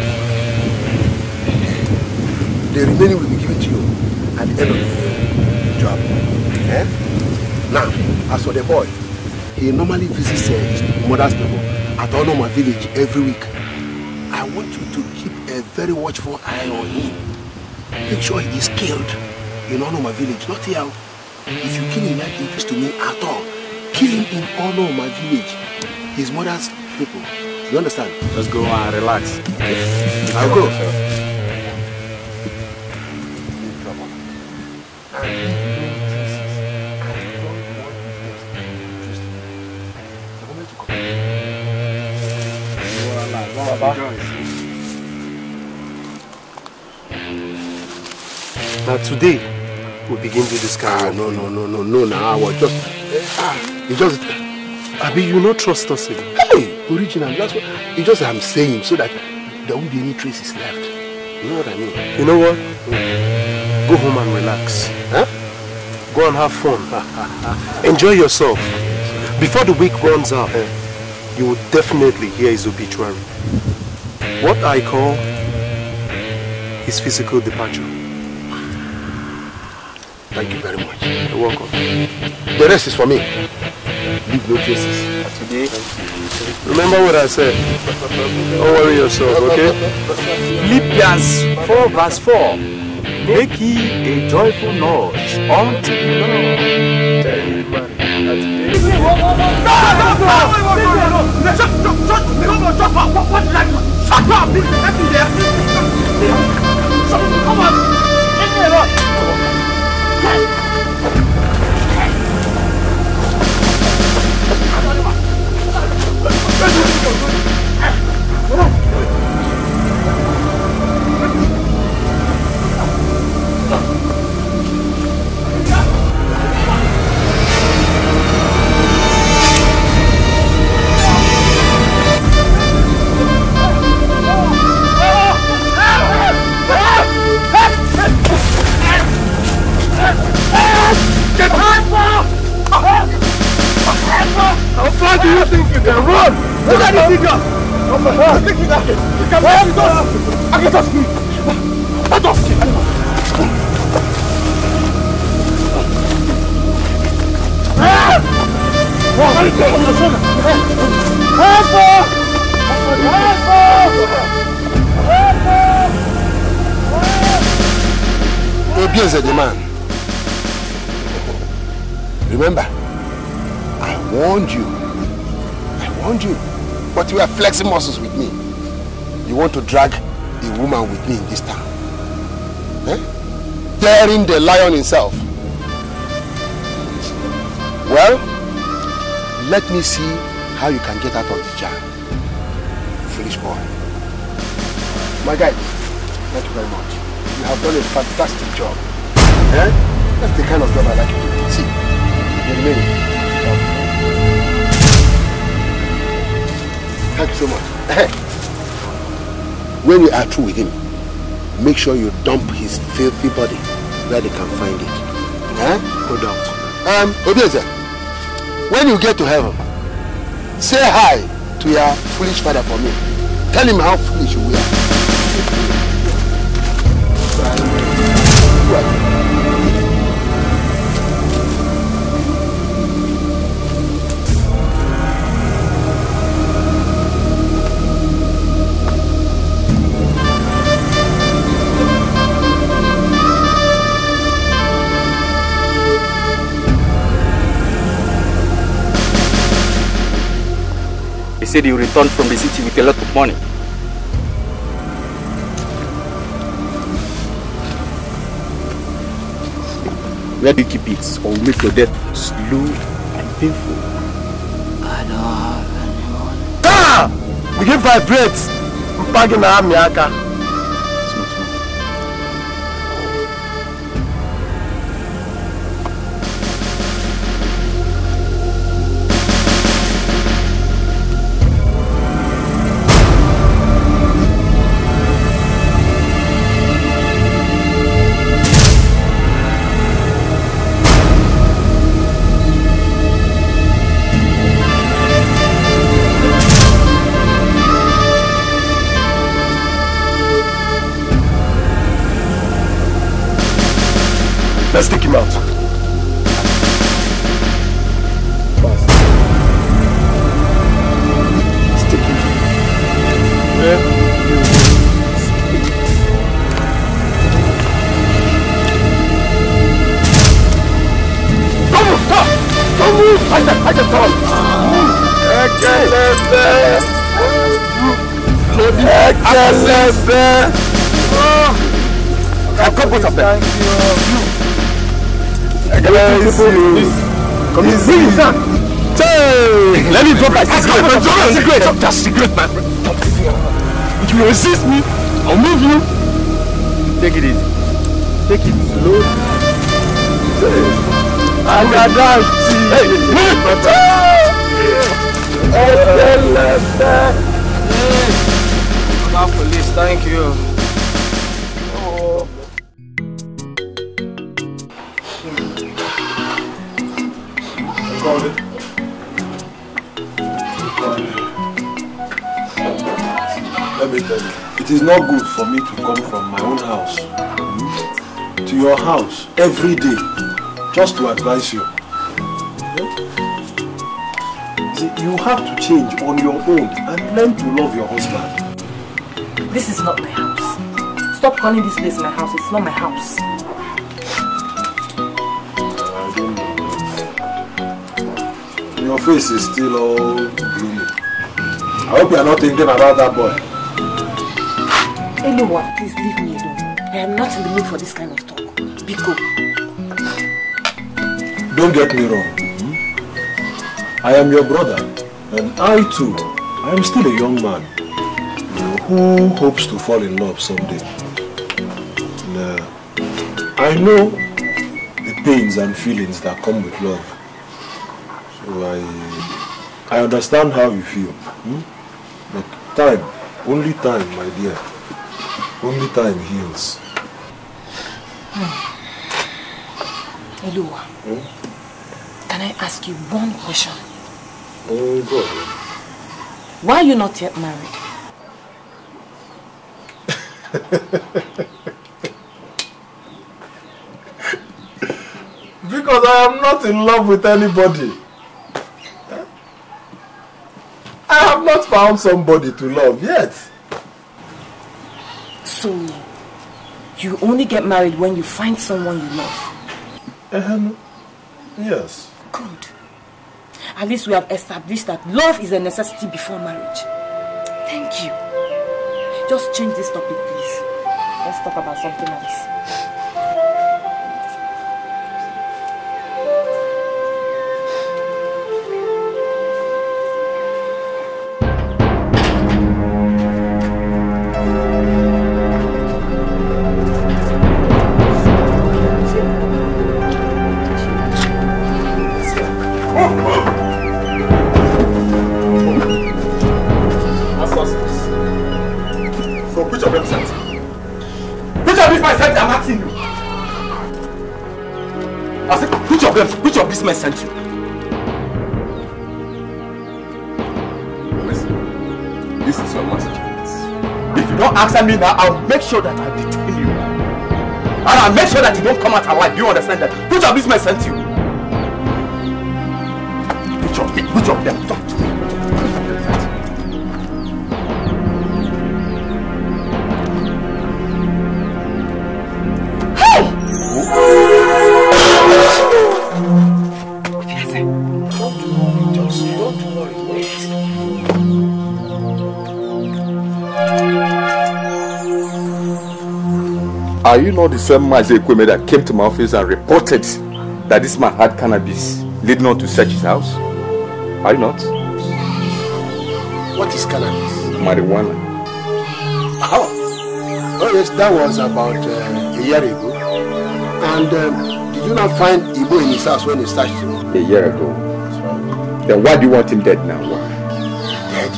The remaining will be given to you at the end of the job. Eh? Now, as for the boy, he normally visits his mother's people at Onoma village every week. I want you to keep a very watchful eye on him. Make sure he is killed in Onoma village, not here. If you kill him, that interest to me at all. Kill him in Onoma village. His mother's people. You understand? Let's go and relax. Yes. I'll go. Now today we begin to discuss. Ah, no, no, no, no, no, no. I was just, ah, it just. Abi, you not trust us again. Hey, original. That's what. It's just I'm saying so that there won't be any traces left. You know what I mean? You know what? Mm. Go home and relax. Huh? Go and have fun. Enjoy yourself. Before the week runs out, yeah. You will definitely hear his obituary. What I call his physical departure. Thank you very much. You're welcome. The rest is for me. Leave no traces. Today. Remember what I said. Don't worry yourself, okay? Philippians four verse four. Make ye a joyful noise unto the Lord. Come on! Come on! Do you think you can run? Look at this figure! I think you can. You can run. Obi is a man. Remember, I warned you. I warned you. But you are flexing muscles with me. You want to drag a woman with me in this town. Eh? Daring the lion himself. Well, let me see how you can get out of the jam. Foolish boy. My guy, thank you very much. You have done a fantastic job. Eh? That's the kind of job I like you to do. See, you remain. Thank you so much. When you are through with him, make sure you dump his filthy body where they can find it. Eh? Go down. Um, Obieze, when you get to heaven, say hi to your foolish father for me. Tell him how foolish you were. Right. They said you returned from the city with a lot of money. Where do you keep it, or will make your death slow and painful? I don't have any money. Ah! You can vibrate! I'm packing my arm, Yaka. Let's take him out. Let's take him out. Where you speak. Don't move, stop! Don't move! I can, I can tell him. I can't let them. Thank you. Let me drop my cigarette, man. Drop my cigarette. Drop that cigarette, man. If you resist me, I'll move you. Take it easy. Take it slow. I got that. Hey, move. Police, thank you. It is not good for me to come from my own house mm-hmm. to your house every day just to advise you. Mm-hmm. See, you have to change on your own and learn to love your husband. This is not my house. Stop calling this place my house. It's not my house. I don't know. Your face is still all gloomy. I hope you are not thinking about that boy. Anyone, please leave me alone. I am not in the mood for this kind of talk. Be cool. Don't get me wrong. Mm-hmm. I am your brother, and I too, I am still a young man who hopes to fall in love someday. And, uh, I know the pains and feelings that come with love, so I, I understand how you feel. Mm? But time, only time, my dear. Only time heals. Hmm. Eluwa, hmm? Can I ask you one question? Oh, go ahead. Why are you not yet married? Because I am not in love with anybody. I have not found somebody to love yet. So, you only get married when you find someone you love? Um, yes. Good. At least we have established that love is a necessity before marriage. Thank you. Just change this topic, please. Let's talk about something else. I sent you. Listen, this is your master chance. If you don't answer me now, I'll make sure that I detain you. And I'll make sure that you don't come out alive. You understand that? Which of these men sent you? Which of them? Which of them? Talk to me. Are you not the same man as Ekweme that came to my office and reported that this man had cannabis, leading on to search his house? Are you not? What is cannabis? Marijuana. Oh, oh yes, that was about uh, a year ago. And um, did you not find Igbo in his house when he searched him? A year ago. Then why do you want him dead now? Why? Dead?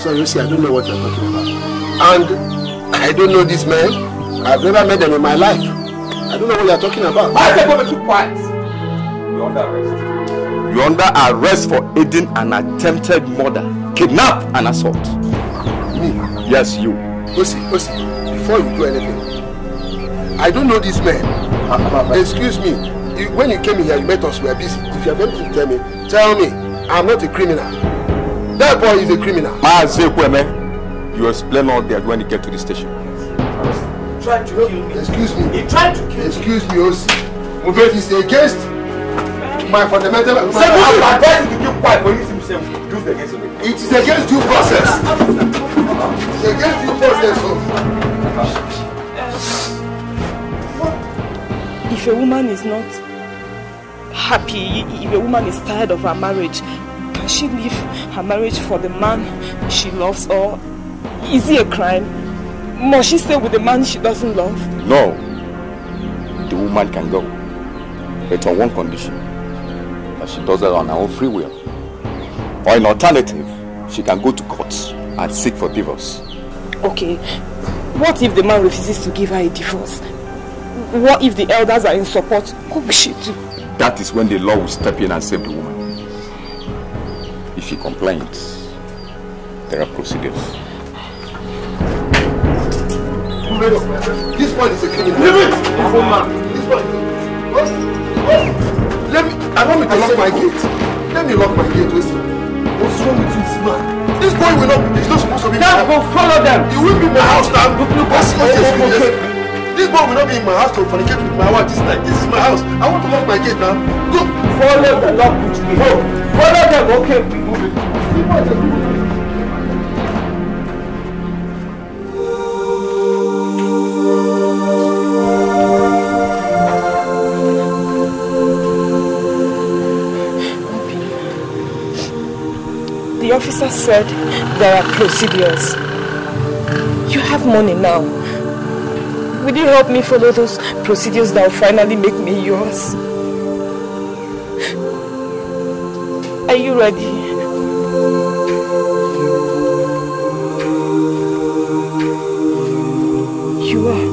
So you see, I don't know what you're talking about. And I don't know this man. I've never met them in my life. I don't know what you're talking about. Why is everybody too quiet? You're under arrest. You're under arrest for aiding an attempted murder, kidnap and assault. Me? Yes, you. Osi, Osi, before you do anything, I don't know this man. Uh, Excuse me. You, when you came here, you met us, we were busy. If you're going to tell me, tell me, I'm not a criminal. That boy is a criminal. You explain all that when you get to the station. Tried to no, kill me. Excuse me. He tried to kill excuse me. Excuse me, Osi. Move it. It's against my fundamental. Say, I'm advising to keep quiet for you himself. Do it against me. It is against due process. It's against due process. If a woman is not happy, if a woman is tired of her marriage, can she leave her marriage for the man she loves, or is it a crime? Must she stay with the man she doesn't love? No. The woman can go. It's on one condition. That she does it on her own free will. Or in alternative, she can go to court and seek for divorce. Okay. What if the man refuses to give her a divorce? What if the elders are in support? What will she do? That is when the law will step in and save the woman. If she complains, there are procedures. This one is a criminal. Leave it! This one is a criminal. Let me, I want me to lock my gate. Let me lock my gate, listen. What's wrong with this man? This boy will not, he's not supposed to be in my house. Now, follow them. He will be in my house now. This boy will not be in my house to fornicate with my wife this night. This is my house. I want to lock my gate now. Go. Follow the lock with me. Follow them, okay? We move it. This boy is a criminal. The officer said there are procedures. You have money now. Will you help me follow those procedures that will finally make me yours? Are you ready? You are.